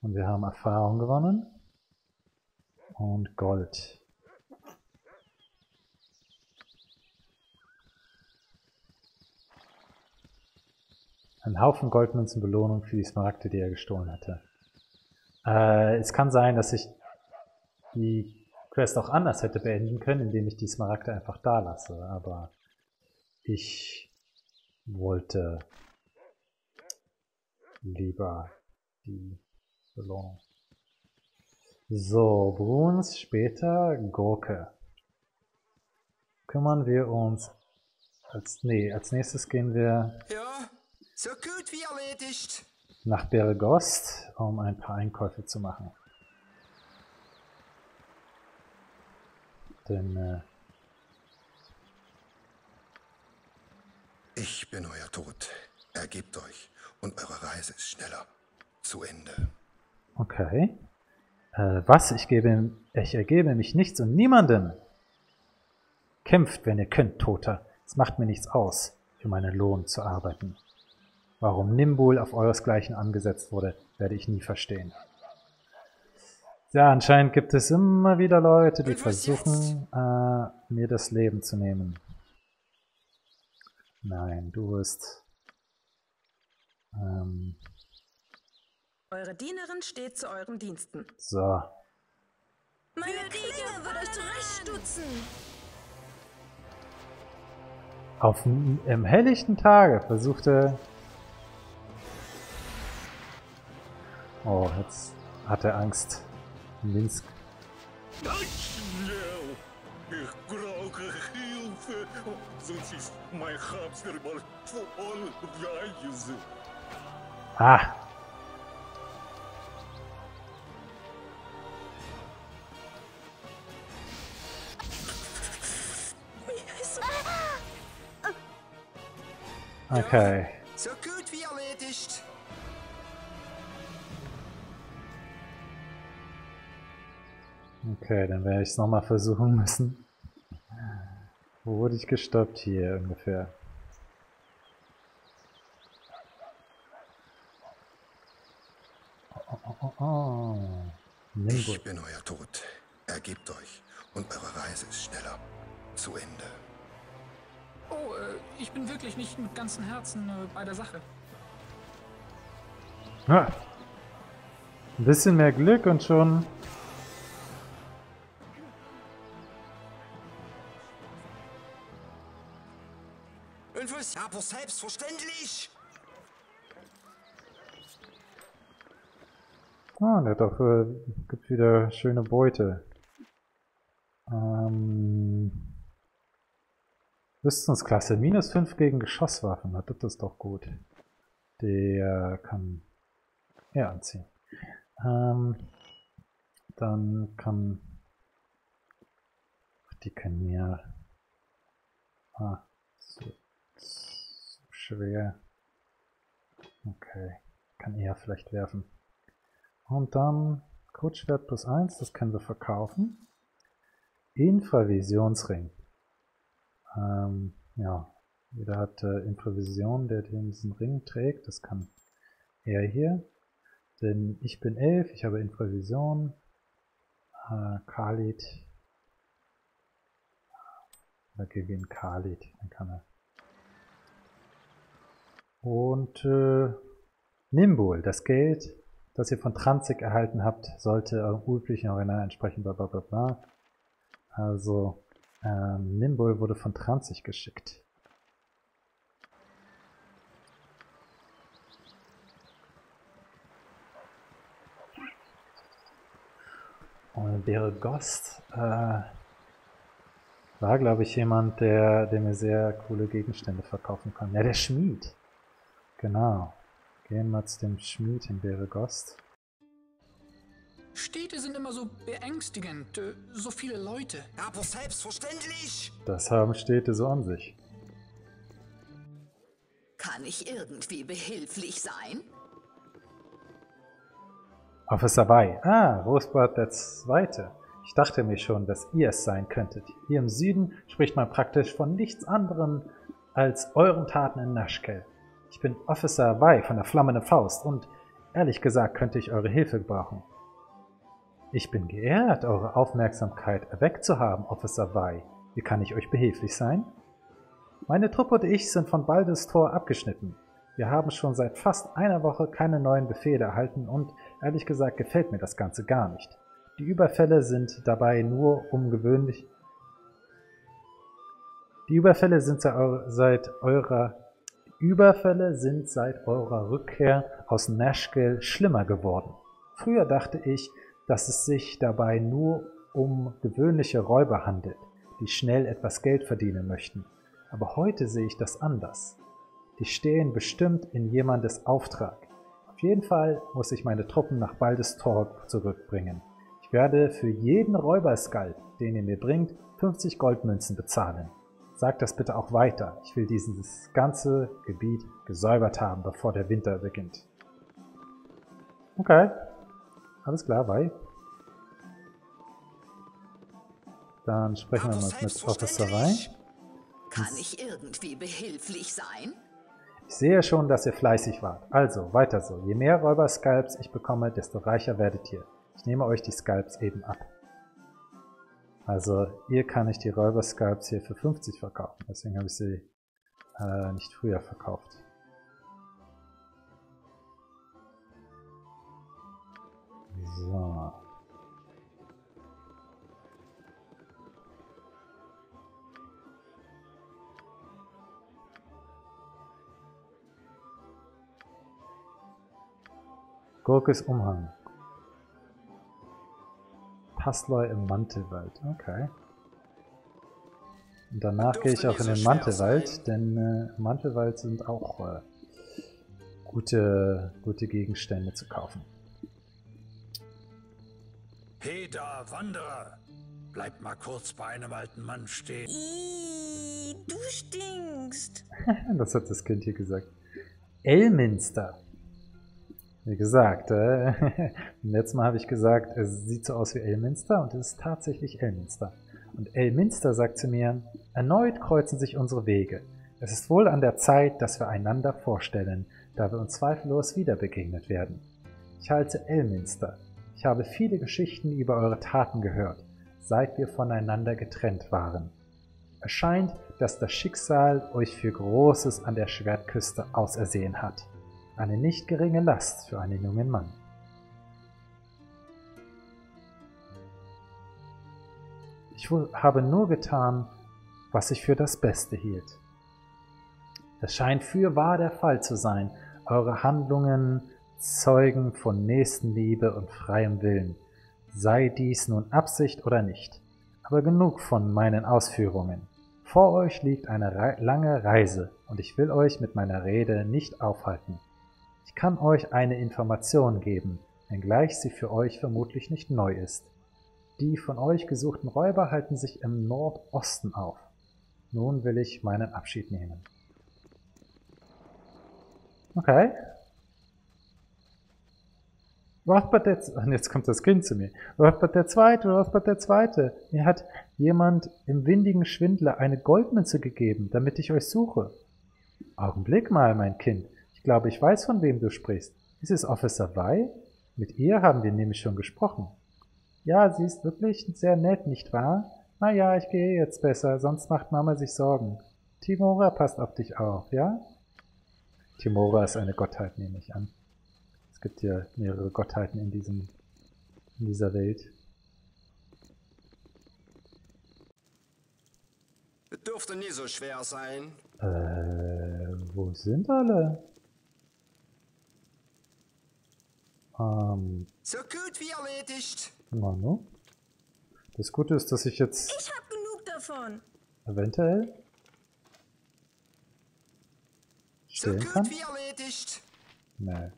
und wir haben Erfahrung gewonnen und Gold. Ein Haufen Goldmünzen Belohnung für die Smaragde, die er gestohlen hatte. Äh, es kann sein, dass ich die Quest auch anders hätte beenden können, indem ich die Smaragde einfach da lasse, aber ich wollte lieber die Belohnung. So, Bruns, später Gurke. Kümmern wir uns Als, nee, als nächstes gehen wir ja, so gut wie erledigt. Nach Beregost, um ein paar Einkäufe zu machen. Denn, äh, ich bin euer Tod. Ergebt euch und eure Reise ist schneller. Zu Ende. Okay. Äh, was? Ich gebe, ich ergebe mich nichts und niemandem. Kämpft, wenn ihr könnt, Toter. Es macht mir nichts aus, für meinen Lohn zu arbeiten. Warum Nimbul auf euresgleichen angesetzt wurde, werde ich nie verstehen. Ja, anscheinend gibt es immer wieder Leute, die versuchen, äh, mir das Leben zu nehmen. Nein, du bist... Ähm, Eure Dienerin steht zu euren Diensten. So. Meine Krieger wird euch zurechtstutzen. Auf im helllichten Tage versuchte... Oh, jetzt hat er Angst. Minsc. Ich brauche Hilfe, sonst ist mein Hamster mal voll Reise. Ah. Okay. So gut wie erledigt. Okay, dann werde ich es nochmal versuchen müssen. Wo wurde ich gestoppt? Hier ungefähr. Oh, oh, oh, oh. Ich bin euer Tod. Ergebt euch und eure Reise ist schneller. Zu Ende. Oh, ich bin wirklich nicht mit ganzem Herzen bei der Sache. Ja. Ein bisschen mehr Glück und schon... Aber selbstverständlich! Ah, der dafür gibt wieder schöne Beute. Ähm, Rüstungsklasse minus fünf gegen Geschosswaffen. Na, das ist doch gut. Der kann er anziehen. Ähm, dann kann... Ach, die können ja... Ah, so. Schwer. Okay. Kann er vielleicht werfen. Und dann Kurzschwert plus eins, das können wir verkaufen. Infravisionsring. Ähm, ja. Jeder hat äh, Infravision, der den diesen Ring trägt. Das kann er hier. Denn ich bin elf, ich habe Infravision. Äh, Khalid. Wir gehen Khalid. Dann kann er. Und äh, Nimbul, das Geld, das ihr von Tranzig erhalten habt, sollte eurem üblichen Original entsprechen, bla bla bla bla. Also, äh, Nimbul wurde von Tranzig geschickt. Und Beregost äh, war, glaube ich, jemand, der, der mir sehr coole Gegenstände verkaufen kann. Ja, der Schmied. Genau. Gehen wir zu dem Schmied in Beregost. Städte sind immer so beängstigend, so viele Leute. Aber selbstverständlich! Das haben Städte so an sich. Kann ich irgendwie behilflich sein? Officer Vai. Ah, Rosebart der Zweite. Ich dachte mir schon, dass ihr es sein könntet. Hier im Süden spricht man praktisch von nichts anderem als euren Taten in Nashkel. Ich bin Officer Vai von der Flammenden Faust und ehrlich gesagt könnte ich eure Hilfe brauchen. Ich bin geehrt, eure Aufmerksamkeit erweckt zu haben, Officer Vai. Wie kann ich euch behilflich sein? Meine Truppe und ich sind von Baldurs Tor abgeschnitten. Wir haben schon seit fast einer Woche keine neuen Befehle erhalten und ehrlich gesagt gefällt mir das Ganze gar nicht. Die Überfälle sind dabei nur ungewöhnlich. Die Überfälle sind seit eurer Überfälle sind seit eurer Rückkehr aus Nashkel schlimmer geworden. Früher dachte ich, dass es sich dabei nur um gewöhnliche Räuber handelt, die schnell etwas Geld verdienen möchten. aber heute sehe ich das anders. Die stehen bestimmt in jemandes Auftrag. Auf jeden Fall muss ich meine Truppen nach Baldurs Tor zurückbringen. Ich werde für jeden Räuberskald, den ihr mir bringt, fünfzig Goldmünzen bezahlen. Sagt das bitte auch weiter. Ich will dieses ganze Gebiet gesäubert haben, bevor der Winter beginnt. Okay. Alles klar, Vai. Dann sprechen wir mal mit Officer Vai. Kann ich irgendwie behilflich sein? Ich sehe schon, dass ihr fleißig wart. Also, weiter so. Je mehr Räuber-Scalps ich bekomme, desto reicher werdet ihr. Ich nehme euch die Scalps eben ab. Also, ihr kann ich die Räuber-Scalps hier für fünfzig verkaufen. Deswegen habe ich sie äh, nicht früher verkauft. So. Gurkes Umhang. Passleu im Mantelwald. Okay. Und danach gehe ich auch in den Mantelwald, denn äh, Mantelwald sind auch äh, gute, gute Gegenstände zu kaufen. Hey da, Wanderer! Bleib mal kurz bei einem alten Mann stehen. Ihhh, du stinkst! Das hat das Kind hier gesagt. Elminster! Wie gesagt, äh, letztes Mal habe ich gesagt, es sieht so aus wie Elminster und es ist tatsächlich Elminster. Und Elminster sagt zu mir, erneut kreuzen sich unsere Wege. Es ist wohl an der Zeit, dass wir einander vorstellen, da wir uns zweifellos wieder begegnet werden. Ich heiße Elminster. Ich habe viele Geschichten über eure Taten gehört, seit wir voneinander getrennt waren. Es scheint, dass das Schicksal euch für Großes an der Schwertküste ausersehen hat. Eine nicht geringe Last für einen jungen Mann. Ich habe nur getan, was ich für das Beste hielt. Es scheint fürwahr der Fall zu sein, eure Handlungen zeugen von Nächstenliebe und freiem Willen, sei dies nun Absicht oder nicht. Aber genug von meinen Ausführungen. Vor euch liegt eine Re- lange Reise und ich will euch mit meiner Rede nicht aufhalten. Ich kann euch eine Information geben, wenngleich sie für euch vermutlich nicht neu ist. Die von euch gesuchten Räuber halten sich im Nordosten auf. Nun will ich meinen Abschied nehmen. Okay. Rothbard der Zweite, und jetzt kommt das Kind zu mir. Rothbard der Zweite, Rothbard der Zweite. Mir hat jemand im windigen Schwindler eine Goldmünze gegeben, damit ich euch suche. Augenblick mal, mein Kind. Ich glaube, ich weiß, von wem du sprichst. Ist es Officer Vai? Mit ihr haben wir nämlich schon gesprochen. Ja, sie ist wirklich sehr nett, nicht wahr? Naja, ich gehe jetzt besser, sonst macht Mama sich Sorgen. Timora passt auf dich auf, ja? Timora ist eine Gottheit, nehme ich an. Es gibt ja mehrere Gottheiten in diesem, in dieser Welt. Es dürfte nie so schwer sein. Äh, wo sind alle? Ähm. So gut wie erledigt. Manu. Das Gute ist, dass ich jetzt. Ich hab genug davon. Eventuell. Stehen kann? So gut wie erledigt. Nee.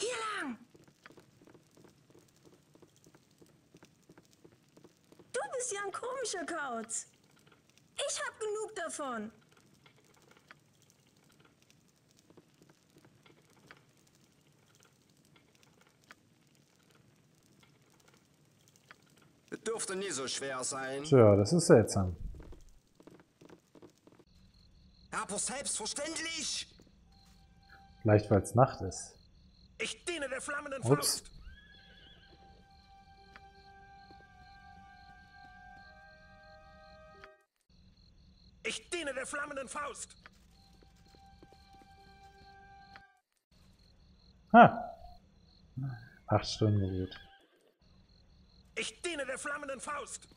Hier lang! Du bist ja ein komischer Kauz. Ich hab genug davon. Es dürfte nie so schwer sein. Tja, das ist seltsam. Aber selbstverständlich! Vielleicht, weil es Nacht ist. Ich diene der flammenden Faust. Ich diene der flammenden Faust. Ha. Acht Stunden geruht. Ich diene der flammenden Faust.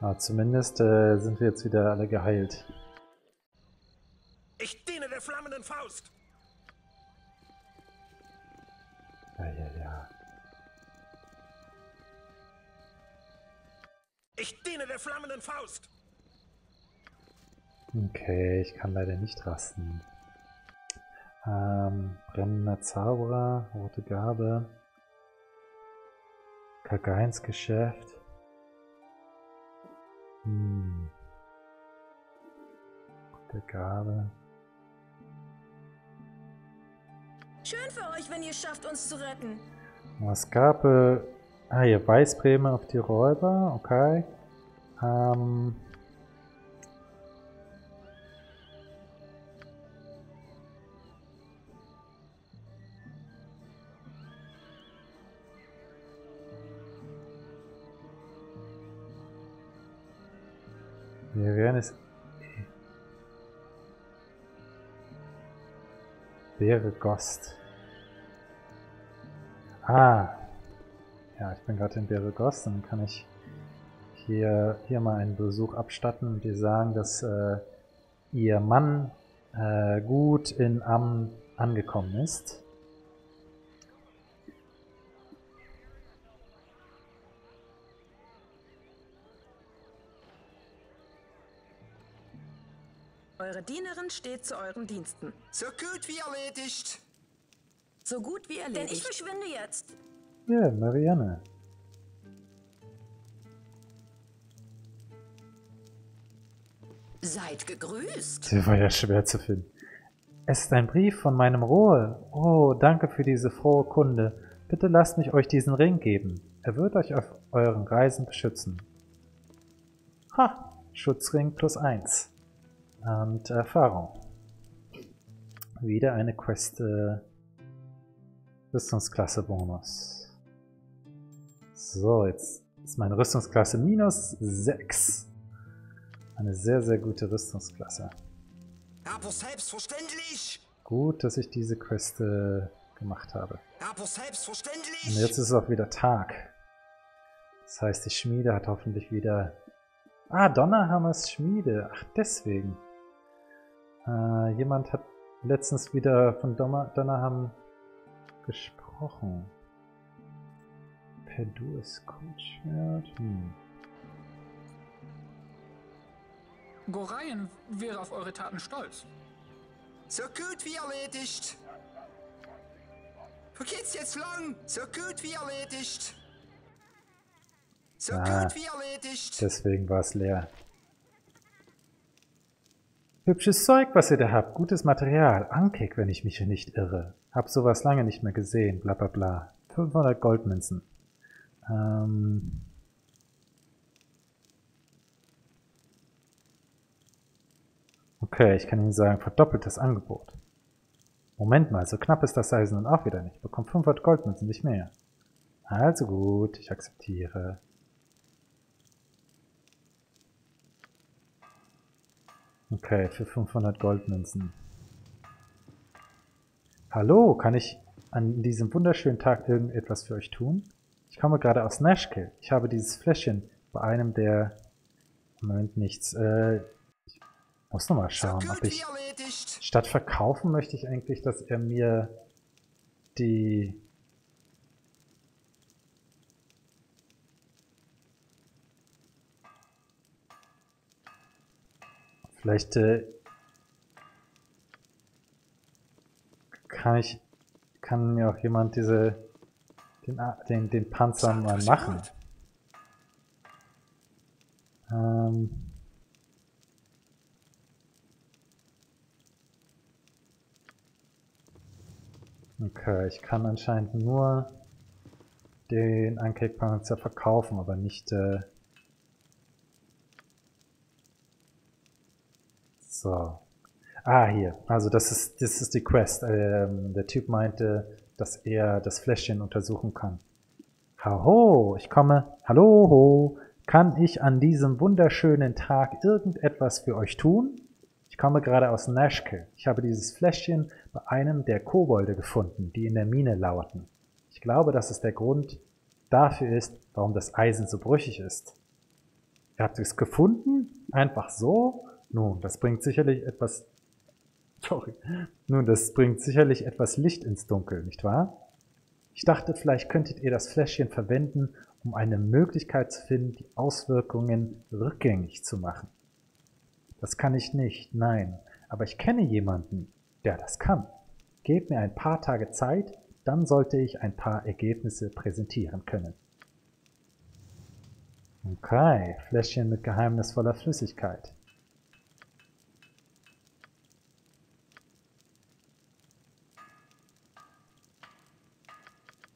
Ja, zumindest äh, sind wir jetzt wieder alle geheilt. Ich diene der flammenden Faust. Ich diene der flammenden Faust. Okay, ich kann leider nicht rasten. Ähm, brennender Zauberer, rote Gabe, Kagains Geschäft. Hm. Rote Gabe. Schön für euch, wenn ihr schafft, uns zu retten. Maskape. Ah, hier Weißbreme auf die Räuber, okay. Ähm. Wir werden es. Beregost. Ah. Ja, ich bin gerade in Beregost, dann kann ich hier, hier mal einen Besuch abstatten und dir sagen, dass äh, ihr Mann äh, gut in Ammen angekommen ist. Eure Dienerin steht zu euren Diensten. So gut wie erledigt. So gut wie erledigt. Denn ich verschwinde jetzt. Ja, yeah, Marianne. Seid gegrüßt. Der war ja schwer zu finden. Es ist ein Brief von meinem Rohe. Oh, danke für diese frohe Kunde. Bitte lasst mich euch diesen Ring geben. Er wird euch auf euren Reisen beschützen. Ha, Schutzring plus eins. Und Erfahrung. Wieder eine Quest. Äh Rüstungsklasse Bonus. So, jetzt ist meine Rüstungsklasse minus sechs. Eine sehr, sehr gute Rüstungsklasse. Aber selbstverständlich. Gut, dass ich diese Quest äh, gemacht habe. Aber selbstverständlich. Und jetzt ist es auch wieder Tag. Das heißt, die Schmiede hat hoffentlich wieder... Ah, Donnerhammers Schmiede. Ach, deswegen. Äh, jemand hat letztens wieder von Donner Donnerhammer gesprochen. Perdues Kurzschwert. Hm. Goreien wäre auf eure Taten stolz. So gut wie erledigt. Wo geht's jetzt lang? So gut wie erledigt. So ah, gut wie erledigt. Deswegen war es leer. Hübsches Zeug, was ihr da habt. Gutes Material. Ankek, wenn ich mich hier nicht irre. Hab sowas lange nicht mehr gesehen. Bla bla bla. fünfhundert Goldmünzen. Ähm okay, ich kann Ihnen sagen, verdoppelt das Angebot. Moment mal, so knapp ist das Eisen nun auch wieder nicht. Ich bekomme fünfhundert Goldmünzen, nicht mehr. Also gut, ich akzeptiere. Okay, für fünfhundert Goldmünzen. Hallo, kann ich an diesem wunderschönen Tag irgendetwas für euch tun? Ich komme gerade aus Nashkel. Ich habe dieses Fläschchen bei einem der... Moment, nichts. Äh, ich muss nochmal schauen, ob ich... Statt verkaufen möchte ich eigentlich, dass er mir die... Vielleicht äh, kann ich kann mir auch jemand diese den den, den Panzer mal machen. Ähm, okay, ich kann anscheinend nur den Ankek-Panzer verkaufen, aber nicht. Äh, So. Ah, hier. Also das ist, das ist die Quest. Ähm, der Typ meinte, dass er das Fläschchen untersuchen kann. Haho, ich komme. Hallo, kann ich an diesem wunderschönen Tag irgendetwas für euch tun? Ich komme gerade aus Nashkel. Ich habe dieses Fläschchen bei einem der Kobolde gefunden, die in der Mine lauerten. Ich glaube, dass es der Grund dafür ist, warum das Eisen so brüchig ist. Ihr habt es gefunden? Einfach so? Nun, das bringt sicherlich etwas... Sorry. Nun, das bringt sicherlich etwas Licht ins Dunkel, nicht wahr? Ich dachte, vielleicht könntet ihr das Fläschchen verwenden, um eine Möglichkeit zu finden, die Auswirkungen rückgängig zu machen. Das kann ich nicht, nein. Aber ich kenne jemanden, der das kann. Gebt mir ein paar Tage Zeit, dann sollte ich ein paar Ergebnisse präsentieren können. Okay, Fläschchen mit geheimnisvoller Flüssigkeit.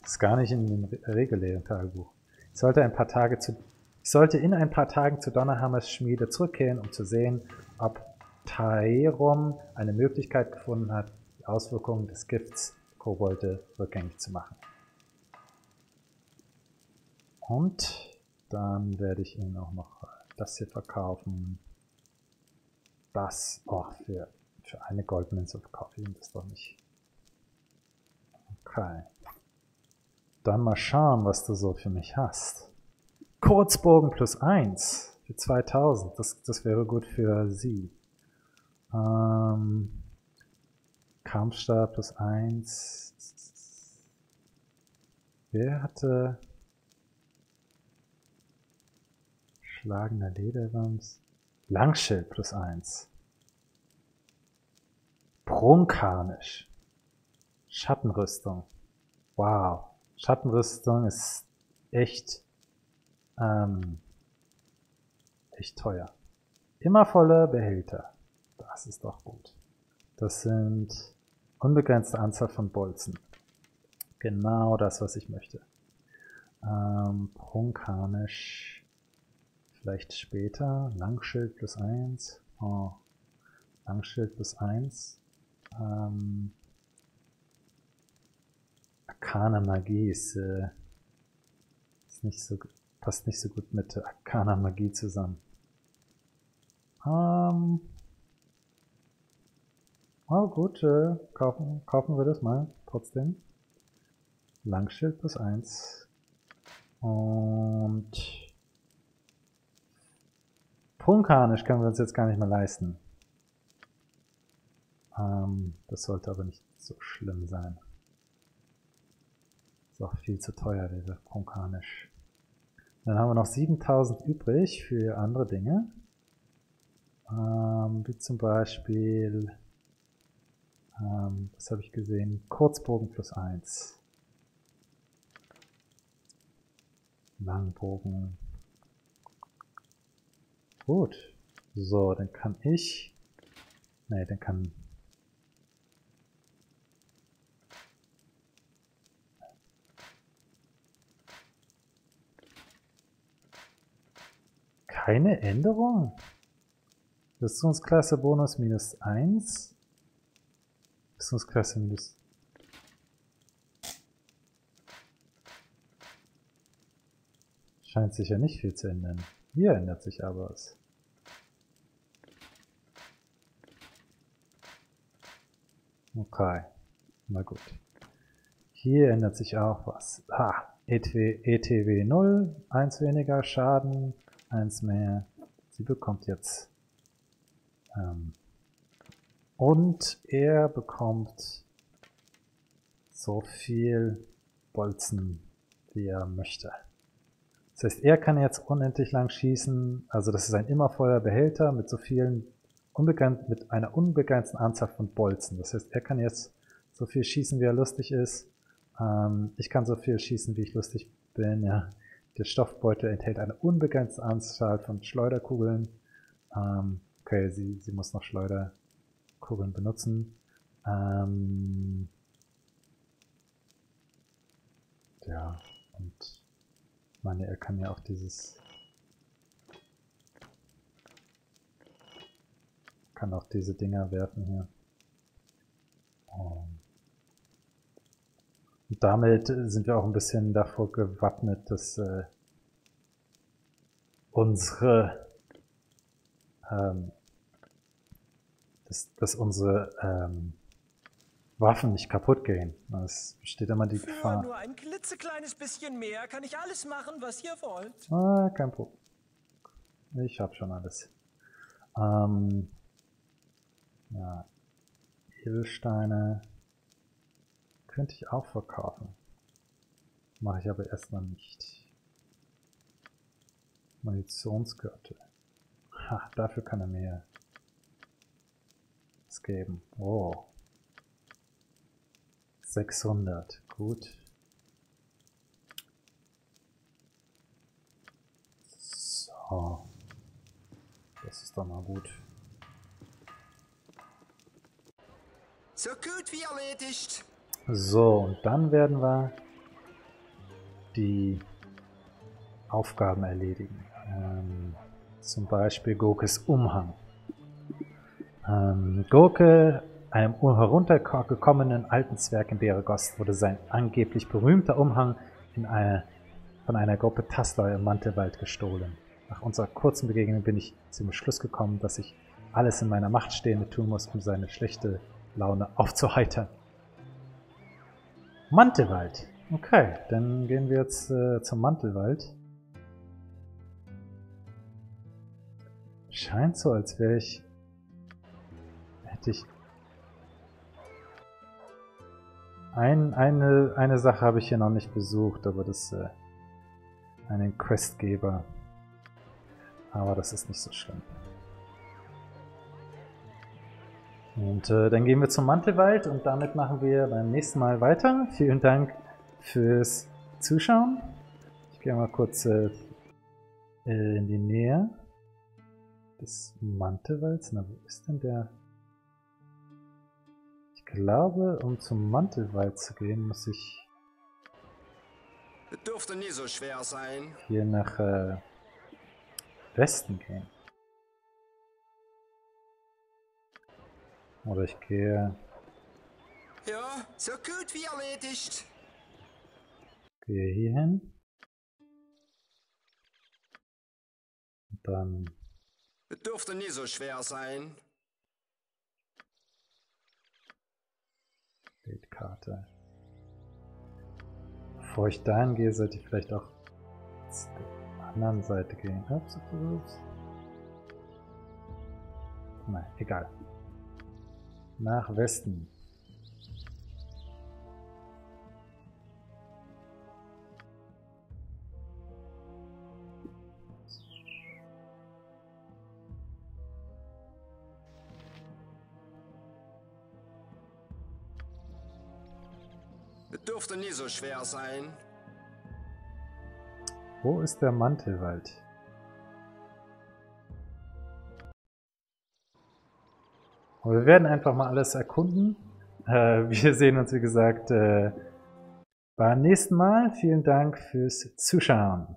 Das ist gar nicht in dem regulären Tagebuch. Ich sollte, ein paar Tage zu, ich sollte in ein paar Tagen zu Donnerhammers Schmiede zurückkehren, um zu sehen, ob Taerum eine Möglichkeit gefunden hat, die Auswirkungen des Gifts Kobolde rückgängig zu machen. Und dann werde ich Ihnen auch noch das hier verkaufen. Das, oh, für, für eine Goldmünze verkaufe ich Ihnen das doch nicht. Okay. Dann mal schauen, was du so für mich hast. Kurzbogen plus eins für zweitausend. Das, das wäre gut für Sie. Ähm, Kampfstab plus eins. Wer hatte schlagender Lederwams? Langschild plus eins. Prunkharnisch. Schattenrüstung. Wow. Schattenrüstung ist echt, ähm, echt teuer. Immer volle Behälter. Das ist doch gut. Das sind unbegrenzte Anzahl von Bolzen. Genau das, was ich möchte. Ähm, Prunkharnisch. Vielleicht später. Langschild plus eins. Oh. Langschild plus eins. Ähm, Arcana Magie ist, äh, ist nicht so, passt nicht so gut mit Arcana Magie zusammen. Ähm, oh gut, äh, kaufen, kaufen wir das mal trotzdem. Langschild plus eins. Und Prunkharnisch können wir uns jetzt gar nicht mehr leisten. Ähm, das sollte aber nicht so schlimm sein. Doch viel zu teuer, dieser Prunkharnisch. Dann haben wir noch siebentausend übrig für andere Dinge. Ähm, wie zum Beispiel, ähm, was habe ich gesehen? Kurzbogen plus eins. Langbogen. Gut. So, dann kann ich. Ne, dann kann. Keine Änderung? Rüstungsklasse Bonus minus eins. Rüstungsklasse minus. Scheint sich ja nicht viel zu ändern. Hier ändert sich aber was. Okay. Na gut. Hier ändert sich auch was. Ah, E T W null. eins weniger Schaden. Eins mehr. Sie bekommt jetzt. Ähm, und er bekommt so viel Bolzen, wie er möchte. Das heißt, er kann jetzt unendlich lang schießen. Also das ist ein Immerfeuerbehälter mit so vielen unbegrenzten, mit einer unbegrenzten Anzahl von Bolzen. Das heißt, er kann jetzt so viel schießen, wie er lustig ist. Ähm, ich kann so viel schießen, wie ich lustig bin, ja. Der Stoffbeutel enthält eine unbegrenzte Anzahl von Schleuderkugeln. Ähm, okay, sie, sie muss noch Schleuderkugeln benutzen. Ähm, ja, und meine, er kann ja auch dieses... kann auch diese Dinger werfen hier. Und Und damit sind wir auch ein bisschen davor gewappnet, dass äh, unsere, ähm, dass, dass unsere ähm, Waffen nicht kaputt gehen. Es besteht immer die Für Gefahr. Nur ein klitzekleines bisschen mehr kann ich alles machen, was ihr wollt. Ah, kein Problem. Ich hab schon alles. Ähm, ja, Edelsteine. Könnte ich auch verkaufen. Mache ich aber erstmal nicht. Munitionsgürtel. Ha, dafür kann er mir es geben. Oh. sechshundert. Gut. So. Das ist doch mal gut. So gut wie erledigt. So, und dann werden wir die Aufgaben erledigen. Ähm, zum Beispiel Gurkes Umhang. Ähm, Gurke, einem heruntergekommenen alten Zwerg in Beregost, wurde sein angeblich berühmter Umhang in eine, von einer Gruppe Tastler im Mantelwald gestohlen. Nach unserer kurzen Begegnung bin ich zum Schluss gekommen, dass ich alles in meiner Macht Stehende tun muss, um seine schlechte Laune aufzuheitern. Mantelwald. Okay, dann gehen wir jetzt äh, zum Mantelwald. Scheint so, als wäre ich... Hätte ich... Ein, eine, eine Sache habe ich hier noch nicht besucht, aber das... Äh, einen Questgeber. Aber das ist nicht so schlimm. Und äh, dann gehen wir zum Mantelwald und damit machen wir beim nächsten Mal weiter. Vielen Dank fürs Zuschauen. Ich gehe mal kurz äh, in die Nähe des Mantelwalds. Na, wo ist denn der? Ich glaube, um zum Mantelwald zu gehen, muss ich dürfte nie so schwer sein. Hier nach äh, Westen gehen. Oder ich gehe... Ja, so gut wie erledigt. Gehe hier hin. Und dann... Dürfte nie so schwer sein. Bildkarte. Bevor ich dahin gehe, sollte ich vielleicht auch zur anderen Seite gehen. Ups, ups, ups. Nein, egal. Nach Westen. Es dürfte nie so schwer sein. Wo ist der Mantelwald? Und wir werden einfach mal alles erkunden. Äh, wir sehen uns, wie gesagt, äh, beim nächsten Mal. Vielen Dank fürs Zuschauen.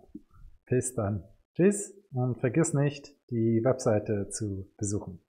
Bis dann. Tschüss und vergiss nicht, die Webseite zu besuchen.